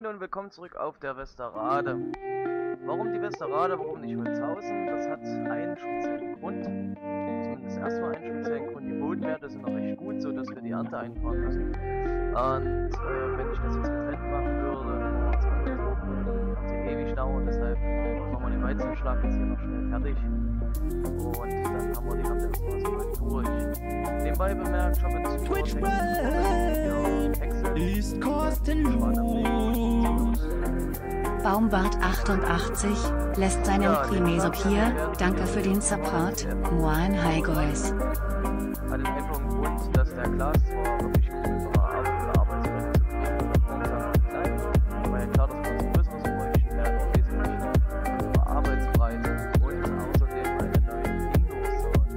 Und willkommen zurück auf der Westerrade. Warum die Westerrade, warum nicht Holzhausen? Das hat einen speziellen Grund. Zumindest erstmal einen speziellen Grund. Die Bodenwerte sind noch recht gut, sodass wir die Ernte einfahren müssen. Und wenn ich das jetzt getrennt machen würde, das würde ewig dauern. Deshalb machen wir den Weizenschlag jetzt hier noch schnell fertig. Und dann haben wir die Ernte erstmal so weit durch. Nebenbei bemerkt, ich habe jetzt ist kostenlos. Baumwart 88 lässt seinen Primesup hier. Danke für den Support. Moin hi guys. Hat den einfachen Grund, dass der Glas zwar wirklich gut war, aber der Arbeitswelt ist klein. Aber ja klar, dass man so größeres Bräuchchen werden, wesentlich über Arbeitsbreite und außerdem eine neue Windows-Sound.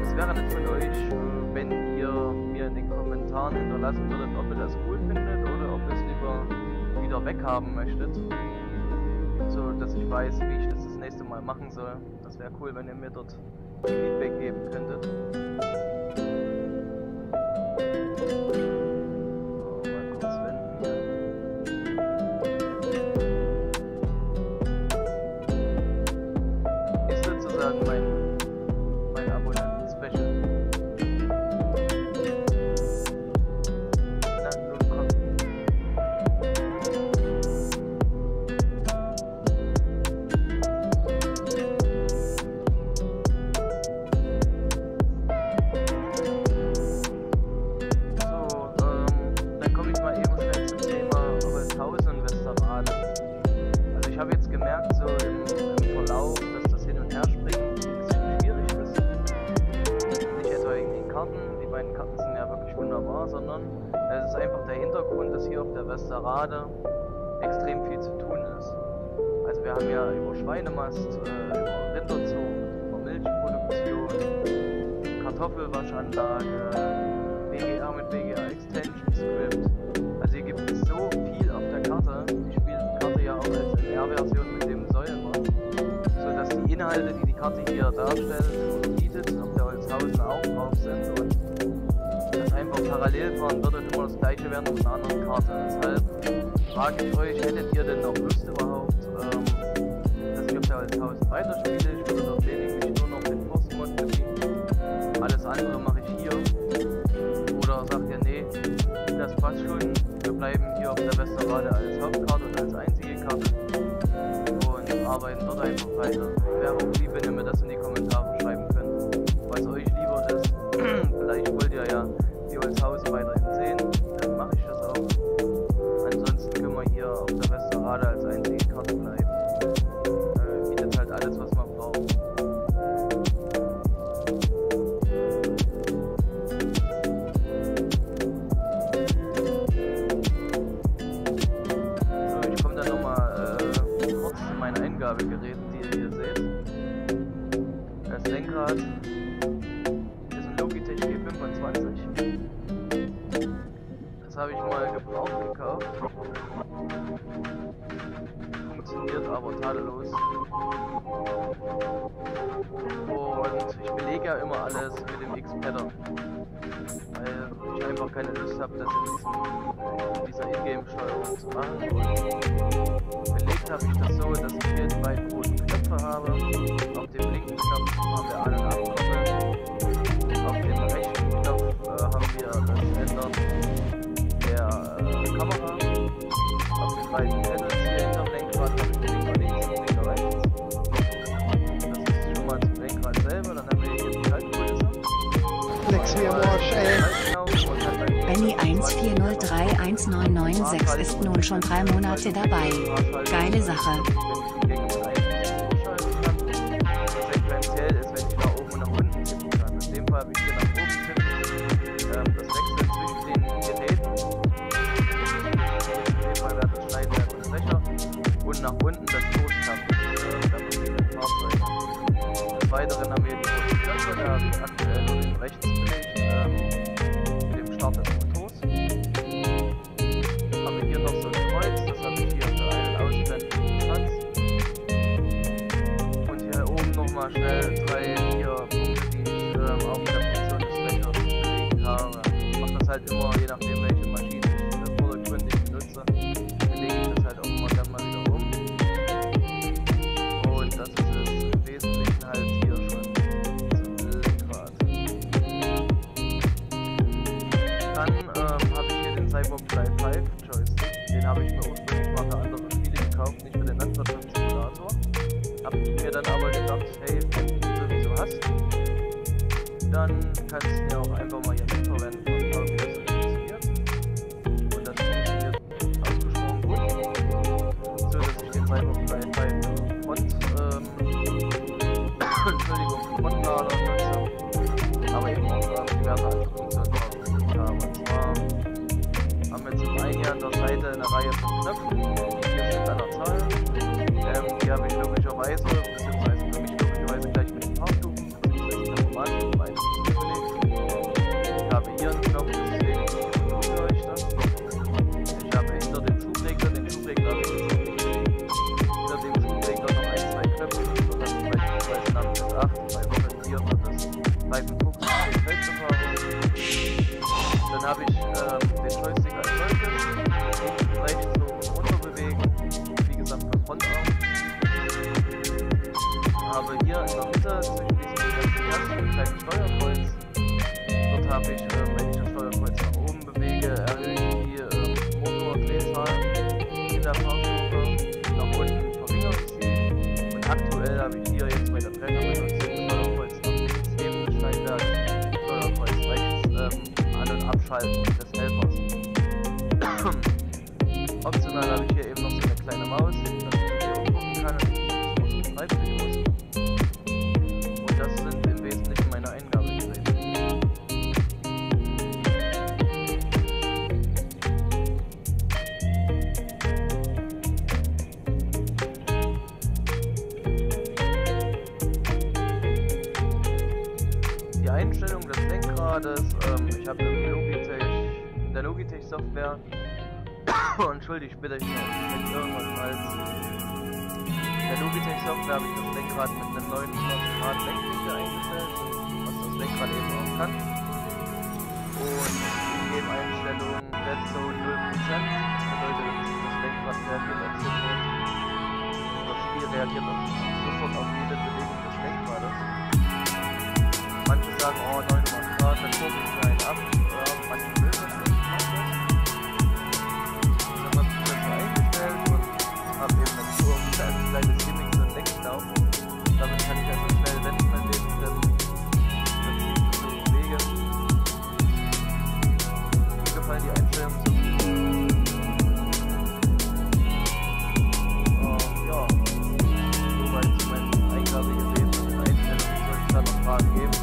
Es wäre nett von euch, wenn ihr mir in den Kommentaren hinterlassen würdet, ob ihr das cool findet oder ob ihr es lieber wieder weghaben möchtet. So, dass ich weiß, wie ich das nächste Mal machen soll. Das wäre cool, wenn ihr mir dort Feedback geben könntet. Extrem viel zu tun ist. Also wir haben ja über Schweinemast, über Rinderzucht, über Milchproduktion, Kartoffelwaschanlage, BGR mit BGR Extension Script. Also hier gibt es so viel auf der Karte. Ich spiele die Karte ja auch als NR-Version mit dem Säulenmast, sodass die Inhalte, die die Karte hier darstellt und bietet, auf der Holzhausen auch drauf sind und das einfach parallel fahren würde und immer das gleiche werden auf einer anderen Karte. Deshalb frage ich euch, hättet ihr denn noch Lust überhaupt, dass ich auf der Holzhausen weiterspiele? Ich würde doch lediglich nur noch den Forstmod bedienen. Alles andere mache ich hier. Oder sagt ihr, nee, das passt schon. Wir bleiben hier auf der Westerrade als Hauptkarte und als einzige Karte und arbeiten dort einfach weiter. Wäre auch lieb, wenn ihr mir das in die Kommentare schreiben könnt, was euch lieber ist. Vielleicht wollt ihr ja die Holzhausen weiterhin sehen, dann mache ich das auch. Ansonsten können wir hier auf der Westerrade als einzige Karte bleiben. Bietet halt alles, was man braucht. habe ich mal gebraucht gekauft. Funktioniert aber tadellos. Und ich belege ja immer alles mit dem X-Padder, weil ich einfach keine Lust habe, das in dieser Ingame-Steuerung zu machen. Und belegt habe ich das so, dass ich hier zwei roten Knöpfe habe. Auf dem linken Knopf haben wir An- und Abkoppeln. Auf dem rechten Knopf haben wir das Ändern der Kamera. Auf den beiden Pedals hier hinterm Lenkrad habe ich den linker links und linker rechts. Benny 1403196 ist nun schon 3 Monate dabei. Geile Sache. Sequenziell ist, wenn ich nach oben und nach unten tippen kann. In dem Fall habe ich hier nach oben tippen. Das wechselt zwischen den Geräten. In dem Fall wäre das Schneidwerk und Fächer. Und nach unten das Totenkampf. Da muss ich das Fahrzeug. Des Weiteren haben wir die Knöpfe, da habe ich aktuell nur den rechten belegt. Mit dem Start des Motors. Dann haben wir hier noch so ein Kreuz, das habe ich hier für einen ausblendenden Platz. Und hier oben nochmal schnell 3, 4 Punkte, die ich auch mit der Funktion des Fächers belegt habe. Ich mache das halt immer, je nachdem welche Maschine ich vordergründig benutze, lege ich das halt auch immer gerne mal wieder um. Und das ist es im Wesentlichen halt. Joystick, den habe ich mir ursprünglich mal für andere Spiele gekauft, nicht für den Landwirtschaftssimulator. Habe mir dann aber gedacht, hey, wenn du ihn sowieso hast, dann kannst du den auch einfach mal hier mitverwenden und schauen, wie das funktioniert. Und das funktioniert ausgesprochen gut, so dass ich den Cyberfly 5 Frontlader nutze, aber eben auch diverse andere Funktionen habe. Und zwar haben wir zum einen hier an der Seite eine Reihe von Knöpfen, die hier sind an der Zahl. Die habe ich logischerweise, beziehungsweise für mich logischerweise gleich mit den Farbstufen, beziehungsweise der Format und meistens überlegt. Ich habe hier einen Knopf, das ist lediglich für Luftleuchter. Ich habe hinter dem Schubregler habe ich jetzt noch nicht gesehen. Hinter dem Schubregler noch 1, 2 Knöpfe, sodass ich beispielsweise nach S8, bei Wochen 4 wird das Reifenfuchs-System festgefahren. Dann habe ich den Joystick als solches, rechts hoch und runter bewegen, wie gesagt für Frontarm. Habe hier in der Mitte zwischen diesen ganzen Tasten ein kleines Steuerkreuz. Dort habe ich, wenn ich das Steuerkreuz nach oben bewege, erhöhe ich die Motordrehzahl in der Fahrstufe, nach unten verringere ich sie. Und aktuell habe ich hier jetzt bei der Trennung benutzt, das Steuerkreuz nach links, neben dem Scheinwerk, Steuerkreuz rechts an- und abschalten des Helfers. Optional habe ich hier eben noch so eine kleine Maus, dass ich hier umgucken kann und ich muss schreiben muss. Und das sind im Wesentlichen meine Eingabegeräte. Die Einstellung des Lenkrades, ich habe in der Logitech-Software entschuldigt, bitte, ich verwechsel irgendwas falsch. In der Logitech-Software habe ich das Lenkrad mit einem 9 Grad Lenkwinkel eingestellt, was das Lenkrad eben auch kann. Und in den Einstellungen Dead Zone 0%, das bedeutet, dass das Lenkrad reagiert als sofort. Das Spiel reagiert sofort auf jede Bewegung des Lenkrades. Manche sagen, oh, 9 Grad, dann gucke ich mir einen ab, oder manche will das nicht. Ich habe eben dazu ein kleines Gimmick, so ein Lenkstaub. Damit kann ich also schnell wenden, indem ich dann im Prinzip so bewege. Mir gefallen die Einstellungen so gut. Ja, soweit zu meinen Eingabegeräten und den Einstellungen. Soll ich da noch Fragen geben?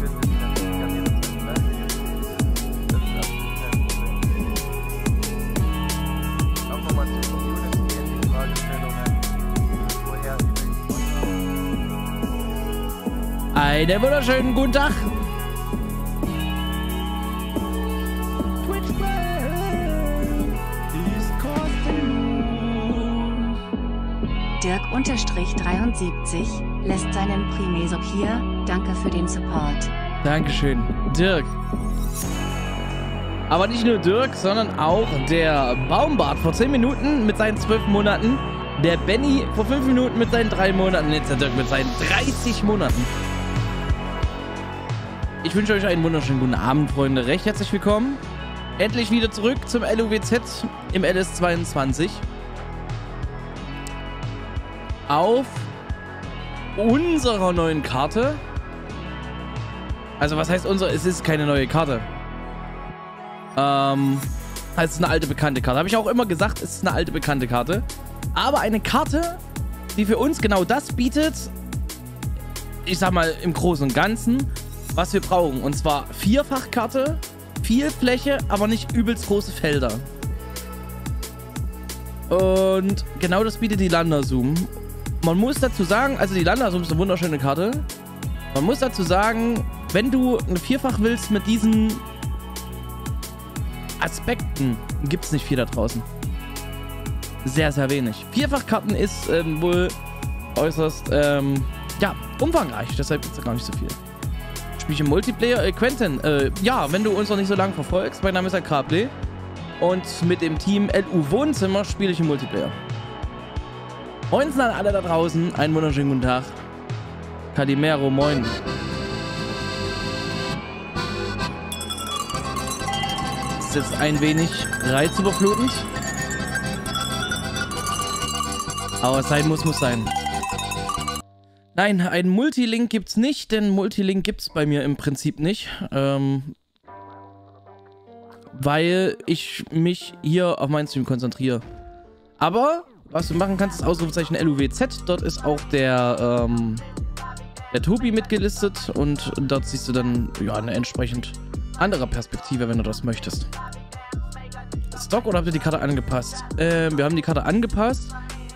Könnt ihr die natürlich gerne jederzeit melden. Das ist absolut kein Problem. Auch nochmal zur Community. Einen wunderschönen guten Tag. Dirk-73 lässt seinen Primeso hier. Danke für den Support. Dankeschön, Dirk. Aber nicht nur Dirk, sondern auch der Baumbart vor 10 Minuten mit seinen 12 Monaten, der Benny vor 5 Minuten mit seinen 3 Monaten, jetzt der Dirk mit seinen 30 Monaten. Ich wünsche euch einen wunderschönen guten Abend, Freunde. Recht herzlich willkommen. Endlich wieder zurück zum LUWZ im LS22. Auf unserer neuen Karte. Also was heißt unsere? Es ist keine neue Karte. Es ist eine alte bekannte Karte. Habe ich auch immer gesagt, es ist eine alte bekannte Karte. Aber eine Karte, die für uns genau das bietet, ich sag mal im Großen und Ganzen, was wir brauchen. Und zwar Vierfachkarte, viel Fläche, aber nicht übelst große Felder. Und genau das bietet die Landa-Zoom. Man muss dazu sagen, also die Landa-Zoom ist eine wunderschöne Karte. Man muss dazu sagen, wenn du eine Vierfach willst mit diesen Aspekten, gibt es nicht viel da draußen. Sehr, sehr wenig. Vierfachkarten ist wohl äußerst, ja, umfangreich. Deshalb gibt es da gar nicht so viel. Spiele ich im Multiplayer? Quentin, ja, wenn du uns noch nicht so lange verfolgst, mein Name ist Akrapley. Und mit dem Team LU Wohnzimmer spiele ich im Multiplayer. Moin an alle da draußen. Einen wunderschönen guten Tag. Calimero, moin. Das ist jetzt ein wenig reizüberflutend. Aber es sein muss sein. Nein, einen Multilink gibt's nicht, denn Multilink gibt's bei mir im Prinzip nicht. Weil ich mich hier auf meinen Stream konzentriere. Aber was du machen kannst, ist Ausrufezeichen LUWZ. Dort ist auch der Tobi mitgelistet und dort siehst du dann ja eine entsprechend andere Perspektive, wenn du das möchtest. Stock oder habt ihr die Karte angepasst? Wir haben die Karte angepasst,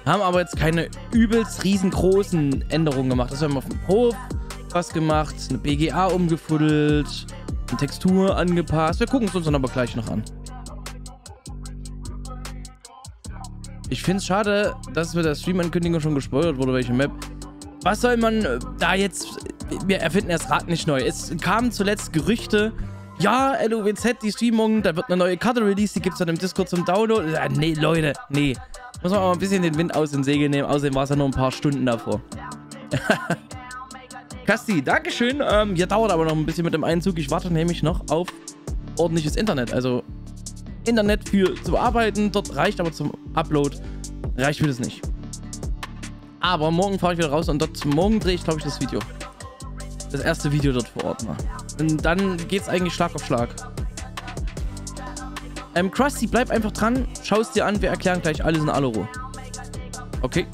haben aber jetzt keine übelst riesengroßen Änderungen gemacht. Also wir haben auf dem Hof was gemacht, eine BGA umgefuddelt, eine Textur angepasst. Wir gucken es uns dann aber gleich noch an. Ich finde es schade, dass mit der Stream-Ankündigung schon gespoilert wurde, welche Map. Was soll man da jetzt... Wir erfinden das Rad nicht neu. Es kamen zuletzt Gerüchte. Ja, LOWZ, die Streamung, da wird eine neue Karte released, die gibt es dann im Discord zum Download. Ja, nee, Leute, nee. Muss man auch ein bisschen den Wind aus den Segeln nehmen. Außerdem war es ja nur ein paar Stunden davor. Kasti, Dankeschön. Ja, dauert aber noch ein bisschen mit dem Einzug. Ich warte nämlich noch auf ordentliches Internet. Also Internet für zu arbeiten. Dort reicht aber zum Upload. Reicht mir das nicht. Aber morgen fahre ich wieder raus und dort morgen drehe ich, glaube ich, das Video. Das erste Video dort vor Ort mal. Und dann geht es eigentlich Schlag auf Schlag. Krusty, bleib einfach dran. Schau es dir an. Wir erklären gleich alles in aller Ruhe. Okay.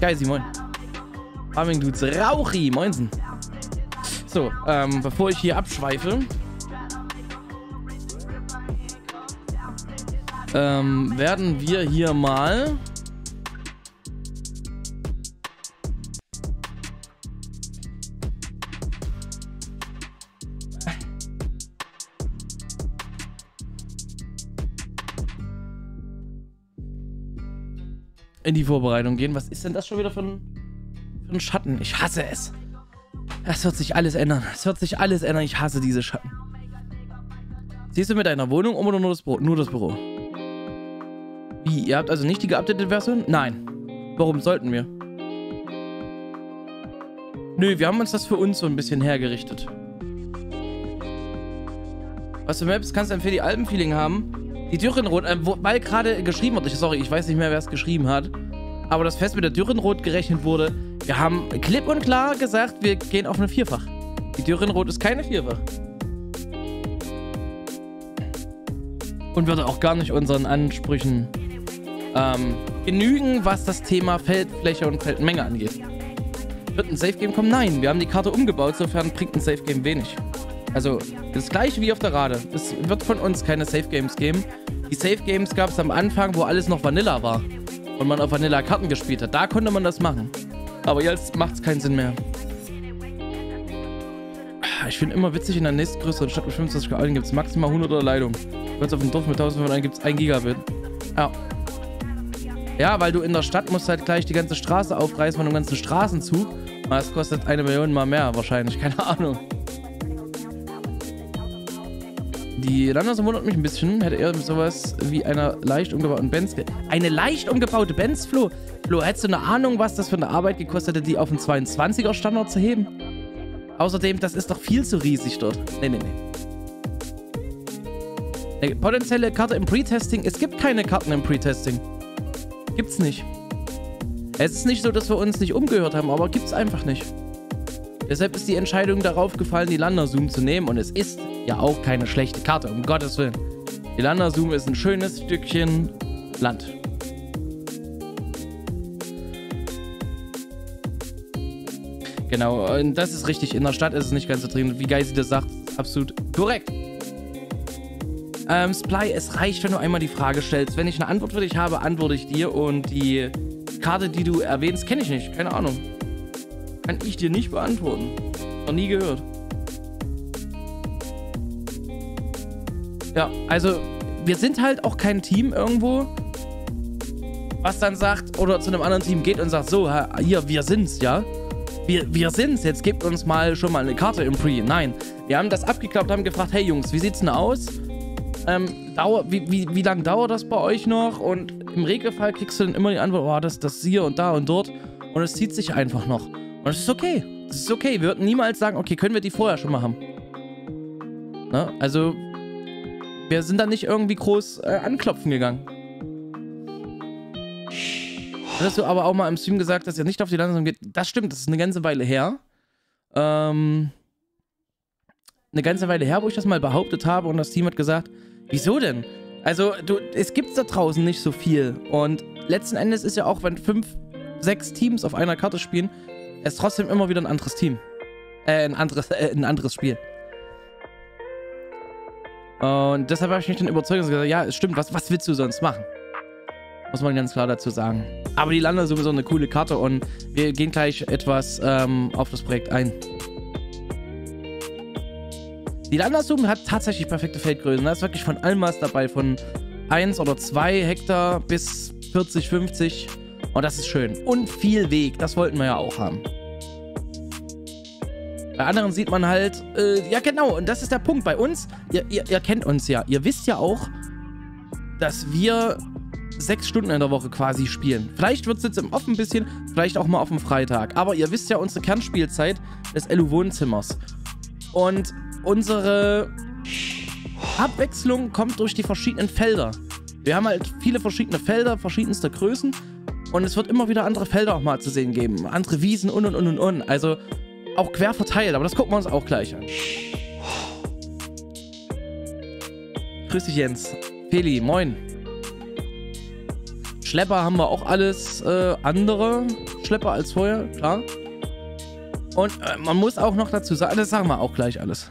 Geil, Simon. Farming Dudes. Rauchi. Moinsen. So, bevor ich hier abschweife, werden wir hier mal in die Vorbereitung gehen. Was ist denn das schon wieder für ein Schatten? Ich hasse es. Es wird sich alles ändern. Es wird sich alles ändern. Ich hasse diese Schatten. Siehst du mit deiner Wohnung um oder nur das Büro? Nur das Büro. Wie? Ihr habt also nicht die geupdatete Version? Nein. Warum sollten wir? Nö, wir haben uns das für uns so ein bisschen hergerichtet. Was für Maps kannst du denn für die Alpenfeeling haben? Die Dürrenrot, weil gerade geschrieben wurde, sorry, ich weiß nicht mehr, wer es geschrieben hat, aber das Fest mit der Dürrenrot gerechnet wurde, wir haben klipp und klar gesagt, wir gehen auf eine Vierfach. Die Dürrenrot ist keine Vierfach. Und würde auch gar nicht unseren Ansprüchen genügen, was das Thema Feldfläche und Feldmenge angeht. Wird ein Safe Game kommen? Nein, wir haben die Karte umgebaut, sofern bringt ein Safe Game wenig. Also, das gleiche wie auf der Rade. Es wird von uns keine Safe Games geben. Die Safe Games gab es am Anfang, wo alles noch Vanilla war und man auf Vanilla-Karten gespielt hat. Da konnte man das machen. Aber jetzt macht es keinen Sinn mehr. Ich finde immer witzig, in der nächstgrößeren Stadt mit 25 Alten gibt es maximal 100er Leitung. Wenn es auf dem Dorf mit 1000 gibt es 1 Gigabit. Ja. Ja, weil du in der Stadt musst halt gleich die ganze Straße aufreißen von dem ganzen Straßenzug. Das kostet 1 Million mal mehr wahrscheinlich, keine Ahnung. Die Landstraße wundert mich ein bisschen. Hätte eher sowas wie einer leicht umgebauten Benz... Eine leicht umgebaute Benz, Flo? Flo, hättest du eine Ahnung, was das für eine Arbeit gekostet hätte, die auf den 22er Standard zu heben? Außerdem, das ist doch viel zu riesig dort. Nee. Eine potenzielle Karte im Pre-Testing. Es gibt keine Karten im Pre-Testing. Gibt's nicht. Es ist nicht so, dass wir uns nicht umgehört haben, aber gibt's einfach nicht. Deshalb ist die Entscheidung darauf gefallen, die Landa-Zoom zu nehmen. Und es ist ja auch keine schlechte Karte, um Gottes Willen. Die Landa-Zoom ist ein schönes Stückchen Land. Genau, und das ist richtig. In der Stadt ist es nicht ganz so dringend. Wie Geisi das sagt, absolut korrekt. Sply, es reicht, wenn du einmal die Frage stellst. Wenn ich eine Antwort für dich habe, antworte ich dir. Und die Karte, die du erwähnst, kenne ich nicht. Keine Ahnung. Kann ich dir nicht beantworten. Noch nie gehört. Ja, also wir sind halt auch kein Team irgendwo, was dann sagt oder zu einem anderen Team geht und sagt, so, hier, wir sind's, ja. Wir sind's, jetzt gebt uns mal schon mal eine Karte im Pre. Nein, wir haben das abgeklappt, haben gefragt, hey Jungs, wie sieht's denn aus? Wie lange dauert das bei euch noch? Und im Regelfall kriegst du dann immer die Antwort, oh, das hier und da und dort. Und es zieht sich einfach noch. Und es ist okay. Es ist okay. Wir würden niemals sagen, okay, können wir die vorher schon mal haben? Na, also, wir sind da nicht irgendwie groß anklopfen gegangen. Hattest du aber auch mal im Stream gesagt, dass ihr nicht auf die Landung geht? Das stimmt, das ist eine ganze Weile her. Eine ganze Weile her, wo ich das mal behauptet habe und das Team hat gesagt, wieso denn? Also, es gibt da draußen nicht so viel. Und letzten Endes ist ja auch, wenn 5, 6 Teams auf einer Karte spielen, ist trotzdem immer wieder ein anderes Team. Ein anderes Spiel. Und deshalb habe ich mich dann überzeugt und gesagt, ja, es stimmt, was willst du sonst machen? Muss man ganz klar dazu sagen. Aber die Landa ist sowieso eine coole Karte und wir gehen gleich etwas auf das Projekt ein. Die Landa-Zoom hat tatsächlich perfekte Feldgrößen. Da ist wirklich von allem was dabei, von 1 oder 2 Hektar bis 40, 50. Und das ist schön. Und viel Weg, das wollten wir ja auch haben. Bei anderen sieht man halt, ja genau, und das ist der Punkt. Bei uns, ihr kennt uns ja, ihr wisst ja auch, dass wir 6 Stunden in der Woche quasi spielen. Vielleicht wird es jetzt im Off ein bisschen, vielleicht auch mal auf dem Freitag. Aber ihr wisst ja unsere Kernspielzeit des LU-Wohnzimmers. Und unsere Abwechslung kommt durch die verschiedenen Felder. Wir haben halt viele verschiedene Felder, verschiedenster Größen. Und es wird immer wieder andere Felder auch mal zu sehen geben. Andere Wiesen und. Also auch quer verteilt, aber das gucken wir uns auch gleich an. Grüß dich, Jens. Feli, moin. Schlepper haben wir auch alles andere Schlepper als vorher, klar. Und man muss auch noch dazu sagen, das sagen wir auch gleich alles.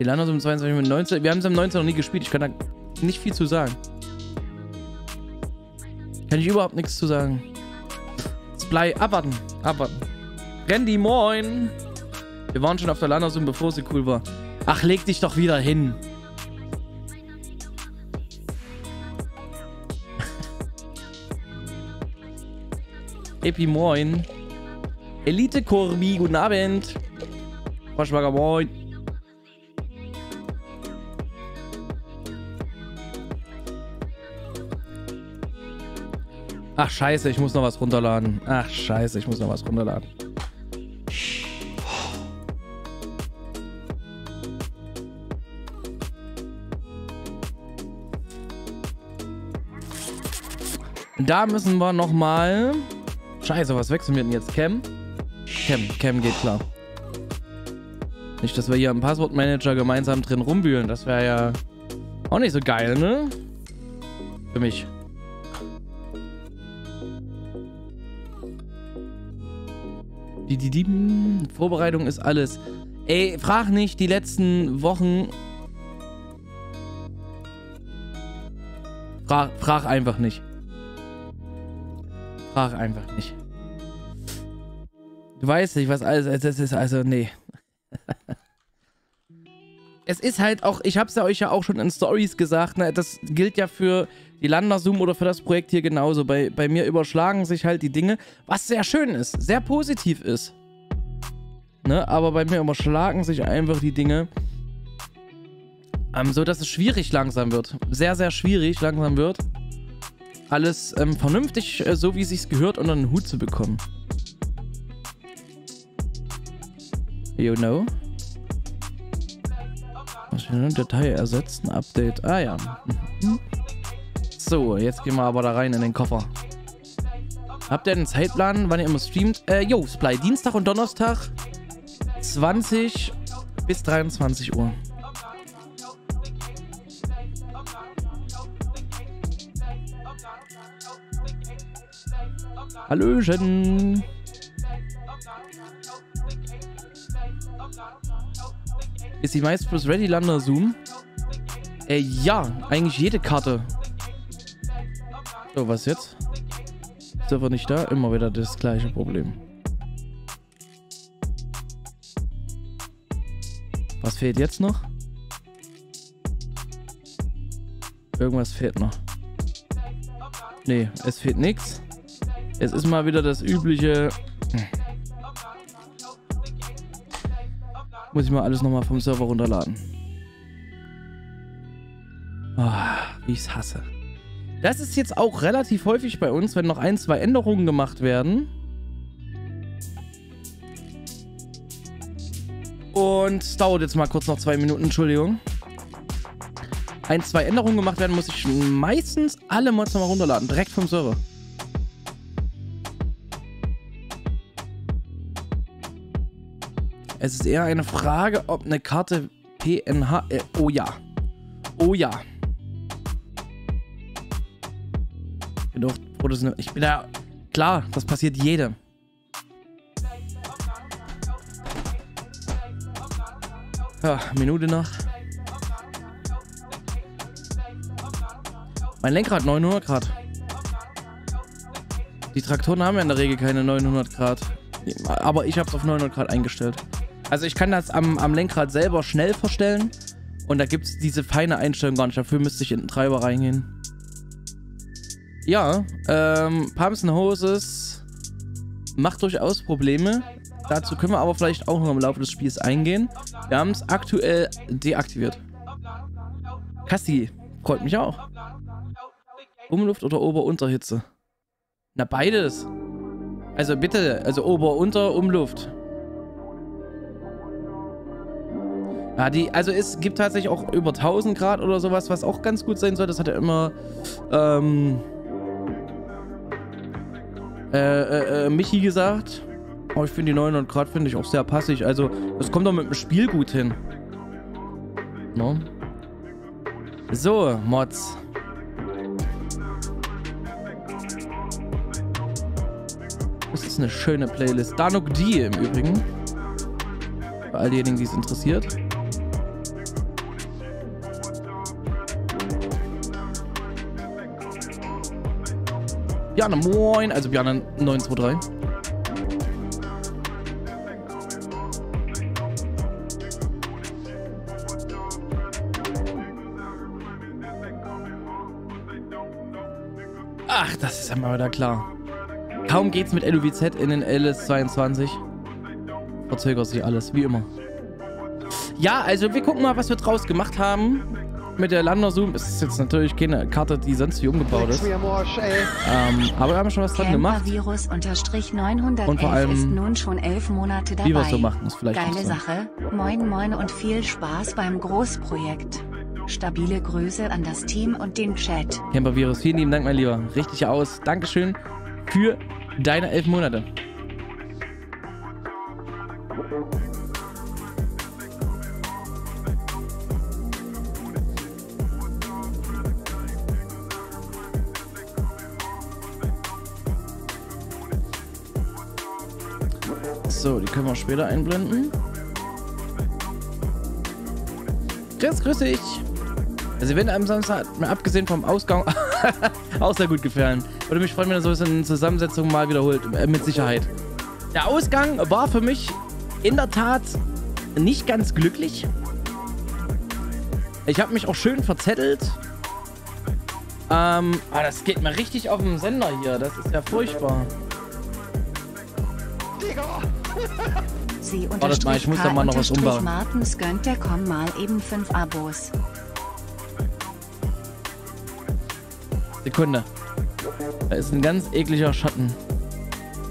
Die Landers um 22 mit 19. Wir haben es am 19 noch nie gespielt, ich kann da nicht viel zu sagen. Kann ich überhaupt nichts zu sagen. Sply, abwarten. Randy, moin. Wir waren schon auf der Landers, bevor sie cool war. Ach, leg dich doch wieder hin. Epi, moin. Elite Korbi, guten Abend. Waschwager, moin. Ach, scheiße, ich muss noch was runterladen. Da müssen wir nochmal... Scheiße, was wechseln wir denn jetzt? Cam? Cam geht klar. Nicht, dass wir hier im Passwortmanager gemeinsam drin rumwühlen. Das wäre ja auch nicht so geil, ne? Für mich. Die Vorbereitung ist alles. Ey, frag nicht, die letzten Wochen... Frag einfach nicht. Du weißt nicht, was alles... Das ist also... Nee. es ist halt auch, ich habe es ja euch ja auch schon in Stories gesagt, ne, das gilt ja für die Landa-Zoom oder für das Projekt hier genauso. Bei mir überschlagen sich halt die Dinge, was sehr schön ist, sehr positiv ist. Ne, aber bei mir überschlagen sich einfach die Dinge, so dass es schwierig langsam wird. Sehr, sehr schwierig langsam wird, alles vernünftig, so wie es sich gehört, unter den Hut zu bekommen. You know? Was für eine Datei ersetzen, Update. Ah ja. So, jetzt gehen wir aber da rein in den Koffer. Habt ihr einen Zeitplan, wann ihr immer streamt? Jo, Splay, Dienstag und Donnerstag 20 bis 23 Uhr. Hallöchen. Ist die meist plus Ready Lander Zoom? Ja, eigentlich jede Karte. So, was jetzt? Ist aber nicht da? Immer wieder das gleiche Problem. Was fehlt jetzt noch? Irgendwas fehlt noch. Nee, es fehlt nichts. Es ist mal wieder das übliche. Muss ich mal alles nochmal vom Server runterladen. Oh, wie ich es hasse. Das ist jetzt auch relativ häufig bei uns, wenn noch ein, zwei Änderungen gemacht werden. Und es dauert jetzt mal kurz noch 2 Minuten, Entschuldigung. Ein, zwei Änderungen gemacht werden, muss ich meistens alle Mods nochmal runterladen, direkt vom Server. Es ist eher eine Frage, ob eine Karte PNH... oh ja. Oh ja. Ich bin ja... Klar, das passiert jedem. Ja, Minute noch. Mein Lenkrad 900 Grad. Die Traktoren haben ja in der Regel keine 900 Grad. Aber ich habe es auf 900 Grad eingestellt. Also ich kann das am Lenkrad selber schnell verstellen. Und da gibt es diese feine Einstellung gar nicht. Dafür müsste ich in den Treiber reingehen. Ja, Pumps and Hoses macht durchaus Probleme. Dazu können wir aber vielleicht auch noch im Laufe des Spiels eingehen. Wir haben es aktuell deaktiviert. Kassi, freut mich auch. Umluft oder Ober-Unterhitze? Na, beides. Also bitte, also Ober-Unter, Umluft. Ja, also es gibt tatsächlich auch über 1000 Grad oder sowas, was auch ganz gut sein soll. Das hat ja immer Michi gesagt. Oh, ich finde die 900 Grad finde ich auch sehr passig. Also das kommt doch mit dem Spiel gut hin. No? So, Mods. Das ist eine schöne Playlist. Danuk D im Übrigen. Für all diejenigen, die es interessiert. Bjarne, moin. Also Bjarne 923. Ach, das ist ja mal wieder klar. Kaum geht's mit LUVZ in den LS22. Verzögert sich alles, wie immer. Ja, also wir gucken mal, was wir draus gemacht haben. Mit der Lander Zoom. Es ist jetzt natürlich keine Karte, die sonst wie umgebaut ist. Aber wir haben schon was dran gemacht. Und vor allem, ist nun schon 11 Monate dabei. Wie wir es so machen, ist vielleicht geile Sache. Moin moin und viel Spaß beim Großprojekt. Stabile Grüße an das Team und den Chat. Camper Virus, vielen lieben Dank, mein Lieber. Richtig aus. Dankeschön für deine 11 Monate. So, die können wir später einblenden. Chris, grüß dich. Also wenn am Samstag, mal abgesehen vom Ausgang, auch sehr gut gefallen. Würde mich freuen, wenn das so eine Zusammensetzung mal wiederholt, mit Sicherheit. Der Ausgang war für mich in der Tat nicht ganz glücklich. Ich habe mich auch schön verzettelt. Das geht mir richtig auf den Sender hier. Das ist ja furchtbar. Digga! Wartet mal, ich muss da mal noch was umbauen. Martens gönnt der Komm mal eben 5 Abos. Sekunde. Da ist ein ganz ekliger Schatten.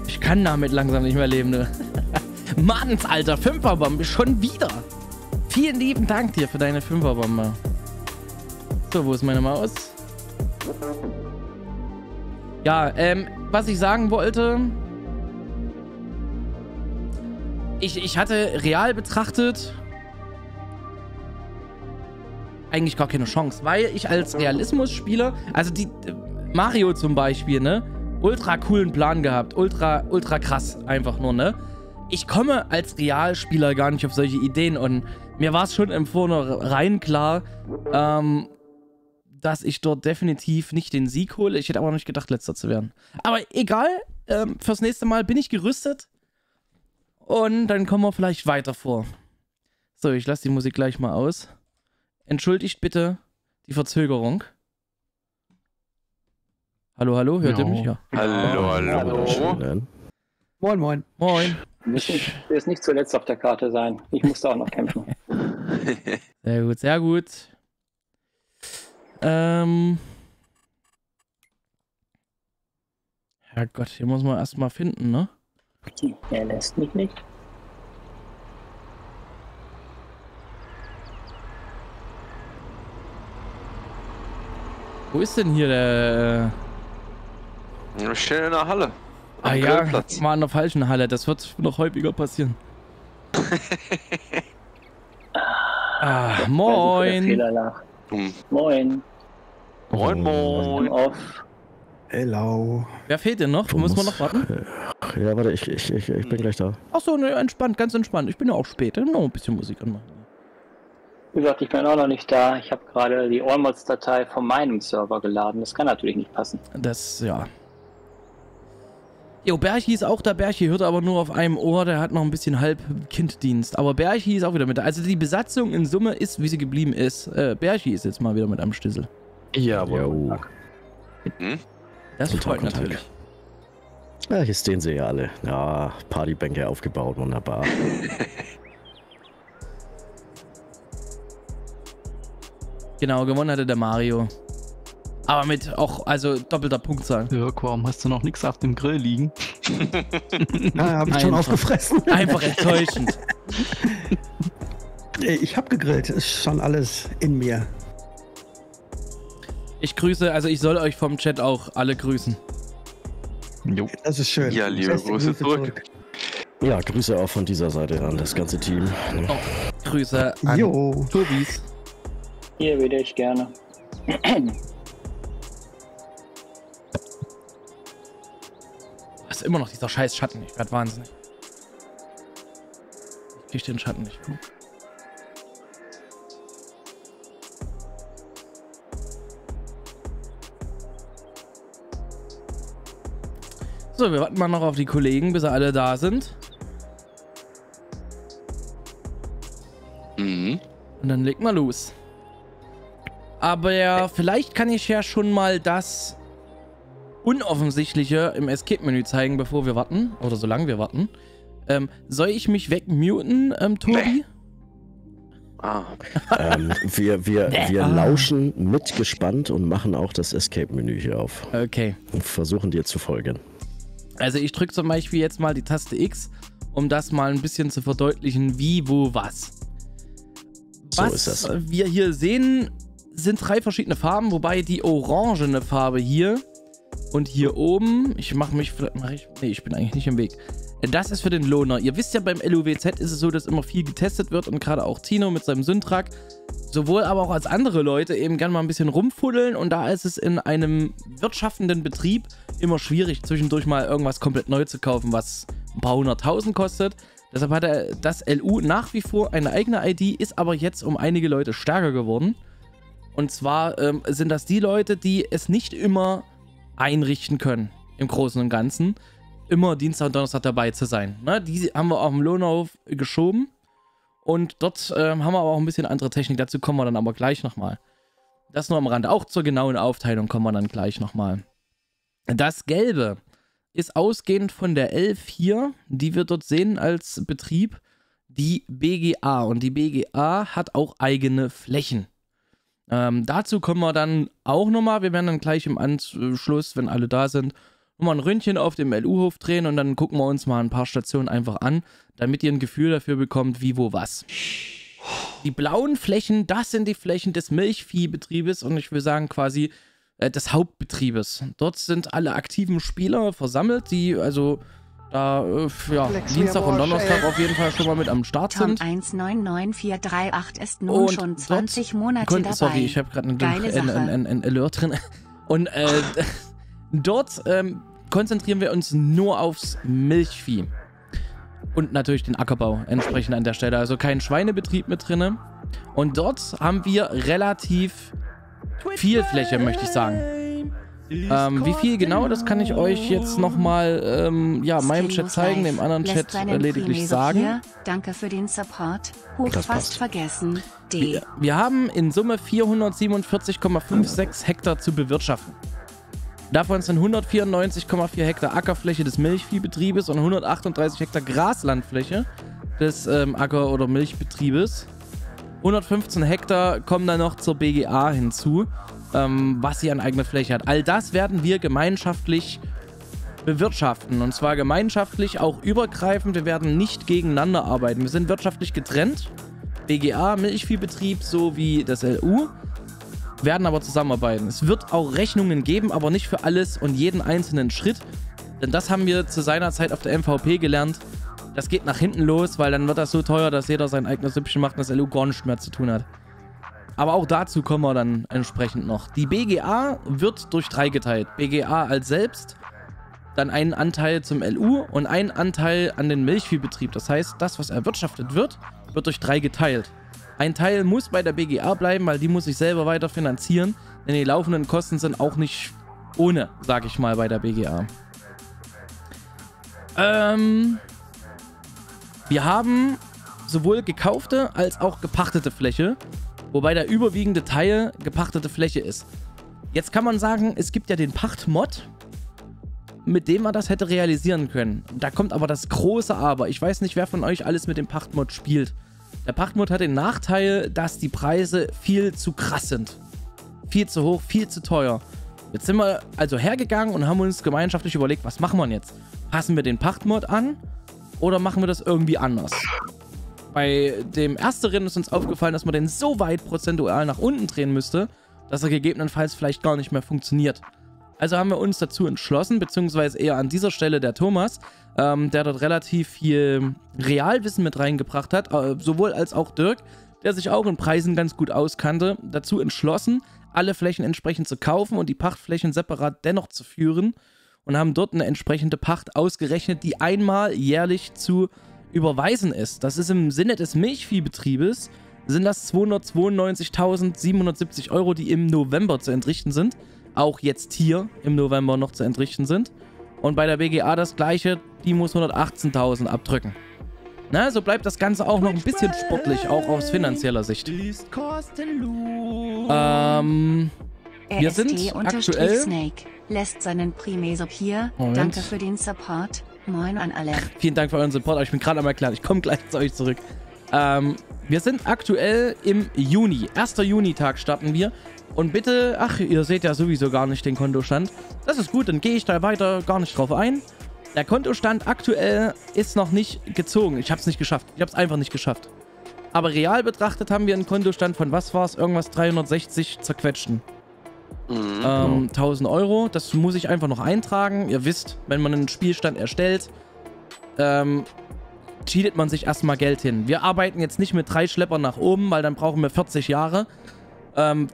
Ich kann damit langsam nicht mehr leben, ne? Martens, Alter, 5er-Bombe, schon wieder. Vielen lieben Dank dir für deine 5er-Bombe. So, wo ist meine Maus? Ja, was ich sagen wollte... Ich hatte real betrachtet eigentlich gar keine Chance, weil ich als Realismus-Spieler, also die Mario zum Beispiel, ne, ultra coolen Plan gehabt, ultra krass einfach nur, ne. Ich komme als Realspieler gar nicht auf solche Ideen und mir war es schon im Vornherein klar, dass ich dort definitiv nicht den Sieg hole. Ich hätte aber nicht gedacht, letzter zu werden. Aber egal, fürs nächste Mal bin ich gerüstet. Und dann kommen wir vielleicht weiter vor. So, ich lasse die Musik gleich mal aus. Entschuldigt bitte die Verzögerung. Hallo, hallo, hört ihr mich? Ja. Hallo, hallo. Moin, moin. Moin. Du wirst nicht zuletzt auf der Karte sein. Ich musste auch noch kämpfen. Sehr gut, sehr gut. Herrgott, hier muss man erstmal finden, ne? Er lässt mich nicht. Wo ist denn hier der... Wir stehen in der Halle. Ah ja, mal in der falschen Halle. Das wird noch häufiger passieren. Moin. Moin. Moin, moin. Hello. Wer fehlt denn noch? Müssen wir noch warten? Ja, warte, ich bin gleich da. Achso, ne, entspannt, ganz entspannt. Ich bin ja auch spät. Ich will noch ein bisschen Musik anmachen. Wie gesagt, ich bin auch noch nicht da. Ich habe gerade die Allmods-Datei von meinem Server geladen. Das kann natürlich nicht passen. Das, ja. Jo, Berchi ist auch da. Berchi hört aber nur auf einem Ohr. Der hat noch ein bisschen Halb-Kinddienst. Aber Berchi ist auch wieder mit da. Also die Besatzung in Summe ist, wie sie geblieben ist. Berchi ist jetzt mal wieder mit am Schlüssel. Jawohl. Hm? Das freut natürlich. Ja, hier stehen sie ja alle. Ja, Partybänke aufgebaut, wunderbar. Genau, gewonnen hatte der Mario. Aber mit auch, also doppelter Punktzahl. Dirk, warum hast du noch nichts auf dem Grill liegen? Na, hab ich schon aufgefressen. Einfach enttäuschend. Ich hab gegrillt, ist schon alles in mir. Ich grüße, also ich soll euch vom Chat auch alle grüßen. Jo. Das ist schön. Ja, liebe Grüße zurück. Ja, Grüße auch von dieser Seite an das ganze Team. Oh, Grüße an Tobis. Hier wieder ich gerne. Das ist immer noch dieser scheiß Schatten. Ich werde wahnsinnig. Ich krieg den Schatten nicht. So, wir warten mal noch auf die Kollegen, bis alle da sind. Mhm. Und dann legt mal los. Aber ja, vielleicht kann ich ja schon mal das Unoffensichtliche im Escape-Menü zeigen, bevor wir warten. Oder solange wir warten. Soll ich mich wegmuten, Tobi? Nee. Ah. Wir lauschen mitgespannt und machen auch das Escape-Menü hier auf. Okay. Und versuchen dir zu folgen. Also ich drücke zum Beispiel jetzt mal die Taste X, um das mal ein bisschen zu verdeutlichen, wie, wo, was. Was wir hier sehen, sind 3 verschiedene Farben, wobei die orangene Farbe hier und hier oben, ich bin eigentlich nicht im Weg. Das ist für den Loner. Ihr wisst ja, beim LUWZ ist es so, dass immer viel getestet wird und gerade auch Tino mit seinem Syntrack, sowohl aber auch als andere Leute eben gerne mal ein bisschen rumfuddeln und da ist es in einem wirtschaftenden Betrieb immer schwierig, zwischendurch mal irgendwas komplett neu zu kaufen, was ein paar 100.000 kostet. Deshalb hat er das LU nach wie vor eine eigene ID, ist aber jetzt um einige Leute stärker geworden. Und zwar sind das die Leute, die es nicht immer einrichten können, im Großen und Ganzen, immer Dienstag und Donnerstag dabei zu sein. Ne? Die haben wir auf dem Lohnhof geschoben. Und dort haben wir aber auch ein bisschen andere Technik. Dazu kommen wir dann aber gleich nochmal. Das nur am Rand. Auch zur genauen Aufteilung kommen wir dann gleich nochmal. Das Gelbe ist ausgehend von der 11 hier, die wir dort sehen als Betrieb, die BGA. Und die BGA hat auch eigene Flächen. Dazu kommen wir dann auch nochmal. Wir werden dann gleich im Anschluss, wenn alle da sind, nochmal ein Ründchen auf dem LU-Hof drehen und dann gucken wir uns mal ein paar Stationen einfach an, damit ihr ein Gefühl dafür bekommt, wie, wo, was. Die blauen Flächen, das sind die Flächen des Milchviehbetriebes und ich will sagen quasi des Hauptbetriebes. Dort sind alle aktiven Spieler versammelt, die also da ja, Dienstag und Donnerstag auf jeden Fall schon mal mit am Start sind. 199438 ist nun und schon 20 Monate dabei. Sorry, ich habe gerade einen Alert drin. Und dort konzentrieren wir uns nur aufs Milchvieh. Und natürlich den Ackerbau entsprechend an der Stelle. Also kein Schweinebetrieb mit drin. Und dort haben wir relativ viel Fläche, möchte ich sagen. Wie viel genau, das kann ich euch jetzt nochmal ja, meinem Chat zeigen, dem anderen Chat lediglich sagen. Danke für den Support. Fast vergessen. Wir haben in Summe 447,56 Hektar zu bewirtschaften. Davon sind 194,4 Hektar Ackerfläche des Milchviehbetriebes und 138 Hektar Graslandfläche des Acker- oder Milchbetriebes. 115 Hektar kommen dann noch zur BGA hinzu, was sie an eigener Fläche hat. All das werden wir gemeinschaftlich bewirtschaften und zwar gemeinschaftlich auch übergreifend. Wir werden nicht gegeneinander arbeiten. Wir sind wirtschaftlich getrennt. BGA, Milchviehbetrieb sowie das LU. Werden aber zusammenarbeiten. Es wird auch Rechnungen geben, aber nicht für alles und jeden einzelnen Schritt, denn das haben wir zu seiner Zeit auf der MVP gelernt. Das geht nach hinten los, weil dann wird das so teuer, dass jeder sein eigenes Süppchen macht und das LU gar nichts mehr zu tun hat. Aber auch dazu kommen wir dann entsprechend noch. Die BGA wird durch 3 geteilt. BGA als selbst, dann einen Anteil zum LU und einen Anteil an den Milchviehbetrieb. Das heißt, das, was erwirtschaftet wird, wird durch 3 geteilt. Ein Teil muss bei der BGA bleiben, weil die muss sich selber weiter finanzieren, denn die laufenden Kosten sind auch nicht ohne, sag ich mal, bei der BGA. Wir haben sowohl gekaufte als auch gepachtete Fläche, wobei der überwiegende Teil gepachtete Fläche ist. Jetzt kann man sagen, es gibt ja den Pachtmod, mit dem man das hätte realisieren können. Da kommt aber das große Aber. Ich weiß nicht, wer von euch alles mit dem Pachtmod spielt. Der Pachtmod hat den Nachteil, dass die Preise viel zu krass sind. Viel zu hoch, viel zu teuer. Jetzt sind wir also hergegangen und haben uns gemeinschaftlich überlegt, was machen wir denn jetzt? Passen wir den Pachtmod an oder machen wir das irgendwie anders? Bei dem Ersteren ist uns aufgefallen, dass man den so weit prozentual nach unten drehen müsste, dass er gegebenenfalls vielleicht gar nicht mehr funktioniert. Also haben wir uns dazu entschlossen, beziehungsweise eher an dieser Stelle der Thomas, der dort relativ viel Realwissen mit reingebracht hat, sowohl als auch Dirk, der sich auch in Preisen ganz gut auskannte, dazu entschlossen, alle Flächen entsprechend zu kaufen und die Pachtflächen separat dennoch zu führen und haben dort eine entsprechende Pacht ausgerechnet, die einmal jährlich zu überweisen ist. Das ist im Sinne des Milchviehbetriebes, sind das 292.770 Euro, die im November zu entrichten sind. Auch jetzt hier im November noch zu entrichten sind. Und bei der BGA das gleiche, die muss 118.000 abdrücken. Na, so bleibt das Ganze auch noch ein bisschen sportlich, auch aus finanzieller Sicht. Wir sind aktuell... Lässt seinen Primesub hier. Danke für den Support. Moin an alle. Vielen Dank für euren Support. Ich bin gerade am Erklären. Ich komme gleich zu euch zurück. Wir sind aktuell im Juni. 1. Junitag starten wir. Und bitte, ach, ihr seht ja sowieso gar nicht den Kontostand. Das ist gut, dann gehe ich da weiter gar nicht drauf ein. Der Kontostand aktuell ist noch nicht gezogen. Ich habe es nicht geschafft. Ich habe es einfach nicht geschafft. Aber real betrachtet haben wir einen Kontostand von, was war es? Irgendwas 360 zerquetschten. 1000 Euro. Das muss ich einfach noch eintragen. Ihr wisst, wenn man einen Spielstand erstellt, cheatet man sich erstmal Geld hin. Wir arbeiten jetzt nicht mit 3 Schleppern nach oben, weil dann brauchen wir 40 Jahre.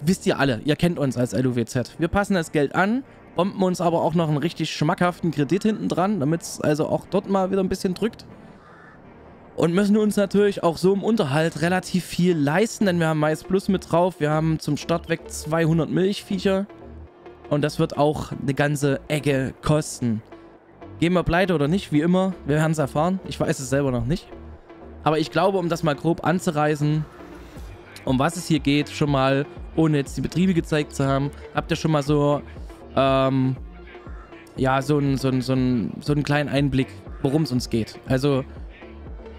Wisst ihr alle, ihr kennt uns als LUWZ. Wir passen das Geld an, bomben uns aber auch noch einen richtig schmackhaften Kredit hinten dran, damit es also auch dort mal wieder ein bisschen drückt. Und müssen uns natürlich auch so im Unterhalt relativ viel leisten, denn wir haben Mais Plus mit drauf. Wir haben zum Start weg 200 Milchviecher und das wird auch eine ganze Ecke kosten. Gehen wir pleite oder nicht, wie immer, wir werden es erfahren. Ich weiß es selber noch nicht. Aber ich glaube, um das mal grob anzureißen, um was es hier geht, schon mal, ohne jetzt die Betriebe gezeigt zu haben, habt ihr schon mal so, ja, so einen kleinen Einblick, worum es uns geht. Also,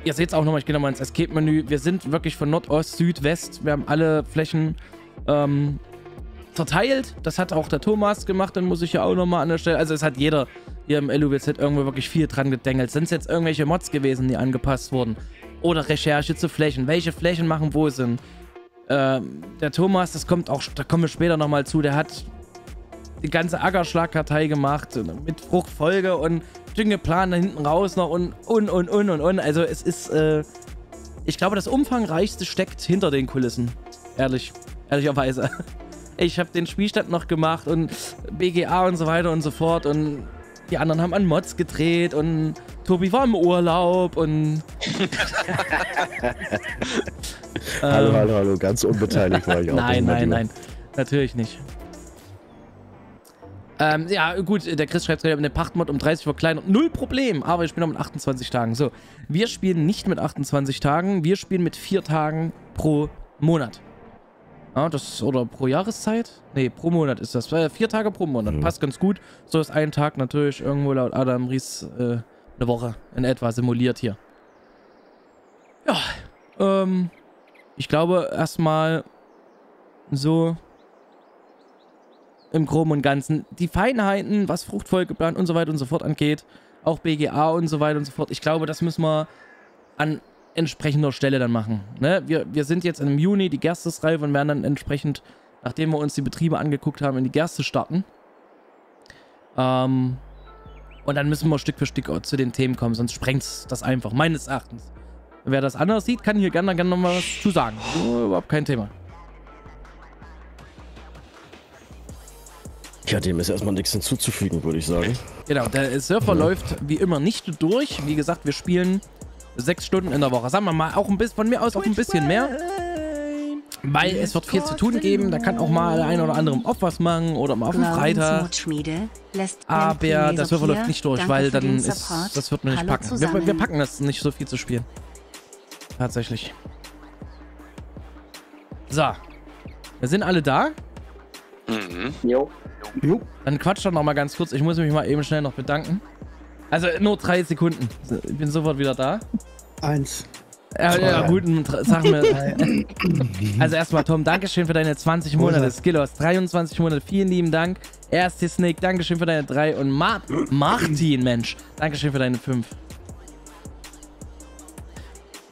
ihr seht es auch nochmal, ich gehe nochmal ins Escape-Menü. Wir sind wirklich von Nordost, Süd, West, wir haben alle Flächen verteilt. Das hat auch der Thomas gemacht, dann muss ich ja auch nochmal an der Stelle, also es hat jeder hier im LUWZ irgendwo wirklich viel dran gedengelt. Sind es jetzt irgendwelche Mods gewesen, die angepasst wurden? Oder Recherche zu Flächen, welche Flächen machen wo Sinn? Der Thomas, das kommt auch, da kommen wir später nochmal zu, der hat die ganze Ackerschlagkartei gemacht mit Fruchtfolge und Düngeplan da hinten raus noch und. Also es ist, ich glaube, das Umfangreichste steckt hinter den Kulissen. Ehrlicherweise. Ich habe den Spielstand noch gemacht und BGA und so weiter und so fort und die anderen haben an Mods gedreht und Tobi war im Urlaub und... hallo, ganz unbeteiligt war ich auch. Nein, natürlich nicht. Ja, gut, der Chris schreibt gerade, eine Pachtmod um 30 verkleinert. Null Problem, aber ich spiele noch mit 28 Tagen. So, wir spielen nicht mit 28 Tagen, wir spielen mit 4 Tagen pro Monat. Ja, das, oder pro Jahreszeit? Nee, pro Monat ist das. 4 Tage pro Monat, passt ganz gut. So ist ein Tag natürlich irgendwo laut Adam Ries eine Woche in etwa simuliert hier. Ja, ich glaube erstmal so... im Groben und Ganzen. Die Feinheiten, was Fruchtfolgeplan und so weiter und so fort angeht, auch BGA und so weiter und so fort, ich glaube, das müssen wir an entsprechender Stelle dann machen. Ne? Wir sind jetzt im Juni, die Gerste ist reif und werden dann entsprechend, nachdem wir uns die Betriebe angeguckt haben, in die Gerste starten. Und dann müssen wir Stück für Stück zu den Themen kommen, sonst sprengt das einfach, meines Erachtens. Wer das anders sieht, kann hier gerne noch mal was zu sagen. So, überhaupt kein Thema. Ja, dem ist erstmal nichts hinzuzufügen, würde ich sagen. Genau, der Surfer läuft wie immer nicht durch. Wie gesagt, wir spielen 6 Stunden in der Woche. Sagen wir mal, auch ein bisschen, von mir aus auch ein bisschen mehr. Weil es wird viel zu tun geben. Da kann auch mal der eine oder andere im Off was machen oder mal auf dem Freitag. Aber der Surfer läuft nicht durch, weil dann ist, das wird man nicht packen. Wir packen das nicht, so viel zu spielen. Tatsächlich. So. Wir sind alle da. Mhm. Jo. Jo. Dann quatsch doch noch mal ganz kurz. Ich muss mich mal eben schnell noch bedanken. Also nur 3 Sekunden. Ich bin sofort wieder da. 1. Ja, gut, sag mir. Also erstmal, Tom, Dankeschön für deine 20 Monate. Skillos, 23 Monate. Vielen lieben Dank. Ersti Snake, Dankeschön für deine 3. Und Martin, Mensch, Dankeschön für deine 5.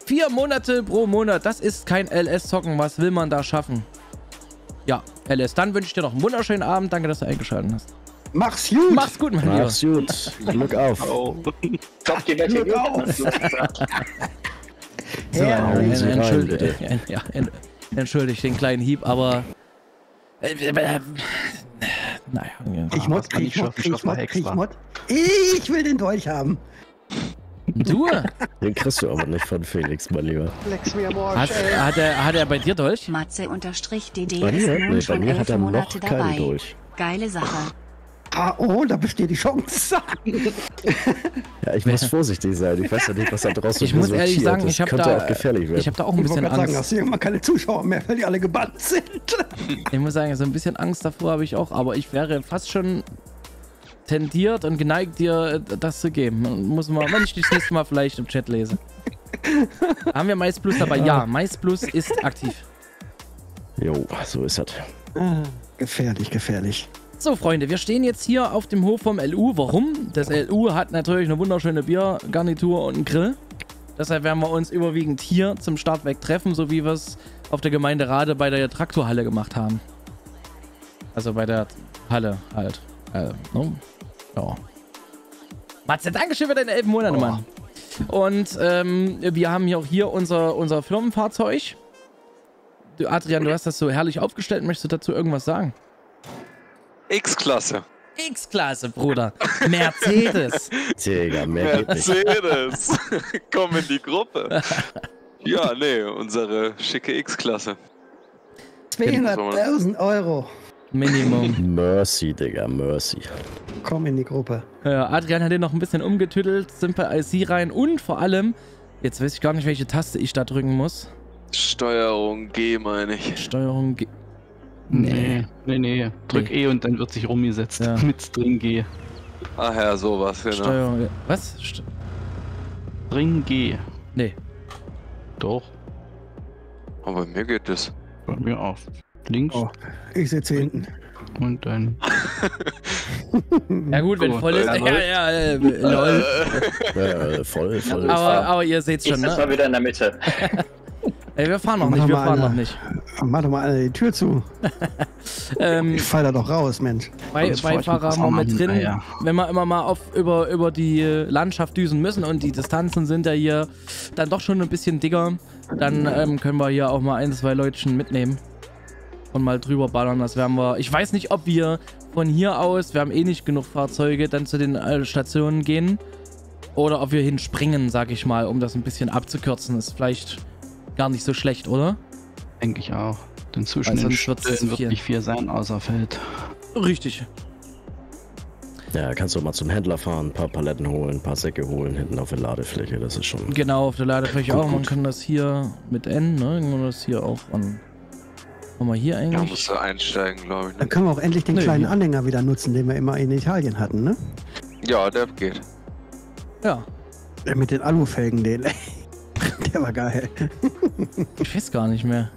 4 Monate pro Monat. Das ist kein LS-Zocken. Was will man da schaffen? Ja, LS, dann wünsche ich dir noch einen wunderschönen Abend. Danke, dass du eingeschaltet hast. Mach's gut! Mach's gut, mein Lieber. Mach's gut. Glück auf. Oh. Kopf, geh weg. Glück auf. So, entschuldigt den kleinen Hieb, aber... naja. Ich will den Dolch haben. Du? Den kriegst du aber nicht von Felix, mein Lieber. Hat er bei dir Dolch? Matze_DD bei mir, nee, bei mir hat er noch keinen Dolch. Geile Sache. Ah, oh, da besteht die Chance. Ja, ich muss vorsichtig sein. Ich weiß ja nicht, was da draußen ist. Ich muss ehrlich sagen, ich habe da auch gefährlich werden. Ich habe da auch ein bisschen Angst. Sagen, dass hier immer keine Zuschauer mehr, weil die alle gebannt sind. Ich muss sagen, so ein bisschen Angst davor habe ich auch, aber ich wäre fast schon tendiert und geneigt, dir das zu geben. Muss man, wenn ich das nächste Mal vielleicht im Chat lese. Haben wir Mais Plus dabei? Ja, Mais Plus ist aktiv. Jo, so ist das. Gefährlich, gefährlich. So, Freunde, wir stehen jetzt hier auf dem Hof vom LU. Warum? Das LU hat natürlich eine wunderschöne Biergarnitur und einen Grill. Deshalb werden wir uns überwiegend hier zum Start weg treffen, so wie wir es auf der Gemeinde Rade bei der Traktorhalle gemacht haben. Also bei der Halle halt. No. Oh. Matze, Dankeschön für deine 11 Monate, Mann. Und wir haben hier auch hier unser Firmenfahrzeug. Du, Adrian, du hast das so herrlich aufgestellt. Möchtest du dazu irgendwas sagen? X-Klasse. X-Klasse, Bruder. Mercedes. Digga, Mercedes. Komm in die Gruppe. Ja, nee, unsere schicke X-Klasse. 200.000 € Minimum. Mercy, Digga, Mercy. Komm in die Gruppe. Ja, Adrian hat den noch ein bisschen umgetüttelt, Simple IC rein und vor allem Jetzt weiß ich gar nicht, welche Taste ich da drücken muss. Steuerung G meine ich. Steuerung G. Nee. Drück E und dann wird sich rumgesetzt. Ja. Mit String G. Ach ja, sowas, genau. Steuerung G. Was? String G. Nee. Doch. Aber bei mir geht das. Bei mir auch. Links. Oh, ich sitze hinten. Und dann. Ja gut, wenn voll ist. Ja, lol. Voll. Aber ihr seht's schon, ne? Ich sitze mal wieder in der Mitte. Ey, wir fahren noch nicht. Mach doch mal alle die Tür zu. Ich fall da doch raus, Mensch. Beifahrer mal mit drin. Ja. Wenn wir immer mal über die Landschaft düsen müssen und die Distanzen sind ja hier dann doch schon ein bisschen dicker, dann können wir hier auch mal ein, zwei Leutchen mitnehmen und mal drüber ballern. Das werden wir. Ich weiß nicht, ob wir von hier aus, wir haben eh nicht genug Fahrzeuge, dann zu den Stationen gehen oder ob wir hinspringen, sag ich mal, um das ein bisschen abzukürzen. Ist vielleicht gar nicht so schlecht, oder? Denke ich auch. Denn zwischen den Stützen wird nicht viel sein, außer Feld. Richtig. Ja, kannst du mal zum Händler fahren, ein paar Paletten holen, ein paar Säcke holen, hinten auf der Ladefläche, das ist schon... Genau, auf der Ladefläche gut, auch. Man kann das hier mit N, ne? Man das hier auch an... Wollen wir hier eigentlich... Ja, musst du einsteigen, glaube ich. Ne? Dann können wir auch endlich den kleinen Anhänger wieder nutzen, den wir immer in Italien hatten, ne? Ja, der geht. Ja. Der mit den Alufelgen, den... Der war geil. Ich weiß gar nicht mehr.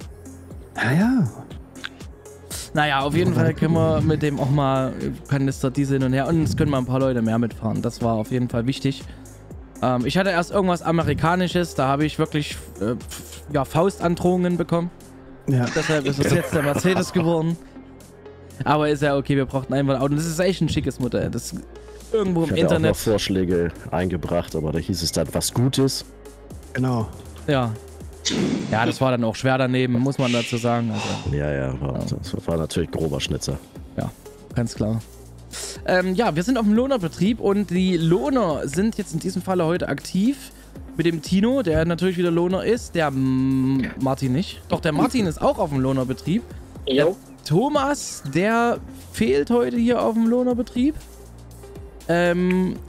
Naja, auf jeden Fall können wir mit dem auch mal Kanister Diesel hin und her. Und es können mal ein paar Leute mehr mitfahren. Das war auf jeden Fall wichtig. Ich hatte erst irgendwas Amerikanisches. Da habe ich wirklich Faustandrohungen bekommen. Ja. Deshalb ist es jetzt der Mercedes geworden. Aber ist ja okay, wir brauchten einfach ein Auto. Das ist echt ein schickes Modell. Das irgendwo im Internet. Ich habe auch noch Vorschläge eingebracht, aber da hieß es dann was Gutes. Genau. Ja. Ja, das war dann auch schwer daneben, muss man dazu sagen. Also, das war natürlich grober Schnitzer. Ja, ganz klar. Ja, wir sind auf dem Lohnerbetrieb und die Lohner sind jetzt in diesem Falle heute aktiv. Mit dem Tino, der natürlich wieder Lohner ist, der Martin nicht. Doch, der Martin ist auch auf dem Lohnerbetrieb. Der Thomas, der fehlt heute hier auf dem Lohnerbetrieb.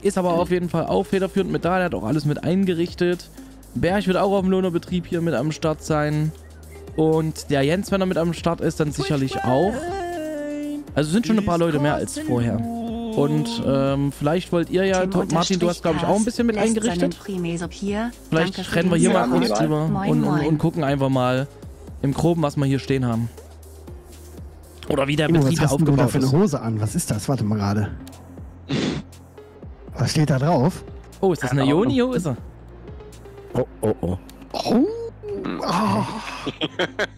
Ist aber auf jeden Fall auch federführend mit da, der hat auch alles mit eingerichtet. Berg wird auch auf dem Lohnerbetrieb hier mit am Start sein. Und der Jens, wenn er mit am Start ist, dann sicherlich auch. Also sind schon ein paar Leute mehr als vorher. Und vielleicht wollt ihr ja, Martin, du hast glaube ich auch ein bisschen mit eingerichtet. Vielleicht rennen wir hier mal kurz drüber und gucken einfach mal im Groben, was wir hier stehen haben. Oder wie der Betrieb aufgebaut ist. Was hast du da für eine Hose an? Was ist das? Warte mal gerade. Was steht da drauf? Oh, ist das eine Joni? Wo ist er? Oh.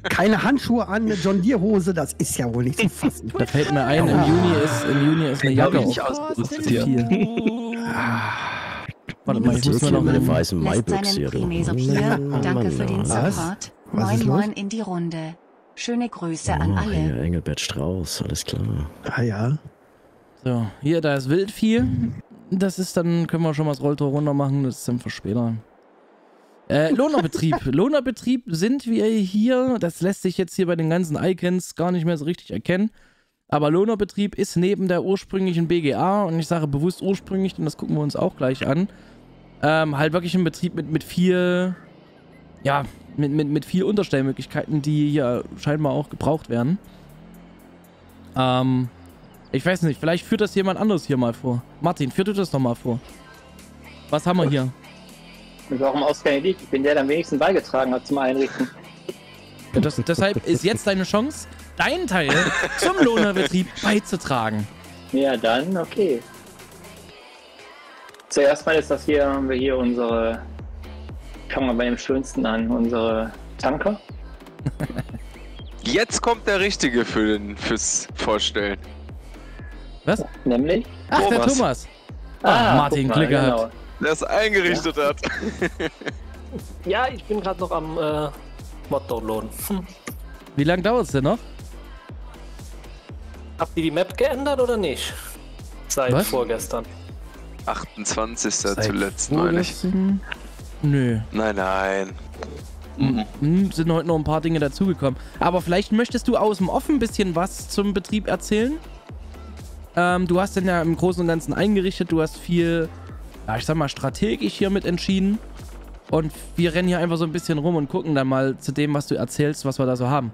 Keine Handschuhe an, eine John Deere Hose, das ist ja wohl nicht zu fassen. Da fällt mir ein, im Juni ist eine Jacke ausgerüstet. Warte mal, ich muss mal noch mit dem weißen Maibüchs hier reden. Danke für den Support. Moin Moin in die Runde. Schöne Grüße an alle. Ja, Engelbert Strauß, alles klar. Ah ja. So, hier, da ist Wildvieh. Das ist dann, können wir schon mal das Rolltor runter machen, das ist dann für später. Lohnerbetrieb. Lohnerbetrieb sind wir hier, das lässt sich jetzt hier bei den ganzen Icons gar nicht mehr so richtig erkennen, aber Lohnerbetrieb ist neben der ursprünglichen BGA, und ich sage bewusst ursprünglich, denn das gucken wir uns auch gleich an, halt wirklich ein Betrieb mit viel Unterstellmöglichkeiten, die hier scheinbar auch gebraucht werden. Ich weiß nicht, vielleicht führt das jemand anderes hier mal vor. Martin, führ du das nochmal vor. Was haben wir hier? Und warum ausgerechnet ich? Ich bin der, der am wenigsten beigetragen hat zum Einrichten. Ja, deshalb ist jetzt deine Chance, deinen Teil zum Lohnerbetrieb beizutragen. Ja, dann, okay. Zuerst mal ist das hier, haben wir hier unsere, fangen wir bei dem Schönsten an, unsere Tanker. Jetzt kommt der Richtige fürs Vorstellen. Was? Nämlich? Ach, Thomas. Der Thomas. Ah, Martin, Glück gehabt. Genau. Der es eingerichtet hat. Ja, ich bin gerade noch am Motto-Lohn. Wie lange dauert es denn noch? Habt ihr die Map geändert oder nicht? Seit vorgestern. 28. zuletzt, meine ich. Nö. Nein. Sind heute noch ein paar Dinge dazugekommen. Aber vielleicht möchtest du aus dem Offen ein bisschen was zum Betrieb erzählen? Du hast den ja im Großen und Ganzen eingerichtet, du hast viel... ich sag mal, strategisch hier mit entschieden. Und wir rennen hier einfach so ein bisschen rum und gucken dann mal zu dem, was du erzählst, was wir da so haben.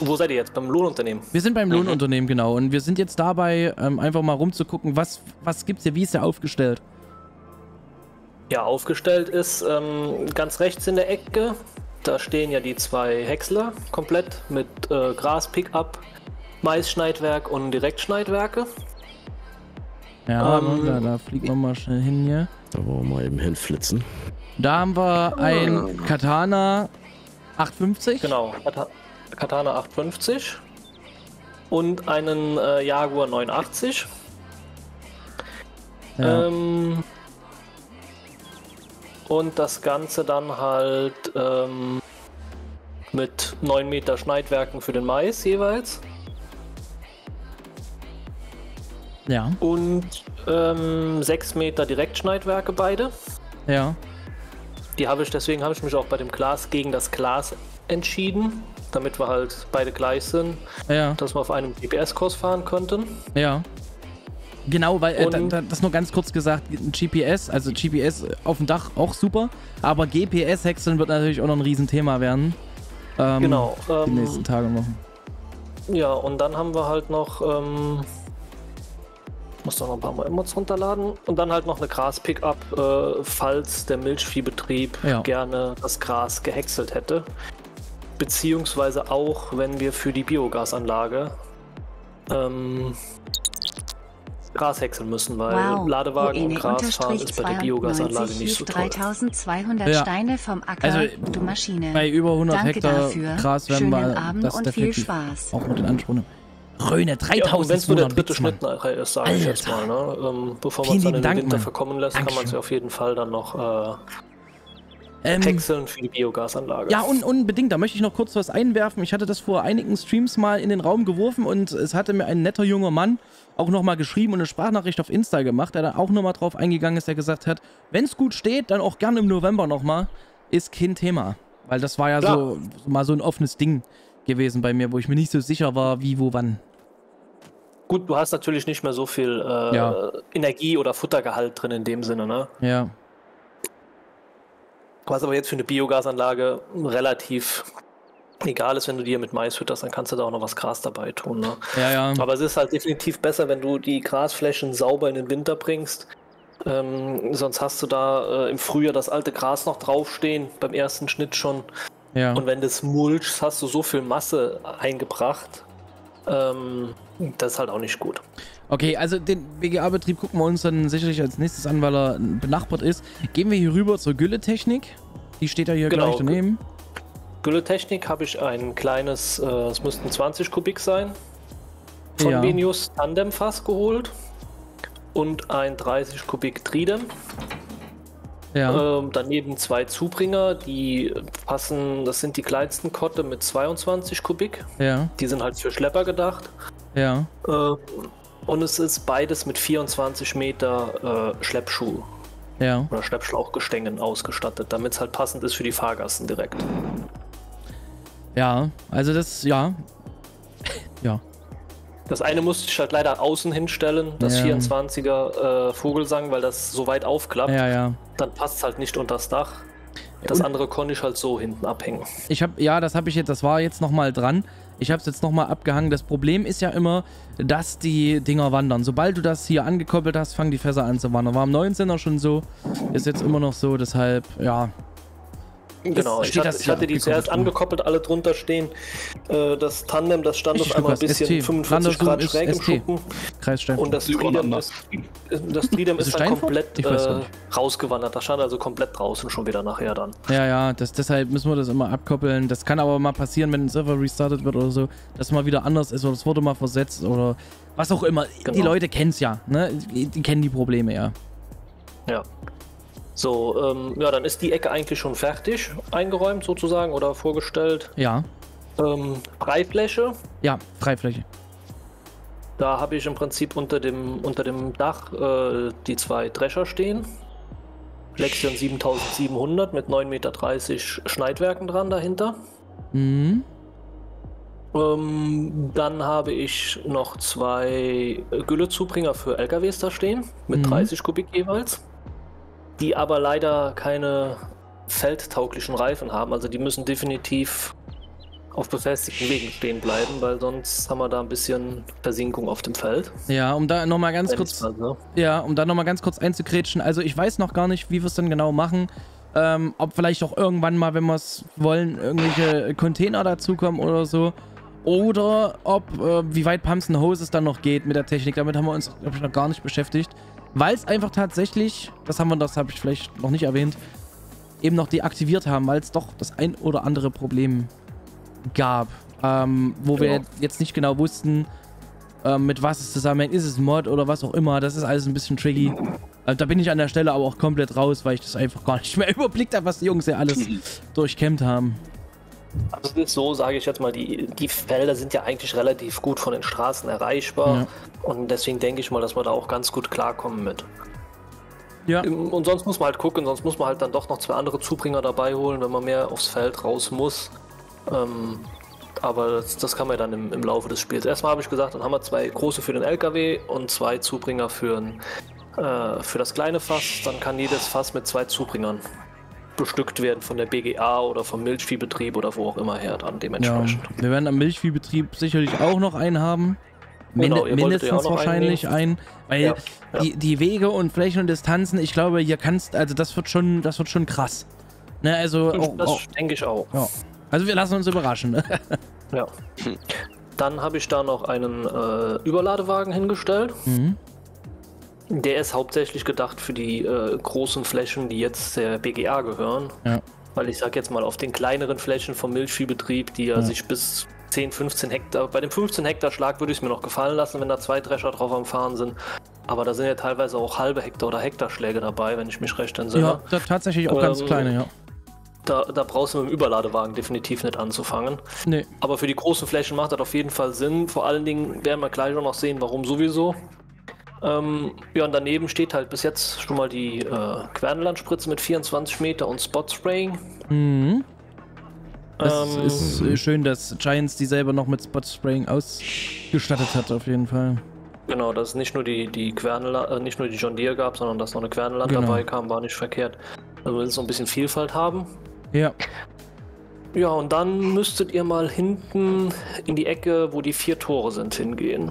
Wo seid ihr jetzt? Beim Lohnunternehmen? Wir sind beim Lohnunternehmen, genau. Und wir sind jetzt dabei, einfach mal rumzugucken, was gibt's hier, wie ist der aufgestellt? Ja, aufgestellt ist ganz rechts in der Ecke. Da stehen ja die zwei Häcksler komplett mit Gras-Pickup, Mais-Schneidwerk und Direktschneidwerke. Ja, da fliegen wir mal schnell hin hier. Da wollen wir mal eben hinflitzen. Da haben wir ein Katana 850. Genau, Katana 850 und einen Jaguar 89. Ja. Und das Ganze dann halt mit 9 Meter Schneidwerken für den Mais jeweils. Ja. Und 6 Meter Direktschneidwerke beide. Ja. Deswegen habe ich mich auch bei dem Glas gegen das Glas entschieden, damit wir halt beide gleich sind, ja, dass wir auf einem GPS-Kurs fahren könnten. Ja. Genau, weil, das nur ganz kurz gesagt, GPS, also GPS auf dem Dach auch super, aber GPS-Häckseln wird natürlich auch noch ein Riesenthema werden. Genau. Die nächsten Tage machen. Ja, und dann haben wir halt noch, muss doch noch ein paar Mal Emotes runterladen, und dann halt noch eine Gras-Pickup, falls der Milchviehbetrieb gerne das Gras gehäckselt hätte. Beziehungsweise auch, wenn wir für die Biogasanlage Gras häckseln müssen, weil Ladewagen und Gras fahren ist bei der Biogasanlage nicht so toll. 3200 Steine vom Acker, also du Maschine. Bei über 100 Hektar dafür. Gras werden wir das und viel Spaß. Auch mit den Ansprüchen. Röhne, 3200 Wenn es der dritte Schnitt nachher ist, sage ich jetzt mal. Ne? Bevor man es dann in den Winter verkommen lässt, kann man es ja auf jeden Fall dann noch häckseln für die Biogasanlage. Ja, und unbedingt, da möchte ich noch kurz was einwerfen. Ich hatte das vor einigen Streams mal in den Raum geworfen und es hatte mir ein netter junger Mann auch nochmal geschrieben und eine Sprachnachricht auf Insta gemacht, der da auch nochmal drauf eingegangen ist, der gesagt hat, wenn es gut steht, dann auch gerne im November nochmal, ist kein Thema. Weil das war ja so mal so ein offenes Ding gewesen bei mir, wo ich mir nicht so sicher war, wie, wo, wann. Gut, du hast natürlich nicht mehr so viel Energie- oder Futtergehalt drin in dem Sinne, ne? Ja. Was aber jetzt für eine Biogasanlage relativ egal ist, wenn du dir mit Mais fütterst, dann kannst du da auch noch was Gras dabei tun. Ne? Ja, ja. Aber es ist halt definitiv besser, wenn du die Grasflächen sauber in den Winter bringst. Sonst hast du da im Frühjahr das alte Gras noch draufstehen, beim ersten Schnitt schon. Ja. Und wenn du es mulchst, hast du so viel Masse eingebracht. Das ist halt auch nicht gut. Okay, also den BGA-Betrieb gucken wir uns dann sicherlich als nächstes an, weil er benachbart ist. Gehen wir hier rüber zur Gülletechnik. Die steht ja hier gleich daneben. Gülletechnik habe ich ein kleines, es müssten 20 Kubik sein, von Benius Tandemfass geholt und ein 30 Kubik Tridem. Ja. Daneben zwei Zubringer, die passen, das sind die kleinsten Kotte mit 22 Kubik. Ja. Die sind halt für Schlepper gedacht. Ja. Und es ist beides mit 24 Meter Schleppschuh oder Schleppschlauchgestängen ausgestattet, damit es halt passend ist für die Fahrgassen direkt. Ja, also das, ja. Das eine musste ich halt leider außen hinstellen, das 24er Vogelsang, weil das so weit aufklappt, dann passt es halt nicht unter das Dach. Das andere konnte ich halt so hinten abhängen. Das war jetzt nochmal dran. Ich habe es jetzt nochmal abgehangen. Das Problem ist ja immer, dass die Dinger wandern. Sobald du das hier angekoppelt hast, fangen die Fässer an zu wandern. War am 19er schon so, ist jetzt immer noch so, deshalb, Genau, ich hatte die zuerst angekoppelt, alle drunter stehen. Das Tandem, das stand auf einmal ein bisschen 45 Grad schräg im Schuppen. Und das Tridem ist dann komplett rausgewandert. Das stand also komplett draußen schon wieder nachher dann. Ja, deshalb müssen wir das immer abkoppeln. Das kann aber mal passieren, wenn ein Server restartet wird oder so, dass mal wieder anders ist oder das wurde mal versetzt oder was auch immer. Genau. Die Leute kennen es ja, ne? Die kennen die Probleme ja. Ja. So, dann ist die Ecke eigentlich schon fertig eingeräumt sozusagen oder vorgestellt. Ja. Freifläche. Ja, Freifläche. Da habe ich im Prinzip unter dem Dach die zwei Drescher stehen. Lexion 7700 mit 9,30 Meter Schneidwerken dran dahinter. Mhm. Dann habe ich noch zwei Güllezubringer für LKWs da stehen mit 30 Kubik jeweils. die aber leider keine feldtauglichen Reifen haben. Also die müssen definitiv auf befestigten Wegen stehen bleiben, weil sonst haben wir da ein bisschen Versinkung auf dem Feld. Ja, um da nochmal ganz kurz einzukrätschen. Also ich weiß noch gar nicht, wie wir es dann genau machen. Ob vielleicht auch irgendwann mal, wenn wir es wollen, irgendwelche Container dazukommen oder so. Oder ob, wie weit Pumps and Hoses dann noch geht mit der Technik. Damit haben wir uns noch gar nicht beschäftigt. Weil es einfach tatsächlich, das habe ich vielleicht noch nicht erwähnt, eben noch deaktiviert haben, weil es doch das ein oder andere Problem gab. Wo wir jetzt nicht genau wussten, mit was es zusammenhängt. Ist es ein Mod oder was auch immer? Das ist alles ein bisschen tricky. Da bin ich an der Stelle aber auch komplett raus, weil ich das einfach gar nicht mehr überblickt habe, was die Jungs ja alles durchkämmt haben. Also das ist so, sage ich jetzt mal, die Felder sind ja eigentlich relativ gut von den Straßen erreichbar. Ja. Und deswegen denke ich mal, dass wir da auch ganz gut klarkommen mit. Ja. Und sonst muss man halt gucken, sonst muss man halt dann doch noch zwei andere Zubringer dabei holen, wenn man mehr aufs Feld raus muss. Aber das kann man dann im Laufe des Spiels. Erstmal habe ich gesagt, dann haben wir zwei große für den LKW und zwei Zubringer für das kleine Fass. Dann kann jedes Fass mit zwei Zubringern bestückt werden von der BGA oder vom Milchviehbetrieb oder wo auch immer her dann dementsprechend. Ja, wir werden am Milchviehbetrieb sicherlich auch noch einen haben. Genau, mindestens wahrscheinlich einen. Weil die Wege und Flächen und Distanzen, ich glaube, hier kannst, also das wird schon krass. Ne, also das denke ich auch. Ja. Also wir lassen uns überraschen. Ne? Ja. Dann habe ich da noch einen Überladewagen hingestellt. Mhm. Der ist hauptsächlich gedacht für die großen Flächen, die jetzt der BGA gehören. Ja. Weil ich sag jetzt mal, auf den kleineren Flächen vom Milchviehbetrieb, die sich bis 10, 15 Hektar, bei dem 15 Hektar Schlag würde ich es mir noch gefallen lassen, wenn da zwei Drescher drauf am Fahren sind. Aber da sind ja teilweise auch halbe Hektar oder Hektarschläge dabei, wenn ich mich recht entsinne. Ja, tatsächlich auch ganz kleine, ja. Da brauchst du mit dem Überladewagen definitiv nicht anzufangen. Nee. Aber für die großen Flächen macht das auf jeden Fall Sinn. Vor allen Dingen werden wir gleich auch noch sehen, warum sowieso. Ja, und daneben steht halt bis jetzt schon mal die Quernlandspritze mit 24 Meter und Spot-Spraying. Mhm. Das ist schön, dass Giants die selber noch mit Spot-Spraying ausgestattet hat, auf jeden Fall. Genau, dass es nicht nur die John Deere gab, sondern dass noch eine Quernland dabei kam, war nicht verkehrt. Also wir müssen so ein bisschen Vielfalt haben. Ja. Ja, und dann müsstet ihr mal hinten in die Ecke, wo die 4 Tore sind, hingehen.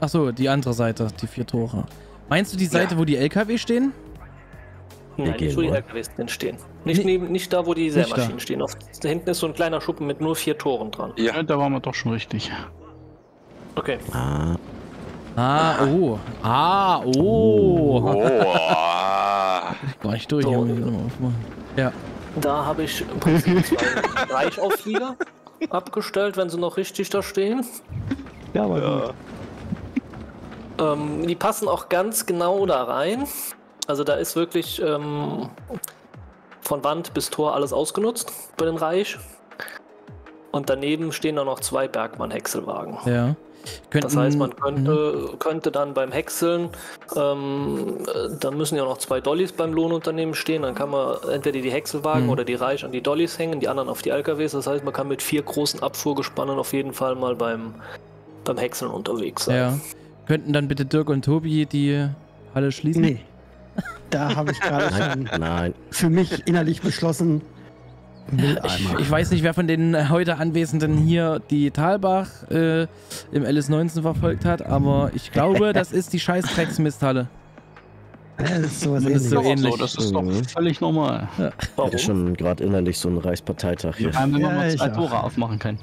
Achso, die andere Seite, die 4 Tore. Meinst du die Seite, wo die LKW stehen? Nein, nicht wo die LKWs drin stehen. Nicht da, wo die Sämaschinen stehen. Da hinten ist so ein kleiner Schuppen mit nur 4 Toren dran. Ja, da waren wir doch schon richtig. Okay. War ich durch. So, ja. Da habe ich im Prinzip 2 Reichauflieger abgestellt, wenn sie noch richtig da stehen. Ja, aber gut. Die passen auch ganz genau da rein. Also da ist wirklich von Wand bis Tor alles ausgenutzt bei den Reich. Und daneben stehen dann noch 2 Bergmann-Häckselwagen. Ja. Das heißt, man könnte dann beim Häckseln, dann müssen ja noch 2 Dollys beim Lohnunternehmen stehen, dann kann man entweder die Häckselwagen oder die Reich an die Dollys hängen, die anderen auf die LKWs. Das heißt, man kann mit 4 großen Abfuhrgespannen auf jeden Fall mal beim Häckseln unterwegs sein. Ja. Könnten dann bitte Dirk und Tobi die Halle schließen? Nee, da habe ich gerade schon für mich innerlich beschlossen. Ich weiß nicht, wer von den heute Anwesenden hier die Talbach im LS19 verfolgt hat, aber ich glaube, das ist die scheiß Drecksmisthalle. Das ist so ähnlich. Das ist doch völlig normal. Ja. Warum? Ich schon gerade innerlich so einen Reichsparteitag hier. Vor allem, wenn man mal 2 Tore aufmachen kann.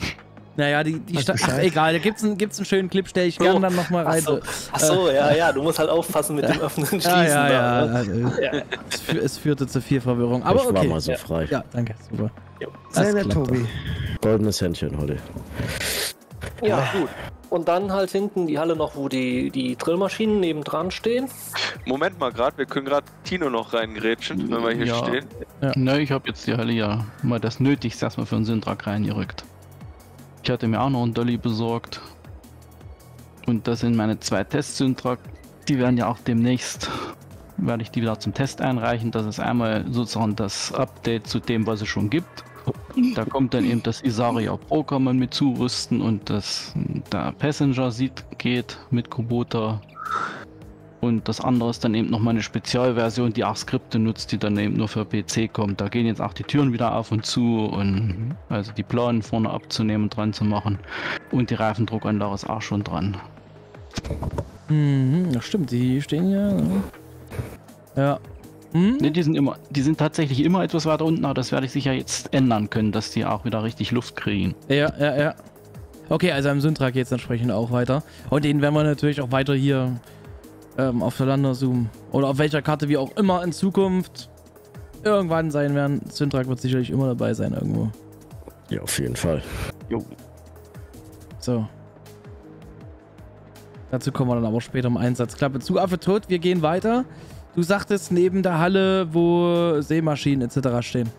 Naja, die Stadt. Ach, egal, da gibt's einen schönen Clip, stelle ich gerne dann nochmal rein. Achso, ja, du musst halt aufpassen mit dem Öffnen und Schließen. Es führte zu viel Verwirrung. Aber ich war mal so frei. Ja, danke, super. Sehr nett, Tobi. Goldenes Händchen heute. Ja, gut. Und dann halt hinten die Halle noch, wo die Drillmaschinen nebendran stehen. Moment mal gerade, wir können gerade Tino noch reingrätschen, wenn wir hier stehen. Ja. Ne, ich habe jetzt die Halle mal das Nötigste erstmal für den Syndrak reingerückt. Ich hatte mir auch noch einen Dolly besorgt und das sind meine 2 Test-Syntrak, die werden ja auch demnächst, werde ich die wieder zum Test einreichen. Das ist einmal sozusagen das Update zu dem, was es schon gibt. Da kommt dann eben das Isaria Pro, kann man mit zurüsten, und das da Passenger Seat geht mit Kubota. Und das andere ist dann eben nochmal eine Spezialversion, die auch Skripte nutzt, die dann eben nur für PC kommt. Da gehen jetzt auch die Türen wieder auf und zu und also die Planen vorne abzunehmen und dran zu machen. Und die Reifendruckanlage ist auch schon dran. Mhm, das stimmt, die stehen ja. Ne? Ja. Mhm. Ne, die sind tatsächlich immer etwas weiter unten, aber das werde ich sicher jetzt ändern können, dass die auch wieder richtig Luft kriegen. Ja, ja, ja. Okay, also am Syntrag geht es entsprechend auch weiter. Und den werden wir natürlich auch weiter hier aufeinander zoomen. Oder auf welcher Karte wir auch immer in Zukunft irgendwann sein werden. Syntrag wird sicherlich immer dabei sein irgendwo. Ja, auf jeden Fall. Jo. So. Dazu kommen wir dann aber später im Einsatz. Klappe zu, Affe tot, wir gehen weiter. Du sagtest neben der Halle, wo Seemaschinen etc. stehen.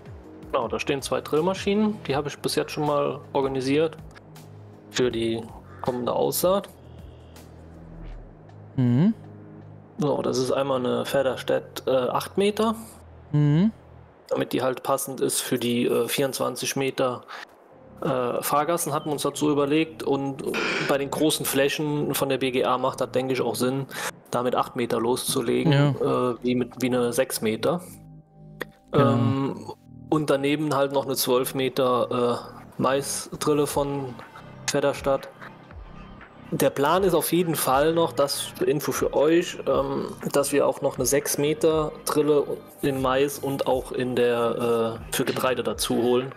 Genau, da stehen 2 Drillmaschinen. Die habe ich bis jetzt schon mal organisiert für die kommende Aussaat. Mhm. So, das ist einmal eine Federstedt 8 Meter. Mhm. Damit die halt passend ist für die 24 Meter Fahrgassen, hatten wir uns dazu überlegt, und bei den großen Flächen von der BGA macht das, denke ich, auch Sinn, damit 8 Meter loszulegen, ja. wie eine 6 Meter. Ja. Und daneben halt noch eine 12 Meter Maisdrille von Fedderstadt. Der Plan ist auf jeden Fall noch, das Info für euch, dass wir auch noch eine 6 Meter Drille in Mais und auch in der für Getreide dazu holen,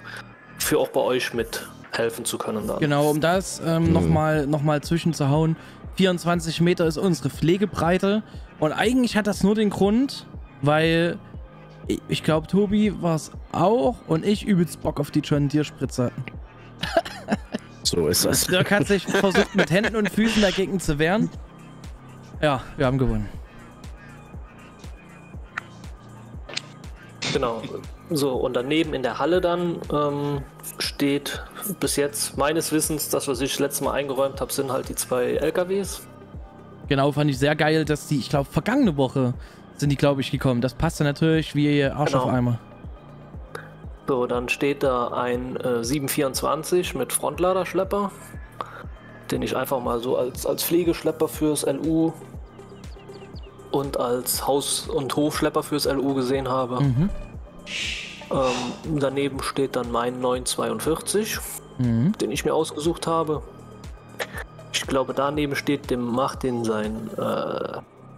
für auch bei euch mithelfen zu können dann. Genau, um das nochmal zwischenzuhauen. 24 Meter ist unsere Pflegebreite und eigentlich hat das nur den Grund, weil ich glaube, Tobi war es auch und ich übelst Bock auf die John Deere Spritze hatten. So ist das. Dirk hat sich versucht, mit Händen und Füßen dagegen zu wehren. Ja, wir haben gewonnen. Genau. So, und daneben in der Halle dann steht bis jetzt meines Wissens, das, was ich letztes Mal eingeräumt habe, sind halt die 2 LKWs. Genau, fand ich sehr geil, dass die, ich glaube, vergangene Woche sind die, glaube ich, gekommen. Das passt ja natürlich wie Arsch auf Eimer. So, dann steht da ein 724 mit Frontladerschlepper, den ich einfach mal so als Pflegeschlepper fürs LU und als Haus- und Hofschlepper fürs LU gesehen habe. Mhm. Daneben steht dann mein 942, den ich mir ausgesucht habe. Ich glaube, daneben steht dem Martin sein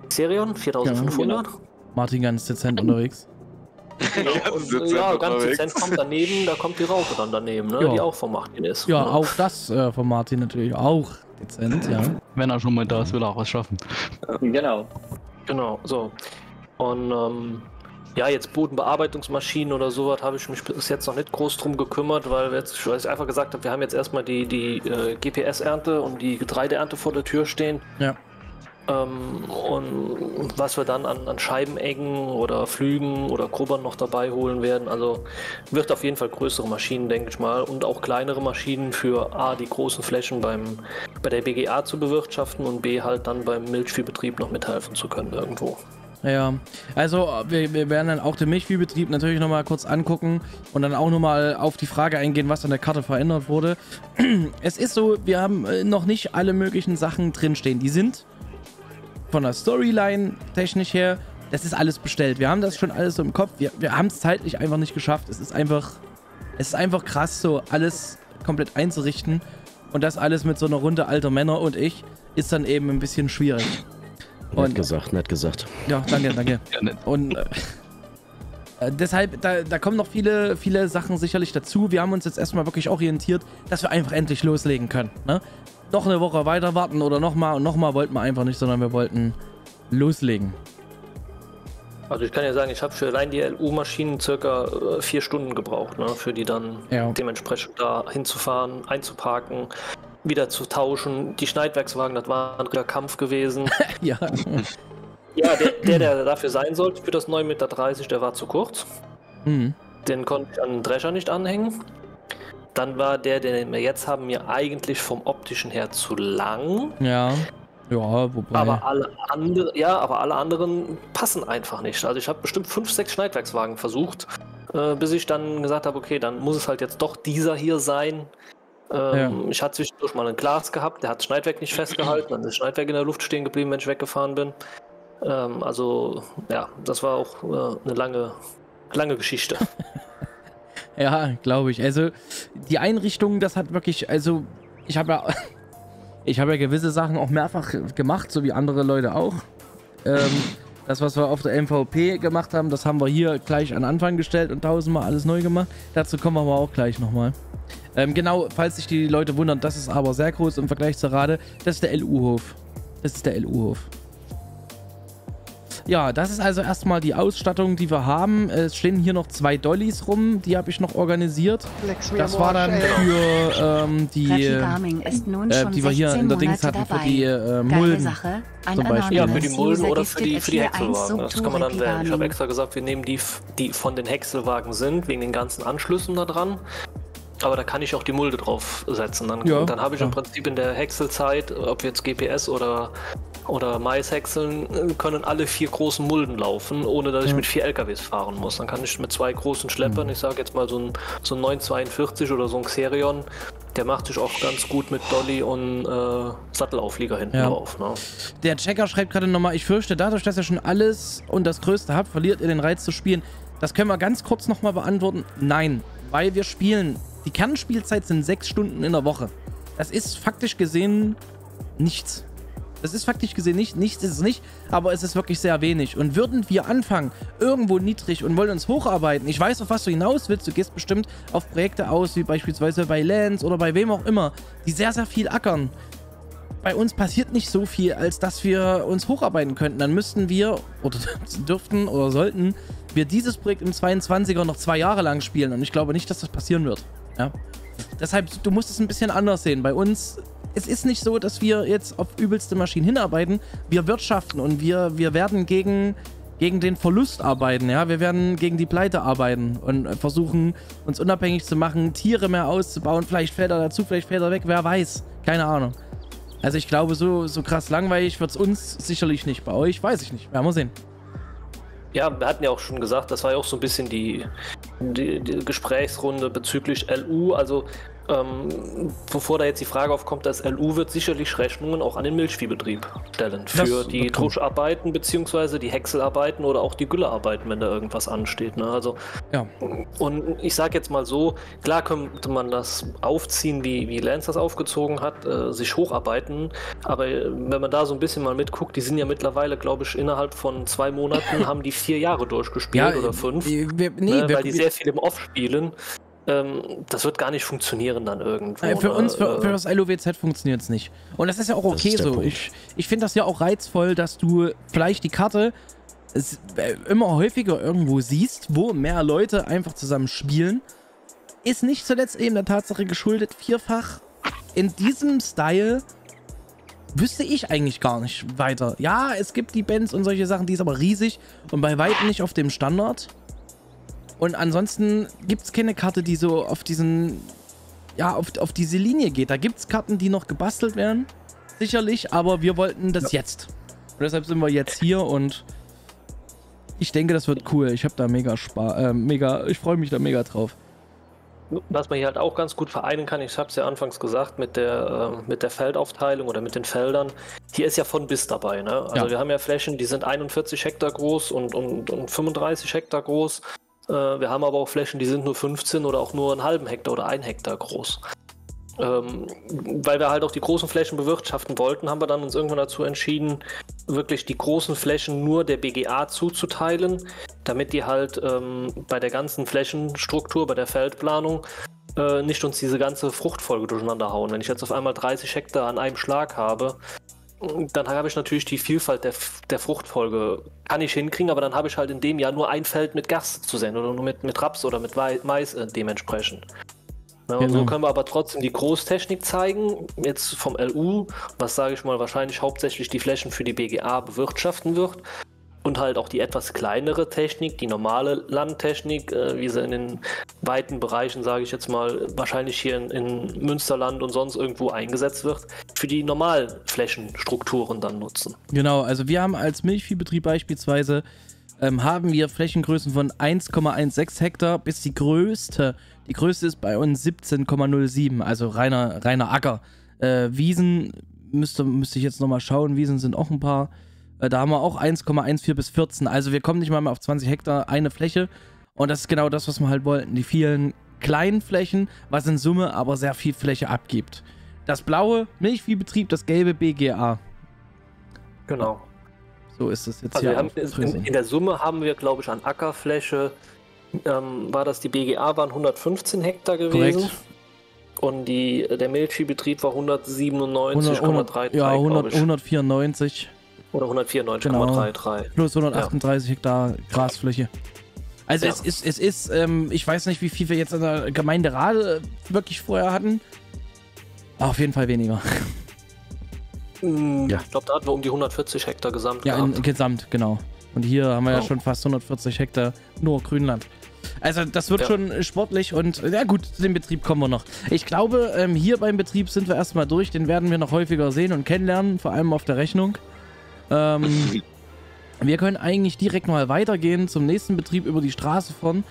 Serion 4500. Genau. Martin ganz dezent unterwegs. Genau. Ganz dezent kommt daneben, da kommt die Raupe dann daneben, ne? Die auch von Martin ist. Ja, auch das von Martin natürlich auch dezent, ja. Wenn er schon mal da ist, will er auch was schaffen. Genau. Genau, so. Und ja, jetzt Bodenbearbeitungsmaschinen oder sowas habe ich mich bis jetzt noch nicht groß drum gekümmert, weil ich einfach gesagt habe, wir haben jetzt erstmal die GPS-Ernte und die Getreideernte vor der Tür stehen. Ja. Und was wir dann an Scheibeneggen oder Flügen oder Grubbern noch dabei holen werden, also wird auf jeden Fall größere Maschinen, denke ich mal, und auch kleinere Maschinen für A, die großen Flächen bei der BGA zu bewirtschaften und B, halt dann beim Milchviehbetrieb noch mithelfen zu können irgendwo. Ja, also wir werden dann auch den Milchviehbetrieb natürlich nochmal kurz angucken und dann auch nochmal auf die Frage eingehen, was an der Karte verändert wurde. Es ist so, wir haben noch nicht alle möglichen Sachen drinstehen. Die sind von der Storyline technisch her, das ist alles bestellt. Wir haben das schon alles so im Kopf. Wir haben es zeitlich einfach nicht geschafft. Es ist einfach krass, so alles komplett einzurichten. Und das alles mit so einer Runde alter Männer und ich ist dann eben ein bisschen schwierig. Und nett gesagt. Ja, danke. Und deshalb, da kommen noch viele Sachen sicherlich dazu. Wir haben uns jetzt erstmal wirklich orientiert, dass wir einfach endlich loslegen können. Ne? Noch eine Woche weiter warten oder nochmal und nochmal wollten wir einfach nicht, sondern wir wollten loslegen. Also ich kann ja sagen, ich habe für allein die LU-Maschinen circa 4 Stunden gebraucht, ne? Für die dann dementsprechend da hinzufahren, einzuparken, wieder zu tauschen. Die Schneidwerkswagen, das war ein guter Kampf gewesen. Ja. Ja, der dafür sein sollte, für das 9,30 Meter, der war zu kurz. Mhm. Den konnte ich an den Drescher nicht anhängen. Dann war der, den wir jetzt haben, mir eigentlich vom optischen her zu lang. Ja. Ja, wobei. Aber alle anderen passen einfach nicht. Also ich habe bestimmt 5, 6 Schneidwerkswagen versucht, bis ich dann gesagt habe, okay, dann muss es halt jetzt doch dieser hier sein. Ich hatte zwischendurch mal ein Glas gehabt, der hat das Schneidwerk nicht festgehalten, dann ist das Schneidwerk in der Luft stehen geblieben, wenn ich weggefahren bin. Also, ja, das war auch eine lange Geschichte. Ja, glaube ich. Also, die Einrichtung, das hat wirklich, also, ich habe ja gewisse Sachen auch mehrfach gemacht, so wie andere Leute auch. Das, was wir auf der MVP gemacht haben, das haben wir hier gleich an Anfang gestellt und tausendmal alles neu gemacht. Dazu kommen wir aber auch gleich nochmal. Genau, falls sich die Leute wundern, das ist aber sehr groß im Vergleich zur Rade. Das ist der LU-Hof. Das ist der LU-Hof. Ja, das ist also erstmal die Ausstattung, die wir haben. Es stehen hier noch 2 Dollys rum, die habe ich noch organisiert. Das war dann für die wir hier in der Dings hatten, für die Mulden zum Beispiel. Ja, für die Mulden oder für die Häckselwagen. Das kann man dann wählen. Ich habe extra gesagt, wir nehmen die, die von den Häckselwagen sind, wegen den ganzen Anschlüssen da dran. Aber da kann ich auch die Mulde drauf setzen. Dann, ja, dann habe ich im Prinzip in der Häckselzeit, ob jetzt GPS oder Mais häckseln, können alle 4 großen Mulden laufen, ohne dass ich mit 4 LKWs fahren muss. Dann kann ich mit 2 großen Schleppern, ich sage jetzt mal so ein 942 oder so ein Xerion, der macht sich auch ganz gut mit Dolly und Sattelauflieger hinten drauf. Ne? Der Checker schreibt gerade nochmal, ich fürchte, dadurch, dass ihr schon alles und das Größte habt, verliert ihr den Reiz zu spielen. Das können wir ganz kurz nochmal beantworten. Nein, weil wir spielen. Die Kernspielzeit sind 6 Stunden in der Woche. Das ist faktisch gesehen nichts. Das ist faktisch gesehen nichts ist es nicht, aber es ist wirklich sehr wenig. Und würden wir anfangen, irgendwo niedrig und wollen uns hocharbeiten, ich weiß, auf was du hinaus willst, du gehst bestimmt auf Projekte aus, wie beispielsweise bei Lance oder bei wem auch immer, die sehr, sehr viel ackern. Bei uns passiert nicht so viel, als dass wir uns hocharbeiten könnten. Dann müssten wir, oder dürften oder sollten, wir dieses Projekt im 22er noch 2 Jahre lang spielen. Und ich glaube nicht, dass das passieren wird. Ja. Deshalb, du musst es ein bisschen anders sehen. Bei uns, es ist nicht so, dass wir jetzt auf übelste Maschinen hinarbeiten. Wir wirtschaften und wir werden gegen den Verlust arbeiten. Ja? Wir werden gegen die Pleite arbeiten und versuchen, uns unabhängig zu machen, Tiere mehr auszubauen. Vielleicht fällt er dazu, vielleicht fällt er weg, wer weiß. Keine Ahnung. Also ich glaube, so krass langweilig wird es uns sicherlich nicht. Bei euch weiß ich nicht. Werden wir sehen. Ja, wir hatten ja auch schon gesagt, das war ja auch so ein bisschen die Gesprächsrunde bezüglich LU. Also bevor da jetzt die Frage aufkommt, dass LU wird sicherlich Rechnungen auch an den Milchviehbetrieb stellen. Für die Truscharbeiten bzw. die Häckselarbeiten oder auch die Güllearbeiten, wenn da irgendwas ansteht. Ne? Also, ja. Und ich sage jetzt mal so, klar könnte man das aufziehen, wie Lance das aufgezogen hat, sich hocharbeiten. Aber wenn man da so ein bisschen mal mitguckt, die sind ja mittlerweile, glaube ich, innerhalb von 2 Monaten haben die 4 Jahre durchgespielt, ja, oder 5. Weil die sehr viel im Off spielen. Das wird gar nicht funktionieren dann irgendwo. Für oder, uns, für das LOWZ funktioniert es nicht. Und das ist ja auch okay so. Punkt. Ich finde das ja auch reizvoll, dass du vielleicht die Karte immer häufiger irgendwo siehst, wo mehr Leute einfach zusammen spielen. Ist nicht zuletzt eben der Tatsache geschuldet, vierfach in diesem Style wüsste ich eigentlich gar nicht weiter. Ja, es gibt die Bands und solche Sachen, die ist aber riesig und bei weitem nicht auf dem Standard. Und ansonsten gibt es keine Karte, die so auf diesen, ja, auf diese Linie geht. Da gibt es Karten, die noch gebastelt werden, sicherlich, aber wir wollten das jetzt. Und deshalb sind wir jetzt hier und ich denke, das wird cool. Ich habe da mega Spaß, ich freue mich da mega drauf. Was man hier halt auch ganz gut vereinen kann, ich habe es ja anfangs gesagt, mit der Feldaufteilung oder mit den Feldern, hier ist ja von bis dabei. Ne? Also wir haben ja Flächen, die sind 41 Hektar groß und 35 Hektar groß. Wir haben aber auch Flächen, die sind nur 15 oder auch nur einen halben Hektar oder 1 Hektar groß. Weil wir halt auch die großen Flächen bewirtschaften wollten, haben wir dann uns irgendwann dazu entschieden, wirklich die großen Flächen nur der BGA zuzuteilen, damit die halt bei der ganzen Flächenstruktur, bei der Feldplanung nicht uns diese ganze Fruchtfolge durcheinander hauen. Wenn ich jetzt auf einmal 30 Hektar an einem Schlag habe, dann habe ich natürlich die Vielfalt der Fruchtfolge, kann ich hinkriegen, aber dann habe ich halt in dem Jahr nur ein Feld mit Gerste zu sehen oder nur mit Raps oder mit Mais dementsprechend. Ja, und so können wir aber trotzdem die Großtechnik zeigen, jetzt vom LU, was sage ich mal wahrscheinlich hauptsächlich die Flächen für die BGA bewirtschaften wird und halt auch die etwas kleinere Technik, die normale Landtechnik, wie sie in den weiten Bereichen, sage ich jetzt mal, wahrscheinlich hier in Münsterland und sonst irgendwo eingesetzt wird, für die normalen Flächenstrukturen dann nutzen. Genau, also wir haben als Milchviehbetrieb beispielsweise, haben wir Flächengrößen von 1,16 Hektar bis die größte ist bei uns 17,07, also reiner Acker. Wiesen müsste ich jetzt nochmal schauen, Wiesen sind auch ein paar. Da haben wir auch 1,14 bis 14. Also wir kommen nicht mal mehr auf 20 Hektar eine Fläche. Und das ist genau das, was wir halt wollten. Die vielen kleinen Flächen, was in Summe aber sehr viel Fläche abgibt. Das blaue Milchviehbetrieb, das gelbe BGA. Genau. So ist es jetzt also hier. In der Summe haben wir, glaube ich, an Ackerfläche, war das die BGA, waren 115 Hektar gewesen. Korrekt. Und der Milchviehbetrieb war 197,33. Ja, 194. Oder 194,33. Genau. Plus 138 ja. Hektar Grasfläche. Also ja. es ist, ich weiß nicht, wie viel wir jetzt an der Gemeinderade wirklich vorher hatten. Aber auf jeden Fall weniger. Ja. Ich glaube, da hatten wir um die 140 Hektar gesamt. Ja, gesamt, genau. Und hier haben wir ja schon fast 140 Hektar nur Grünland. Also das wird schon sportlich und ja gut, zu dem Betrieb kommen wir noch. Ich glaube, hier beim Betrieb sind wir erstmal durch. Den werden wir noch häufiger sehen und kennenlernen, vor allem auf der Rechnung. Wir können eigentlich direkt mal weitergehen zum nächsten Betrieb über die Straße von,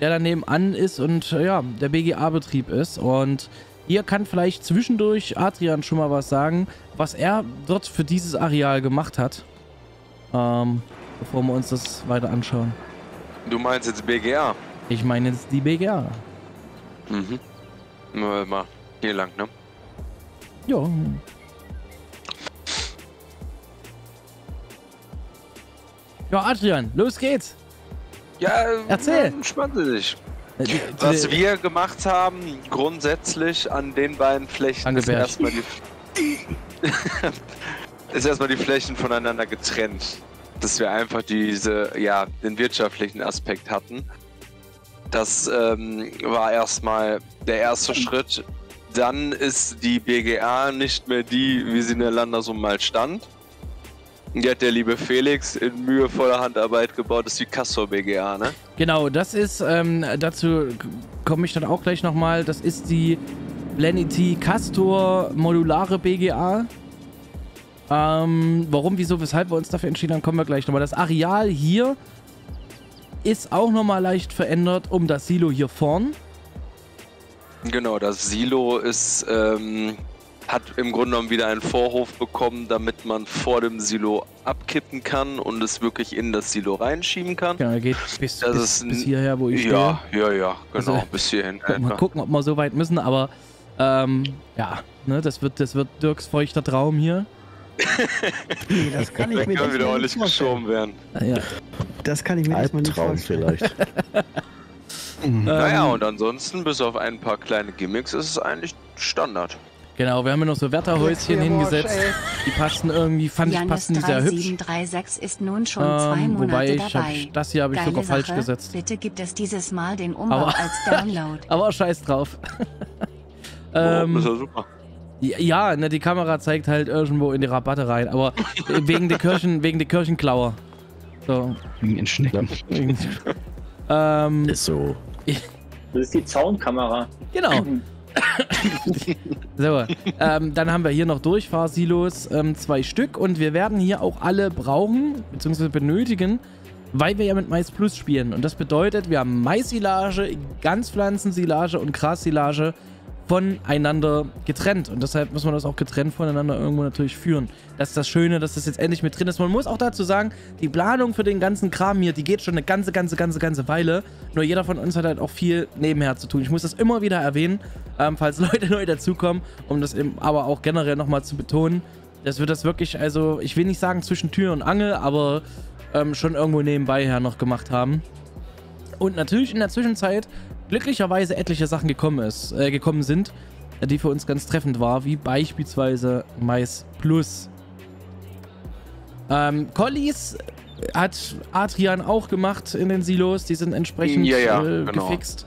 der da nebenan ist und ja, der BGA-Betrieb ist. Und hier kann vielleicht zwischendurch Adrian schon mal was sagen, was er dort für dieses Areal gemacht hat, bevor wir uns das weiter anschauen. Du meinst jetzt BGA? Ich meine jetzt die BGA. Mhm. Nur mal hier lang, ne? Ja. Ja, Adrian, los geht's. Ja, erzähl. Entspann dich. Was wir gemacht haben, grundsätzlich an den beiden Flächen, ist erstmal die Flächen voneinander getrennt. Dass wir einfach diese, ja, den wirtschaftlichen Aspekt hatten. Das war erstmal der erste Schritt. Dann ist die BGA nicht mehr die, wie sie in der Landesum mal stand. Die hat der liebe Felix in mühevoller Handarbeit gebaut, das ist die Castor BGA, ne? Genau, das ist, dazu komme ich dann auch gleich nochmal, das ist die Blenity Castor modulare BGA. Warum, wieso, weshalb wir uns dafür entschieden haben, kommen wir gleich nochmal. Das Areal hier ist auch nochmal leicht verändert um das Silo hier vorn. Genau, das Silo ist, hat im Grunde genommen wieder einen Vorhof bekommen, damit man vor dem Silo abkippen kann und es wirklich in das Silo reinschieben kann. Genau, geht bis hierher, wo ich stehe. Ja, genau, also, bis hierhin. Mal gucken, ob wir so weit müssen, aber ja, ne, das wird Dirks feuchter Traum hier. Das kann ich mir kann wieder ordentlich geschoben werden. Ja. Das kann ich mir erstmal nicht vorstellen. Vielleicht. Naja, und ansonsten, bis auf ein paar kleine Gimmicks, ist es eigentlich Standard. Genau, wir haben ja noch so Wärterhäuschen hingesetzt. Die passten irgendwie, fand ich, die sehr hübsch. 3736 ist nun schon 2 Monate wobei das hier habe ich sogar falsch gesetzt. Bitte gibt es dieses Mal den Umbau als Download. Aber scheiß drauf. Das ist ja super. Ja, ne, die Kamera zeigt halt irgendwo in die Rabatte rein, aber wegen der Kirchenklauer. So. Wegen den Schnecken. Ist so. Das ist die Zaunkamera. Genau. So, dann haben wir hier noch Durchfahrsilos, 2 Stück, und wir werden hier auch alle brauchen, beziehungsweise benötigen, weil wir ja mit Mais Plus spielen. Und das bedeutet, wir haben Mais-Silage, Ganzpflanzensilage und Grassilage voneinander getrennt, und deshalb muss man das auch getrennt voneinander irgendwo natürlich führen. Das ist das Schöne, dass das jetzt endlich mit drin ist. Man muss auch dazu sagen, die Planung für den ganzen Kram hier, die geht schon eine ganze Weile, nur jeder von uns hat halt auch viel nebenher zu tun. Ich muss das immer wieder erwähnen, falls Leute neu dazukommen, um das eben aber auch generell nochmal zu betonen, dass wir das wirklich, also ich will nicht sagen zwischen Tür und Angel, aber schon irgendwo nebenbei her noch gemacht haben. Und natürlich in der Zwischenzeit glücklicherweise etliche Sachen gekommen sind, die für uns ganz treffend war, wie beispielsweise Mais Plus. Collies hat Adrian auch gemacht in den Silos, die sind entsprechend genau. Gefixt.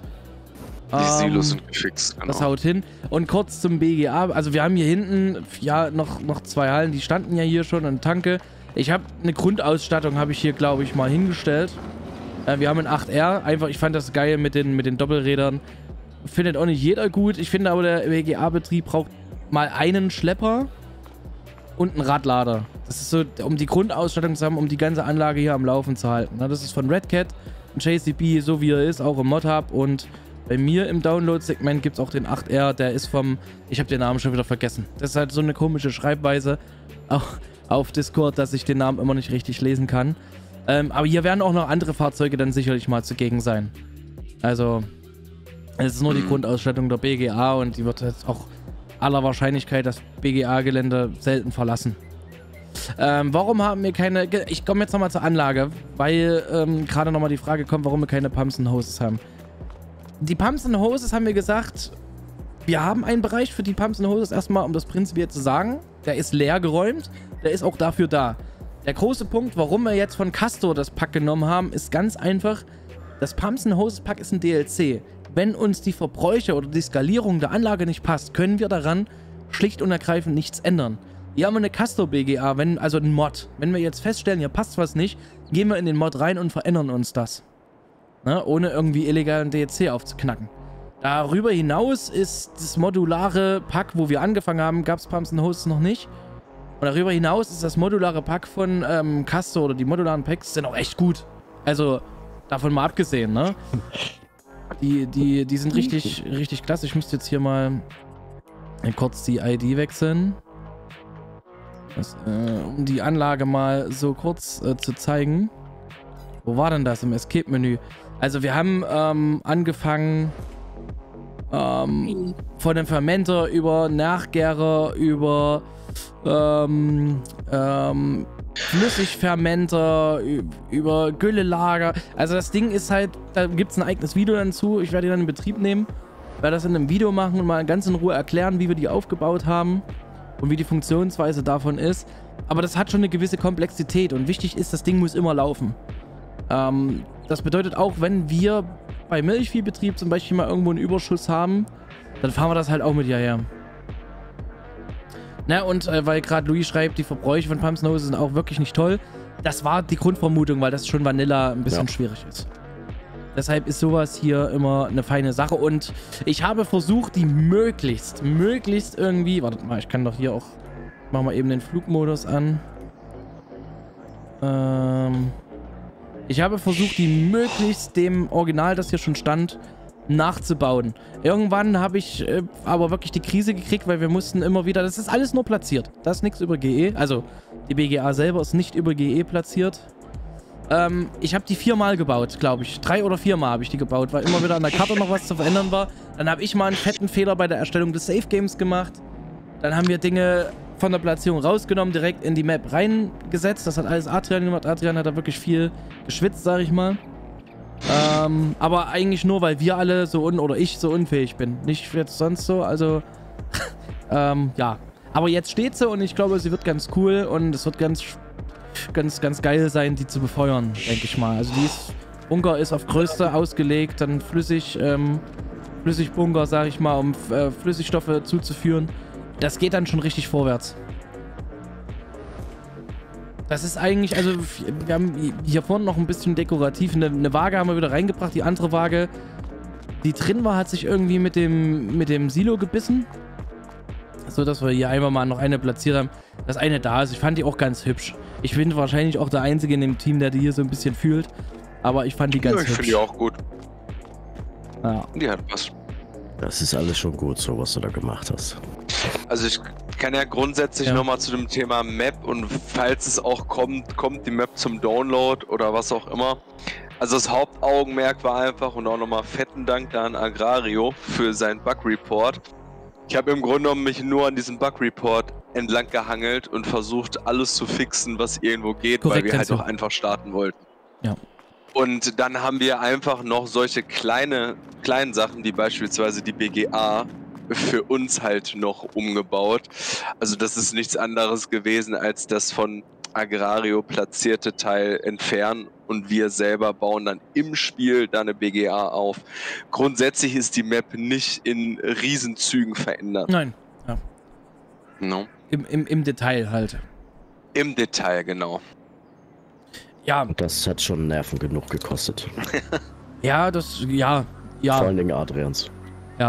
Die Silos sind gefixt, genau. Das haut hin. Und kurz zum BGA, also wir haben hier hinten ja noch 2 Hallen, die standen ja hier schon, und Tanke. Ich habe eine Grundausstattung, habe ich hier glaube ich mal hingestellt. Wir haben ein 8R, einfach, ich fand das geil mit den Doppelrädern. Findet auch nicht jeder gut. Ich finde aber, der BGA-Betrieb braucht mal einen Schlepper und einen Radlader. Das ist so, um die Grundausstattung zu haben, um die ganze Anlage hier am Laufen zu halten. Das ist von Red Cat, ein JCB, so wie er ist, auch im Mod-Hub. Und bei mir im Download-Segment gibt es auch den 8R, der ist vom... Ich habe den Namen schon wieder vergessen. Das ist halt so eine komische Schreibweise. Auch auf Discord, dass ich den Namen immer nicht richtig lesen kann. Aber hier werden auch noch andere Fahrzeuge dann sicherlich mal zugegen sein. Also, es ist nur die Grundausstattung der BGA und die wird jetzt auch aller Wahrscheinlichkeit das BGA-Gelände selten verlassen. Warum haben wir keine... Ich komme jetzt nochmal zur Anlage, weil gerade nochmal die Frage kommt, warum wir keine Pumps and Hoses haben. Die Pumps and Hoses haben wir gesagt, wir haben einen Bereich für die Pumps and Hoses erstmal, um das prinzipiell zu sagen. Der ist leer geräumt, der ist auch dafür da. Der große Punkt, warum wir jetzt von Castor das Pack genommen haben, ist ganz einfach, das Pumps and Hoses Pack ist ein DLC. Wenn uns die Verbräuche oder die Skalierung der Anlage nicht passt, können wir daran schlicht und ergreifend nichts ändern. Hier haben wir eine Castor BGA, also einen Mod. Wenn wir jetzt feststellen, hier passt was nicht, gehen wir in den Mod rein und verändern uns das. Ne? Ohne irgendwie illegalen DLC aufzuknacken. Darüber hinaus ist das modulare Pack, wo wir angefangen haben, gab es Pumps and Hoses noch nicht. Und darüber hinaus ist das modulare Pack von Castor, oder die modularen Packs sind auch echt gut. Also, davon mal abgesehen, ne? Die sind richtig, richtig klasse. Ich müsste jetzt hier mal kurz die ID wechseln. Um die Anlage mal so kurz zu zeigen. Wo war denn das im Escape-Menü? Also wir haben angefangen von dem Fermenter über Nachgärer, über Flüssigfermenter, über Güllelager. Also das Ding ist halt, da gibt es ein eigenes Video dann zu. Ich werde die dann in Betrieb nehmen, werde das in einem Video machen und mal ganz in Ruhe erklären, wie wir die aufgebaut haben und wie die Funktionsweise davon ist. Aber das hat schon eine gewisse Komplexität und wichtig ist, das Ding muss immer laufen. Das bedeutet auch, wenn wir bei Milchviehbetrieb zum Beispiel mal irgendwo einen Überschuss haben, dann fahren wir das halt auch mit hierher. Na und weil gerade Louis schreibt, die Verbräuche von Pumps and Hoses sind auch wirklich nicht toll. Das war die Grundvermutung, weil das schon Vanilla ein bisschen schwierig ist. Deshalb ist sowas hier immer eine feine Sache und ich habe versucht, die möglichst irgendwie... Wartet mal, ich kann doch hier auch... Machen wir eben den Flugmodus an. Ich habe versucht, die möglichst dem Original, das hier schon stand, nachzubauen. Irgendwann habe ich aber wirklich die Krise gekriegt, weil wir mussten immer wieder... Das ist alles nur platziert. Das ist nichts über GE. Also die BGA selber ist nicht über GE platziert. Ich habe die viermal gebaut, glaube ich. 3 oder 4 Mal habe ich die gebaut, weil immer wieder an der Karte noch was zu verändern war. Dann habe ich mal einen fetten Fehler bei der Erstellung des Safe Games gemacht. Dann haben wir Dinge von der Platzierung rausgenommen, direkt in die Map reingesetzt. Das hat alles Adrian gemacht. Adrian hat da wirklich viel geschwitzt, sage ich mal. Aber eigentlich nur, weil wir alle so oder ich so unfähig bin. Nicht jetzt sonst so, also ja. Aber jetzt steht sie und ich glaube, sie wird ganz cool und es wird ganz geil sein, die zu befeuern, denke ich mal. Also Bunker ist auf Größte ausgelegt, dann Flüssigbunker, sage ich mal, um Flüssigstoffe zuzuführen. Das geht dann schon richtig vorwärts. Das ist eigentlich, also wir haben hier vorne noch ein bisschen dekorativ, eine Waage haben wir wieder reingebracht, die andere Waage, die drin war, hat sich irgendwie mit dem Silo gebissen. So, dass wir hier einfach mal noch eine platziert haben. Das eine da ist. Ich fand die auch ganz hübsch. Ich bin wahrscheinlich auch der Einzige in dem Team, der die hier so ein bisschen fühlt. Aber ich fand die ganz hübsch. Ich finde die auch gut. Ja. Die hat was. Das ist alles schon gut so, was du da gemacht hast. Also ich kann ja grundsätzlich nochmal zu dem Thema Map und falls es auch kommt die Map zum Download oder was auch immer. Also das Hauptaugenmerk war einfach und auch nochmal fetten Dank da an Agrario für seinen Bug-Report. Ich habe im Grunde genommen mich nur an diesem Bug-Report entlang gehangelt und versucht, alles zu fixen, was irgendwo geht, korrekt, weil wir halt auch einfach starten wollten. Ja. Und dann haben wir einfach noch solche kleinen Sachen, die beispielsweise die BGA für uns halt noch umgebaut. Also das ist nichts anderes gewesen, als das von Agrario platzierte Teil entfernen und wir selber bauen dann im Spiel da eine BGA auf. Grundsätzlich ist die Map nicht in Riesenzügen verändert. Nein. Ja. No. Im Detail halt. Im Detail, genau. Ja. Das hat schon Nerven genug gekostet. Ja, das, ja. Vor allen Dingen Adrians. Ja.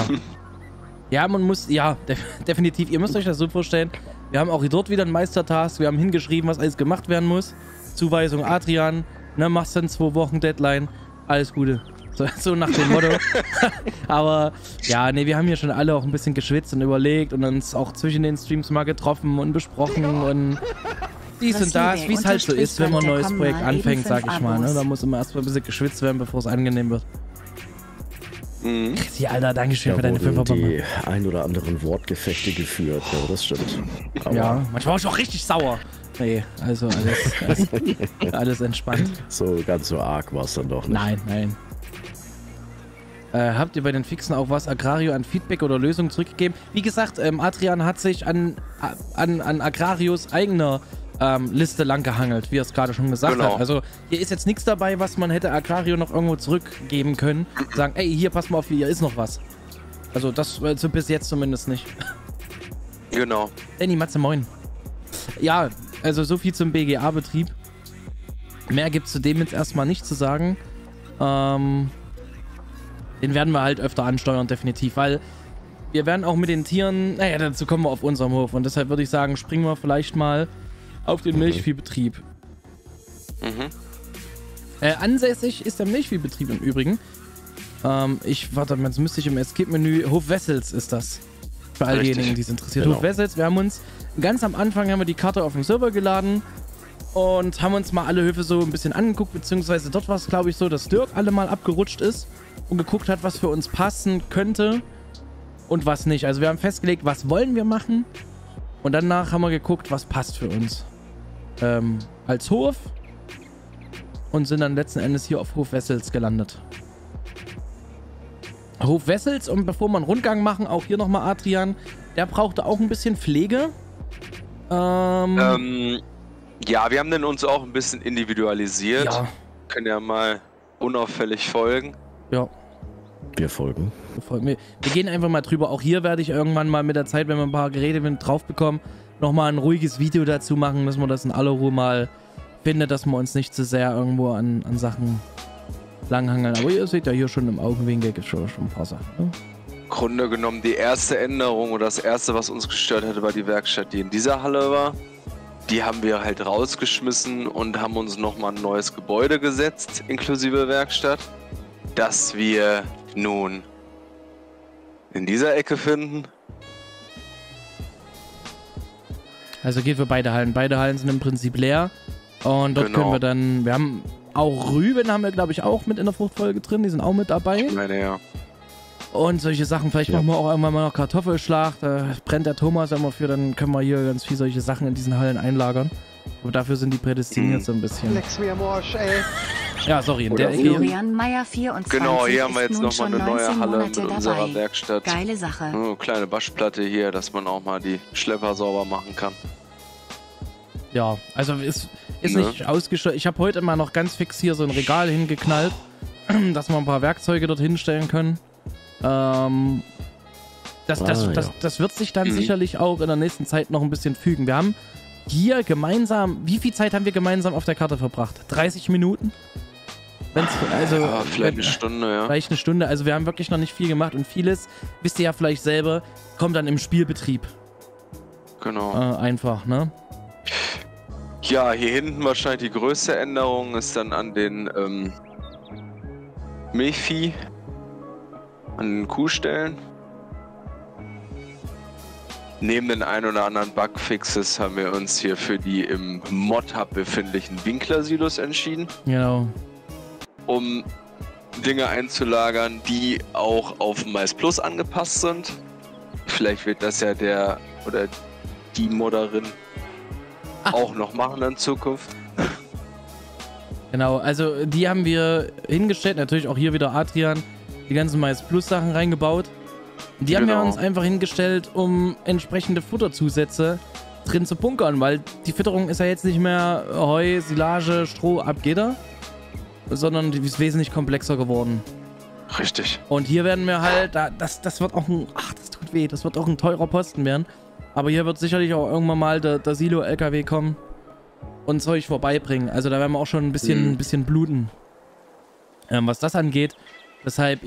Ja, man muss, ja, definitiv. Ihr müsst euch das so vorstellen. Wir haben auch hier dort wieder einen Meistertask. Wir haben hingeschrieben, was alles gemacht werden muss. Zuweisung Adrian. Ne, machst dann 2 Wochen Deadline. Alles Gute. So nach dem Motto. Aber ja, ne, wir haben hier schon alle auch ein bisschen geschwitzt und überlegt und uns auch zwischen den Streams mal getroffen und besprochen und dies und das, wie es halt so ist, wenn man ein neues Projekt anfängt, sag ich mal. Ne? Da muss immer erstmal ein bisschen geschwitzt werden, bevor es angenehm wird. Mhm. Christi, Alter, Dankeschön für deine Fünferbombe. Die ein oder anderen Wortgefechte geführt, ja, das stimmt. Aber ja, manchmal war ich auch richtig sauer. Nee, also alles entspannt. So ganz so arg war es dann doch nicht. Nein, nein. Habt ihr bei den Fixen auch was Agrario an Feedback oder Lösungen zurückgegeben? Wie gesagt, Adrian hat sich an Agrarios eigener Liste lang gehangelt, wie er es gerade schon gesagt hat. Also hier ist jetzt nichts dabei, was man hätte Agrario noch irgendwo zurückgeben können. Sagen, ey, hier, pass mal auf, hier ist noch was. Also das bis jetzt zumindest nicht. Genau. Danny Matze, moin. Ja, also so viel zum BGA-Betrieb. Mehr gibt es zu dem jetzt erstmal nicht zu sagen. Den werden wir halt öfter ansteuern, definitiv, weil wir werden auch mit den Tieren, naja, dazu kommen wir auf unserem Hof. Und deshalb würde ich sagen, springen wir vielleicht mal auf den Milchviehbetrieb. Ansässig ist der Milchviehbetrieb im Übrigen. Warte, jetzt müsste ich im Escape-Menü, Hof Wessels ist das. Für all diejenigen, die es interessiert. Genau. Hof Wessels, wir haben uns ganz am Anfang die Karte auf dem Server geladen und haben uns mal alle Höfe so ein bisschen angeguckt, beziehungsweise dort war es, glaube ich, so, dass Dirk alle mal abgerutscht ist und geguckt hat, was für uns passen könnte und was nicht. Also wir haben festgelegt, was wollen wir machen, und danach haben wir geguckt, was passt für uns als Hof, und sind dann letzten Endes hier auf Hof Wessels gelandet. Hof Wessels, und bevor wir einen Rundgang machen, auch hier nochmal Adrian, der brauchte auch ein bisschen Pflege. Ja, wir haben den uns auch ein bisschen individualisiert. Ja. Können ja mal unauffällig folgen. Ja. Wir folgen. Wir gehen einfach mal drüber. Auch hier werde ich irgendwann mal mit der Zeit, wenn wir ein paar Geräte drauf bekommen, nochmal ein ruhiges Video dazu machen, dass man das in aller Ruhe mal findet, dass wir uns nicht zu sehr irgendwo an Sachen langhangeln. Aber ihr seht ja hier schon im Augenwinkel schon ein paar Sachen. Ne? Im Grunde genommen die erste Änderung oder das erste, was uns gestört hatte, war die Werkstatt, die in dieser Halle war. Die haben wir halt rausgeschmissen und haben uns nochmal ein neues Gebäude gesetzt, inklusive Werkstatt, das wir nun in dieser Ecke finden. Also geht für beide Hallen. Beide Hallen sind im Prinzip leer. Und dort können wir dann, wir haben auch Rüben, haben wir glaube ich auch mit in der Fruchtfolge drin, die sind auch mit dabei. Ich meine, ja. Und solche Sachen, vielleicht machen wir auch irgendwann mal noch Kartoffelschlacht, da brennt der Thomas immer für, dann können wir hier ganz viel solche Sachen in diesen Hallen einlagern. Aber dafür sind die prädestiniert so ein bisschen. Lex mir am Arsch, ey. Ja, sorry, in der Florian Meier 24. Genau, hier haben wir jetzt nochmal eine neue Halle mit unserer Werkstatt. Geile Sache. Oh, kleine Waschplatte hier, dass man auch mal die Schlepper sauber machen kann. Ja, also ist nicht ausgestattet. Ich habe heute mal noch ganz fix hier so ein Regal hingeknallt, dass wir ein paar Werkzeuge dort hinstellen können. Das wird sich dann sicherlich auch in der nächsten Zeit noch ein bisschen fügen. Wir haben hier gemeinsam, wie viel Zeit haben wir gemeinsam auf der Karte verbracht? 30 Minuten? Wenn's, also, ja, vielleicht eine Stunde, ja. Vielleicht eine Stunde, also wir haben wirklich noch nicht viel gemacht, und vieles, wisst ihr ja vielleicht selber, kommt dann im Spielbetrieb. Genau. Einfach, ne? Ja, hier hinten wahrscheinlich die größte Änderung ist dann an den Milchvieh. An den Kuhstellen. Neben den ein oder anderen Bugfixes haben wir uns hier für die im Mod-Hub befindlichen Winkler-Silos entschieden. Genau. Um Dinge einzulagern, die auch auf Mais Plus angepasst sind. Vielleicht wird das ja der oder die Modderin auch noch machen in Zukunft. Genau, also die haben wir hingestellt, natürlich auch hier wieder Adrian. Die ganzen Mais Plus Sachen reingebaut. Die haben wir uns einfach hingestellt, um entsprechende Futterzusätze drin zu bunkern, weil die Fütterung ist ja jetzt nicht mehr Heu, Silage, Stroh, ab geht er, sondern die ist wesentlich komplexer geworden. Richtig. Und hier werden wir halt, das wird auch ein, ach, das tut weh, das wird auch ein teurer Posten werden, aber hier wird sicherlich auch irgendwann mal der Silo-LKW kommen und Zeug vorbeibringen. Also da werden wir auch schon ein bisschen bluten, was das angeht. Deshalb,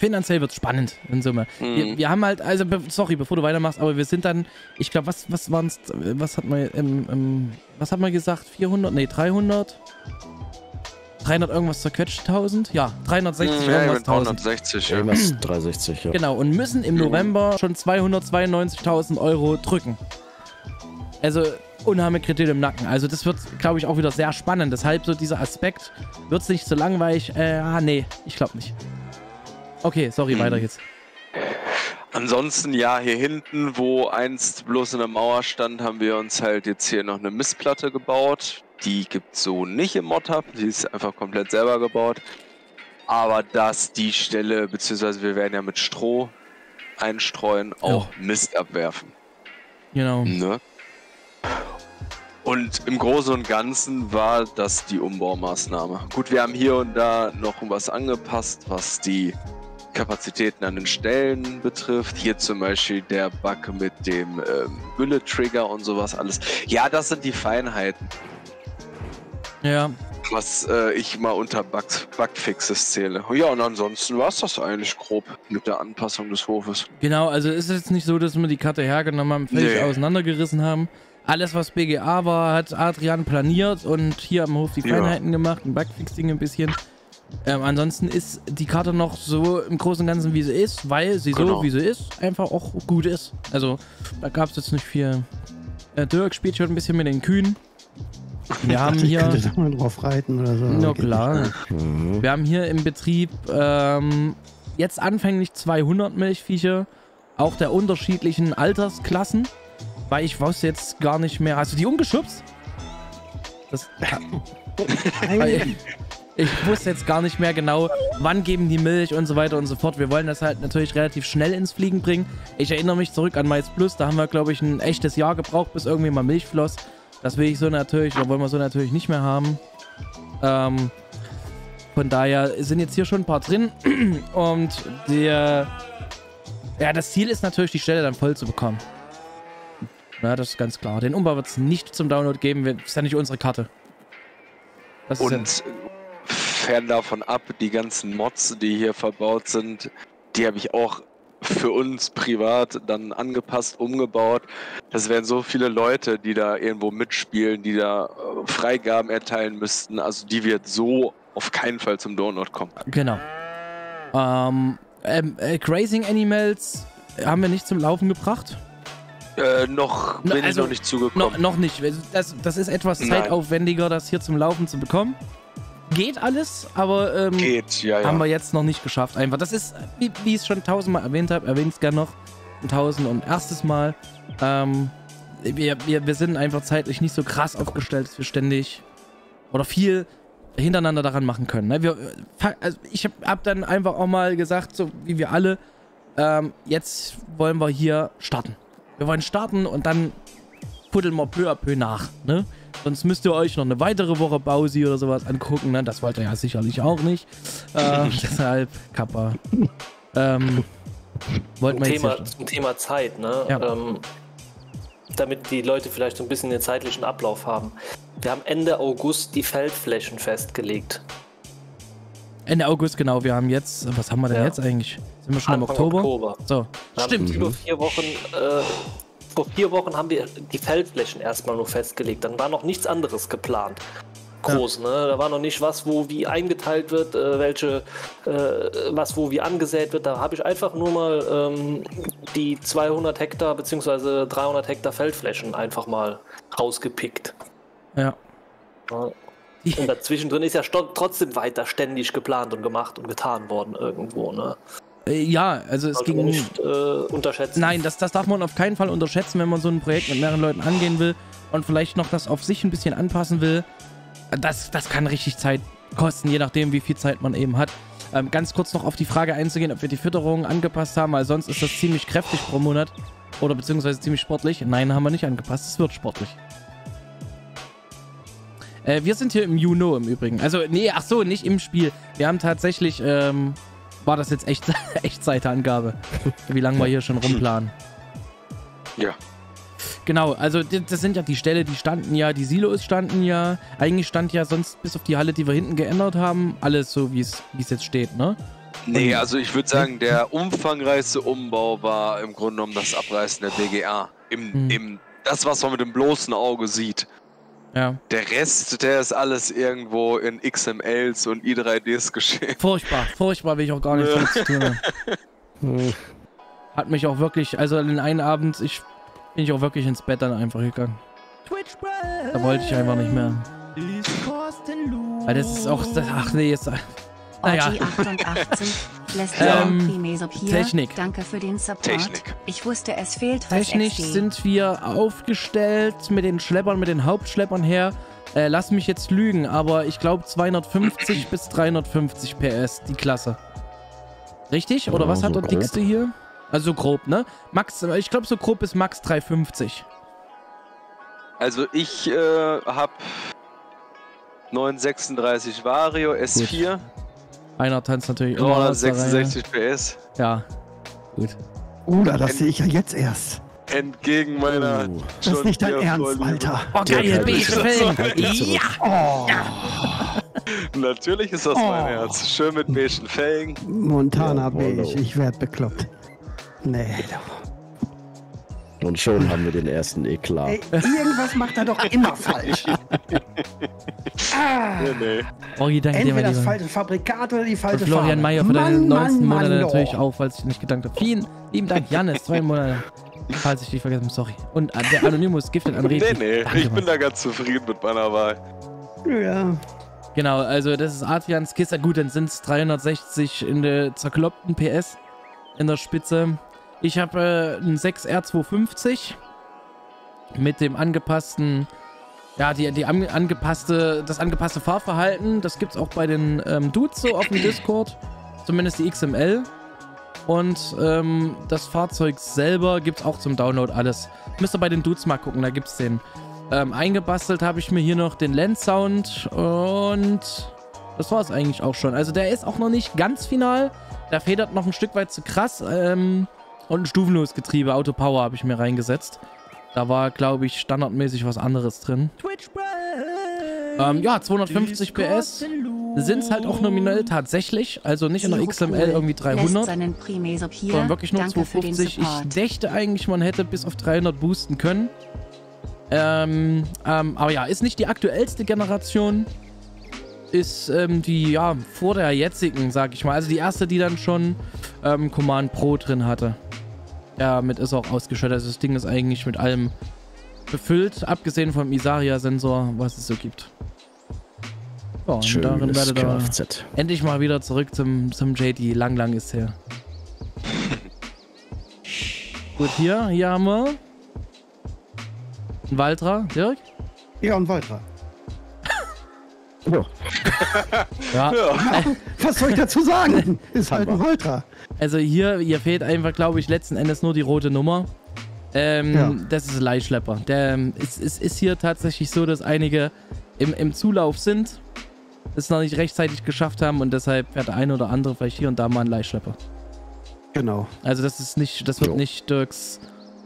finanziell wird es spannend in Summe. Wir haben halt, also, sorry, bevor du weitermachst, aber wir sind dann, ich glaube, was waren es, was hat man gesagt, 400, nee, 300? 300 irgendwas zerquetscht, 1000? Ja, 360 irgendwas, 360, irgendwas 360, ja. Genau, und müssen im November schon 292.000 Euro drücken. Also, unheimlich Kritik im Nacken. Also das wird, glaube ich, auch wieder sehr spannend. Deshalb so dieser Aspekt, wird es nicht so langweilig. Nee, ich glaube nicht. Okay, sorry, weiter geht's. Ansonsten, ja, hier hinten, wo einst bloß eine Mauer stand, haben wir uns halt jetzt hier noch eine Mistplatte gebaut. Die gibt es so nicht im Mod-Hub, die ist einfach komplett selber gebaut. Aber dass die Stelle, beziehungsweise wir werden ja mit Stroh einstreuen, auch Mist abwerfen. Genau. Ne? Und im Großen und Ganzen war das die Umbaumaßnahme. Gut, wir haben hier und da noch was angepasst, was die Kapazitäten an den Stellen betrifft. Hier zum Beispiel der Bug mit dem Gülle-Trigger und sowas alles. Ja, das sind die Feinheiten. Ja. Was ich mal unter Bugfixes zähle. Ja, und ansonsten war es das eigentlich grob mit der Anpassung des Hofes. Genau, also ist es jetzt nicht so, dass wir die Karte hergenommen haben, völlig auseinandergerissen haben. Alles, was BGA war, hat Adrian planiert und hier am Hof die Feinheiten gemacht, ein Bugfixing ein bisschen. Ansonsten ist die Karte noch so im Großen und Ganzen, wie sie ist, weil sie so, wie sie ist, einfach auch gut ist. Also, da gab es jetzt nicht viel. Dirk spielt schon ein bisschen mit den Kühen. Wir haben hier. Ich könnte da mal drauf reiten oder so. Na klar. Wir haben hier im Betrieb jetzt anfänglich 200 Milchviecher, auch der unterschiedlichen Altersklassen, weil ich weiß jetzt gar nicht mehr. Hast du die umgeschubst? Das, ich wusste jetzt gar nicht mehr genau, wann geben die Milch und so weiter und so fort. Wir wollen das halt natürlich relativ schnell ins Fliegen bringen. Ich erinnere mich zurück an Mais Plus, da haben wir, glaube ich, ein echtes Jahr gebraucht, bis irgendwie mal Milch floss. Das will ich so natürlich, oder wollen wir so natürlich nicht mehr haben. Von daher sind jetzt hier schon ein paar drin. Und das Ziel ist natürlich, die Stelle dann voll zu bekommen. Na, das ist ganz klar. Den Umbau wird es nicht zum Download geben. Das ist ja nicht unsere Karte. Das ist und fern davon ab, die ganzen Mods, die hier verbaut sind, die habe ich auch für uns privat dann angepasst, umgebaut. Das wären so viele Leute, die da irgendwo mitspielen, die da Freigaben erteilen müssten. Also die wird so auf keinen Fall zum Download kommen. Genau. Grazing Animals haben wir nicht zum Laufen gebracht. Noch bin also, ich noch nicht zugekommen. Noch nicht. Das ist etwas zeitaufwendiger, das hier zum Laufen zu bekommen. Geht alles, aber haben wir jetzt noch nicht geschafft. Einfach. Das ist, wie ich es schon 1000-mal erwähnt habe, erwähne ich es gerne noch. 1001. Mal. Wir sind einfach zeitlich nicht so krass aufgestellt, dass wir ständig oder viel hintereinander daran machen können. Ne? Ich habe dann einfach auch mal gesagt, so wie wir alle, jetzt wollen wir hier starten. Wir wollen starten und dann puddeln wir peu à peu nach. Ne? Sonst müsst ihr euch noch eine weitere Woche Bausi oder sowas angucken. Ne? Das wollt ihr ja sicherlich auch nicht. Deshalb, Kappa. Zum Thema Zeit, ne? Ja. Damit die Leute vielleicht ein bisschen den zeitlichen Ablauf haben. Wir haben Ende August die Feldflächen festgelegt. Ende August, genau. Wir haben jetzt, was haben wir denn jetzt eigentlich? Sind wir schon im Oktober? So, stimmt. Vor 4 Wochen haben wir die Feldflächen erstmal nur festgelegt. Dann war noch nichts anderes geplant. Groß, ne? Da war noch nicht was, wo wie eingeteilt wird, was wo wie angesät wird. Da habe ich einfach nur mal die 200 Hektar bzw. 300 Hektar Feldflächen einfach mal rausgepickt. Ja. Und dazwischen drin ist ja trotzdem weiter ständig geplant und gemacht und getan worden irgendwo, ne? Ja, also es ging nicht unterschätzen. Nein, das darf man auf keinen Fall unterschätzen, wenn man so ein Projekt mit mehreren Leuten angehen will und vielleicht noch das auf sich ein bisschen anpassen will. Das kann richtig Zeit kosten, je nachdem, wie viel Zeit man eben hat. Ganz kurz noch auf die Frage einzugehen, ob wir die Fütterung angepasst haben, weil sonst ist das ziemlich kräftig pro Monat oder beziehungsweise ziemlich sportlich. Nein, haben wir nicht angepasst, es wird sportlich. Wir sind hier im Juno im Übrigen. Also, nee, ach so, nicht im Spiel. Wir haben tatsächlich, war das jetzt echt Echtzeitangabe, wie lange wir hier schon rumplanen. Ja. Genau, also das sind ja die Ställe, die standen ja, die Silos standen ja. Eigentlich stand ja sonst bis auf die Halle, die wir hinten geändert haben, alles so, wie es jetzt steht, ne? Nee, also ich würde sagen, der umfangreichste Umbau war im Grunde genommen das Abreißen der BGA. Das, was man mit dem bloßen Auge sieht. Ja. Der Rest, der ist alles irgendwo in XMLs und I3Ds geschehen. Furchtbar will ich auch gar nicht zu tun. Hat mich auch wirklich, also den einen Abend bin ich auch wirklich ins Bett dann einfach gegangen. Da wollte ich einfach nicht mehr. Weil das ist auch... Ach nee, jetzt... Naja. Technik. Danke für den Support. Technik. Ich wusste, es fehlt was Technisch XD. Sind wir aufgestellt mit den Schleppern, mit den Hauptschleppern her. Lass mich jetzt lügen, aber ich glaube 250 bis 350 PS, die Klasse. Richtig? Oder was hat der dickste hier? Also grob, ne? Max, ich glaube so grob ist Max 350. Also ich habe 936 Vario S4. Gut. Einer tanzt natürlich 366 PS. Ja, gut. Oder das sehe ich ja jetzt erst. Entgegen meiner... Das ist nicht dein Ernst, Alter. Oh, geil, Beige-Film. Ja. Oh. Ja. Natürlich ist das mein Ernst. Schön mit beigen Felgen. Montana beige, ich werd bekloppt. Nee. Und schon haben wir den ersten Eklat. Ey, irgendwas macht er doch immer falsch. Nee. Oh, entweder das falsche Fabrikat oder die falsche Farbe. Florian Mayer für den 19. Monat natürlich auch, falls ich nicht gedankt habe. Vielen lieben Dank, Jannis, 2 Monate. Falls ich dich vergessen habe, sorry. Und der Anonymous giftet an Reden. Nee, danke, ich bin da ganz zufrieden mit meiner Wahl. Ja. Genau, also das ist Adrians Kiste. Gut, dann sind es 360 in der zerkloppten PS in der Spitze. Ich habe einen 6R250 mit dem angepassten, ja, das angepasste Fahrverhalten. Das gibt es auch bei den Dudes so auf dem Discord, zumindest die XML. Und das Fahrzeug selber gibt es auch zum Download alles. Müsst ihr bei den Dudes mal gucken, da gibt es den. Eingebastelt habe ich mir hier noch den Landsound und das war es eigentlich auch schon. Also der ist auch noch nicht ganz final, der federt noch ein Stück weit zu krass. Und ein stufenloses Getriebe, Autopower habe ich mir reingesetzt. Da war, glaube ich, standardmäßig was anderes drin. Ja, 250 PS sind es halt auch nominell tatsächlich. Also nicht in der XML irgendwie 300, sondern wirklich nur 250. Ich dächte eigentlich, man hätte bis auf 300 boosten können. Aber ja, ist nicht die aktuellste Generation. Ist die, ja, vor der jetzigen, sag ich mal. Also die erste, die dann schon Command Pro drin hatte. Damit ist auch ausgestattet. Also das Ding ist eigentlich mit allem befüllt, abgesehen vom Isaria-Sensor, was es so gibt. Ja, und schönes darin werdet ihr endlich mal wieder zurück zum JD. Lang ist her. Gut, hier haben wir einen Valtra, Dirk? Ja, einen Valtra. Ja. Was soll ich dazu sagen? Ist halt ein Ultra. Also hier fehlt einfach, glaube ich, letzten Endes nur die rote Nummer. Das ist ein Leihschlepper. Es ist hier tatsächlich so, dass einige im Zulauf sind, es noch nicht rechtzeitig geschafft haben und deshalb fährt der eine oder andere vielleicht hier und da mal ein Leihschlepper. Genau. Also das wird nicht Dirks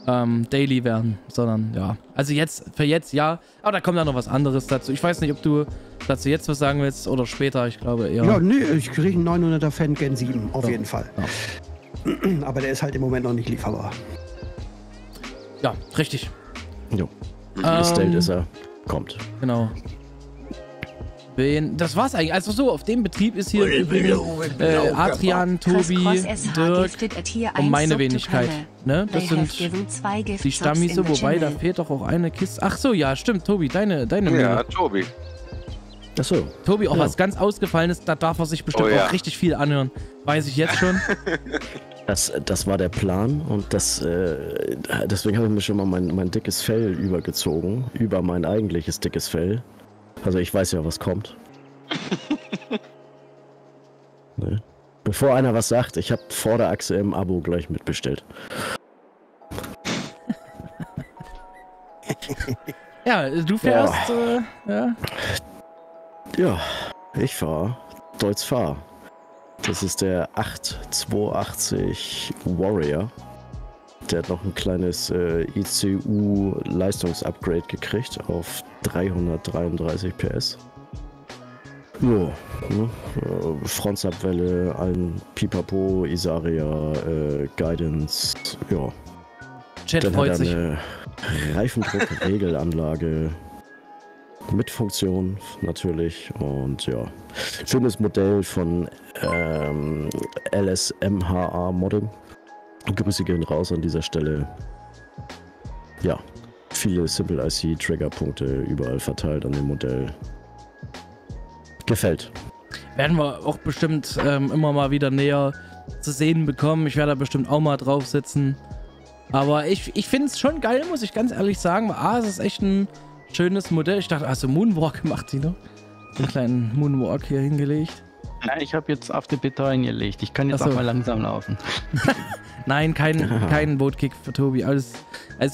Daily werden, sondern ja. Also für jetzt ja, aber da kommt ja noch was anderes dazu. Ich weiß nicht, ob du dazu jetzt was sagen willst oder später, ich glaube eher. Ja, nee, ich kriege einen 900er Fan Gen 7, auf jeden Fall. Ja. Aber der ist halt im Moment noch nicht lieferbar. Ja, richtig. Jo. Bestellt ist er. Kommt. Genau. Das war's eigentlich. Also so, auf dem Betrieb ist hier übrigens Adrian, Tobi, Dirk und meine Wenigkeit. Ne? Das sind die Stammis, wobei da fehlt doch auch eine Kiste. Ach so, ja, stimmt, Tobi, deine Menge. Ja, Tobi. Ach so. Tobi, auch was ganz Ausgefallenes, da darf er sich bestimmt auch richtig viel anhören. Weiß ich jetzt schon. Das war der Plan und deswegen habe ich mir schon mal mein dickes Fell übergezogen, über mein eigentliches dickes Fell. Also ich weiß ja, was kommt. Ne? Bevor einer was sagt, ich habe Vorderachse im Abo gleich mitbestellt. Ja, du fährst... Ja, ich fahre Deutz Fahr. Das ist der 8280 Warrior. Der hat noch ein kleines ICU-Leistungsupgrade gekriegt auf 333 PS. Jo, ne? Frontsubwelle, ein Pipapo, Isaria, Guidance, ja. Chat freut sich. Reifendruck-Regelanlage. Mit Funktion natürlich und ja, schönes Modell von LSMHA Modding. Grüße gehen raus an dieser Stelle. Ja, viele Simple IC Triggerpunkte überall verteilt an dem Modell. Gefällt. Werden wir auch bestimmt immer mal wieder näher zu sehen bekommen. Ich werde da bestimmt auch mal drauf sitzen. Aber ich finde es schon geil, muss ich ganz ehrlich sagen. Ah, es ist echt ein schönes Modell. Ich dachte, hast du Moonwalk gemacht, Tino? Den kleinen Moonwalk hier hingelegt. Nein, ich habe jetzt auf die Bitter hingelegt. Ich kann jetzt auch mal langsam laufen. Nein, kein Bootkick für Tobi. Alles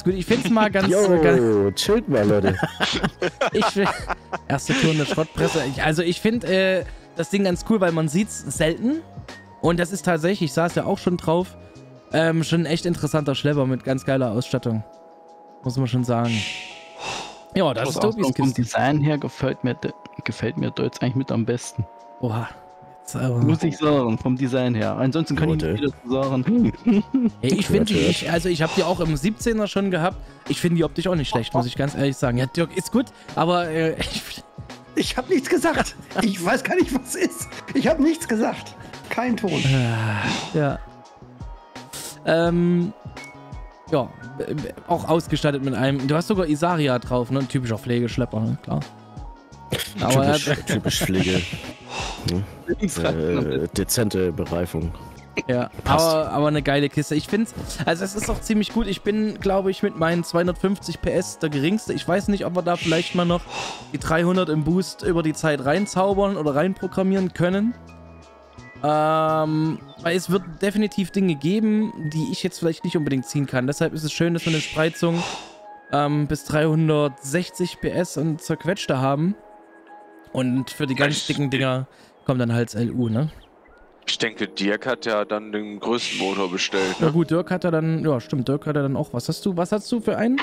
gut. Ich finde es mal ganz... Jo, chillt mal, Leute. Erste Tour in der Schrottpresse. Also ich finde das Ding ganz cool, weil man sieht es selten. Und das ist tatsächlich, ich saß ja auch schon drauf, schon ein echt interessanter Schlepper mit ganz geiler Ausstattung. Muss man schon sagen. Ja, das ist Tobis Kiste. Vom Design her gefällt mir da jetzt eigentlich mit am besten. Oha. Muss ich sagen, vom Design her. Ansonsten kann ich nicht wieder sagen. Hey, ich finde die, also ich habe die auch im 17er schon gehabt. Ich finde die optisch auch nicht schlecht, muss ich ganz ehrlich sagen. Ja, Dirk ist gut, aber ich habe nichts gesagt. Ich weiß gar nicht, was ist. Ich habe nichts gesagt. Kein Ton. Ja. Ja, auch ausgestattet mit einem. Du hast sogar Isaria drauf, ne? Ein typischer Pflegeschlepper, ne? Klar. Aber typisch Pflege. Ne? Dezente Bereifung. Ja, aber eine geile Kiste. Ich finde es, also es ist auch ziemlich gut. Ich bin, glaube ich, mit meinen 250 PS der geringste. Ich weiß nicht, ob wir da vielleicht mal noch die 300 im Boost über die Zeit reinzaubern oder reinprogrammieren können. Weil es wird definitiv Dinge geben, die ich jetzt vielleicht nicht unbedingt ziehen kann. Deshalb ist es schön, dass wir eine Spreizung bis 360 PS und zerquetschte haben. Und für die ganz dicken Dinger kommt dann halt das LU, ne? Ich denke, Dirk hat ja dann den größten Motor bestellt, ne? Na gut, Dirk hat ja dann, ja stimmt, Dirk hat ja dann auch was. Was hast du für einen?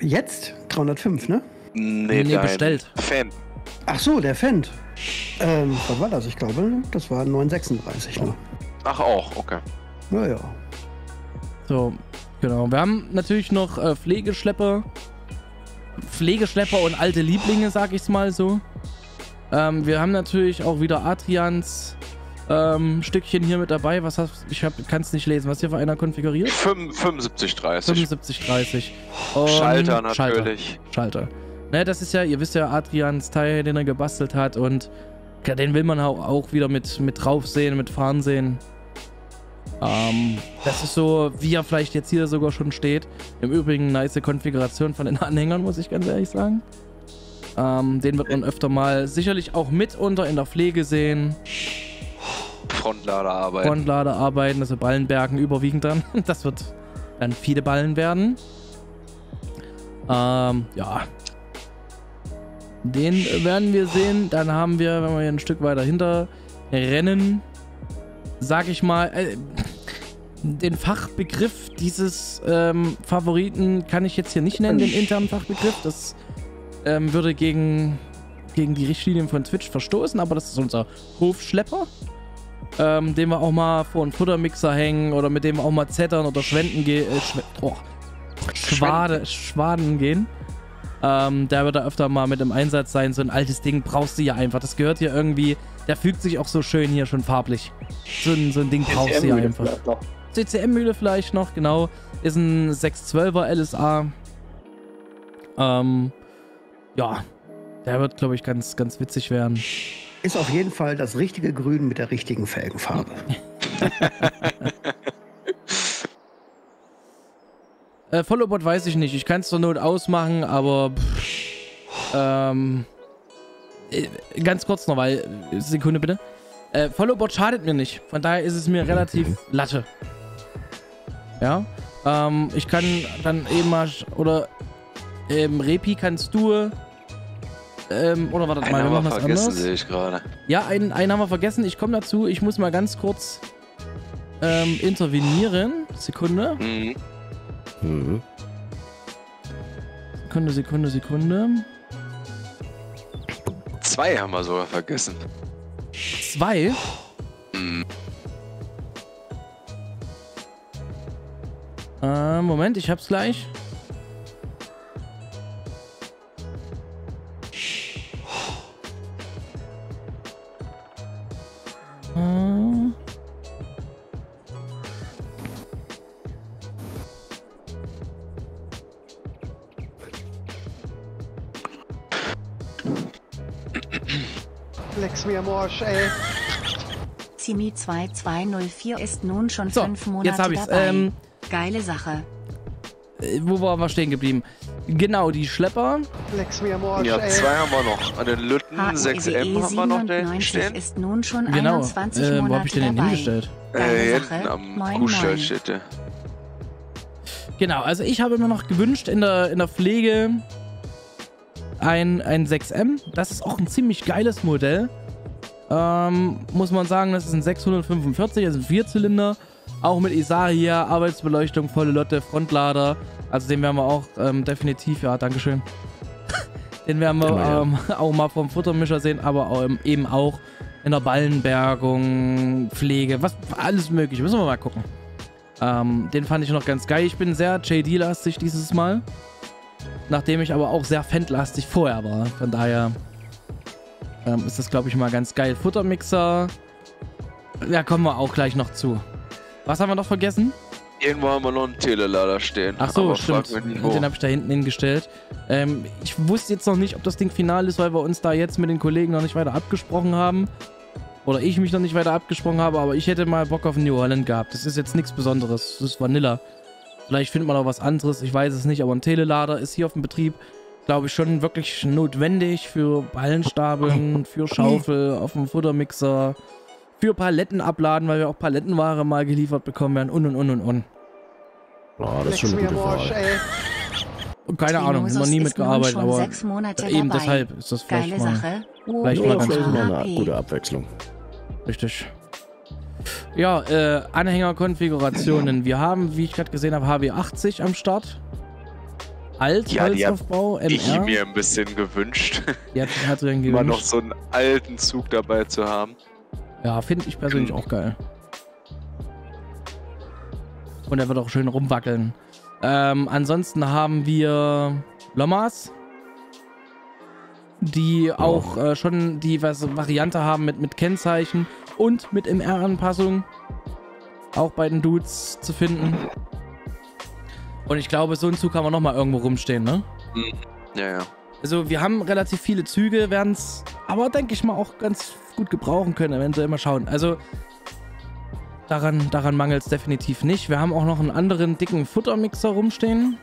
Jetzt? 305, ne? Nee, bestellt. Fan. Ach so, der Fendt. Was war das? Ich glaube, das war 936. Ne? Ach auch, okay. Naja. So, genau. Wir haben natürlich noch Pflegeschlepper und alte Lieblinge, sag ich's mal so. Wir haben natürlich auch wieder Adrians Stückchen hier mit dabei. Was hast, ich kann's nicht lesen. Was hier für einer konfiguriert? 7530. 7530. Schalter natürlich. Schalter. Ne, das ist ja, ihr wisst ja, Adrians Teil, den er gebastelt hat, und den will man auch wieder mit drauf sehen, mit fahren sehen. Das ist so, wie er vielleicht jetzt hier sogar schon steht. Im Übrigen nice Konfiguration von den Anhängern, muss ich ganz ehrlich sagen. Den wird man öfter mal sicherlich auch mitunter in der Pflege sehen. Frontladerarbeiten, also Ballenbergen überwiegend dann. Das wird dann viele Ballen werden. Ja. Den werden wir sehen. Dann haben wir, wenn wir hier ein Stück weiter hinter rennen, sag ich mal, den Fachbegriff dieses Favoriten kann ich jetzt hier nicht nennen, den internen Fachbegriff. Das würde gegen die Richtlinien von Twitch verstoßen, aber das ist unser Hofschlepper, den wir auch mal vor einen Futtermixer hängen oder mit dem wir auch mal zettern oder schwaden gehen. Da wird er öfter mal mit im Einsatz sein. So ein altes Ding brauchst du ja einfach. Das gehört hier irgendwie. Der fügt sich auch so schön hier schon farblich. So ein Ding brauchst du ja einfach. CCM-Mühle vielleicht noch, genau. Ist ein 612er LSA. Ja. Der wird, glaube ich, ganz, ganz witzig werden. Ist auf jeden Fall das richtige Grün mit der richtigen Felgenfarbe. Followbot weiß ich nicht. Ich kann es zur Not ausmachen, aber ganz kurz noch, weil Sekunde bitte. Followbot schadet mir nicht. Von daher ist es mir relativ Latte. Ja. Ich kann dann eben mal oder Repi kannst du oder wartet mal, wir machen was anderes. Sehe ich gerade. Ja, einen haben wir vergessen. Ich komme dazu. Ich muss mal ganz kurz intervenieren. Sekunde. Sekunde. Zwei haben wir sogar vergessen. Zwei? Moment, ich hab's gleich. leck's mir am Arsch, ey. Zimi 2204 ist nun schon so, 5 Monate jetzt hab ich's. Dabei. Geile Sache. Wo waren wir stehen geblieben? Genau, die Schlepper. Leck's mir am Arsch, ja, 2 haben wir noch. An den Lütten, 6M haben wir noch da stehen. Ist nun schon genau, 21 Monate wo hab ich den denn hingestellt? Hinten am Kuhstallstätte. Genau, also ich habe immer noch gewünscht in der Pflege ein 6M. Das ist auch ein ziemlich geiles Modell. Muss man sagen, das ist ein 645, das ist ein Vierzylinder. Auch mit Isaria, Arbeitsbeleuchtung, volle Lotte, Frontlader. Also den werden wir auch definitiv, ja, dankeschön. Den werden wir auch mal vom Futtermischer sehen, aber eben auch in der Ballenbergung, Pflege, was alles möglich. Müssen wir mal gucken. Den fand ich noch ganz geil. Ich bin sehr JD-lastig dieses Mal. Nachdem ich aber auch sehr Fendt-lastig vorher war. Von daher ist das, glaube ich, mal ganz geil. Futtermixer. Da kommen wir auch gleich noch zu. Was haben wir noch vergessen? Irgendwo haben wir noch einen Telelader stehen. Ach so, stimmt. Den habe ich da hinten hingestellt. Ich wusste jetzt noch nicht, ob das Ding final ist, weil wir uns da jetzt mit den Kollegen noch nicht weiter abgesprochen haben. Oder ich mich noch nicht weiter abgesprochen habe, aber ich hätte mal Bock auf New Holland gehabt. Das ist jetzt nichts Besonderes. Das ist Vanilla. Vielleicht findet man auch was anderes. Ich weiß es nicht, aber ein Telelader ist hier auf dem Betrieb, glaube ich, schon wirklich notwendig für Ballenstapeln, für Schaufel, auf dem Futtermixer, für Paletten abladen, weil wir auch Palettenware mal geliefert bekommen werden und. Oh, das ist schon eine gute Frage. Und keine Ahnung, haben wir nie mitgearbeitet, aber eben deshalb ist das vielleicht mal eine gute Abwechslung. Richtig. Ja, Anhängerkonfigurationen. Wir haben, wie ich gerade gesehen habe, HW80 am Start. Alt, ja, Holzaufbau, MR. Ich mir ein bisschen gewünscht, mal noch so einen alten Zug dabei zu haben. Ja, finde ich persönlich auch geil. Und er wird auch schön rumwackeln. Ansonsten haben wir Lommas, die auch schon die Variante haben mit Kennzeichen und mit MR-Anpassung, auch bei den Dudes zu finden. Und ich glaube, so ein Zug haben wir nochmal irgendwo rumstehen, ne? Ja, ja. Also wir haben relativ viele Züge, werden es aber, denke ich mal, auch ganz gut gebrauchen können, eventuell mal schauen. Also daran mangelt es definitiv nicht. Wir haben auch noch einen anderen dicken Futtermixer rumstehen.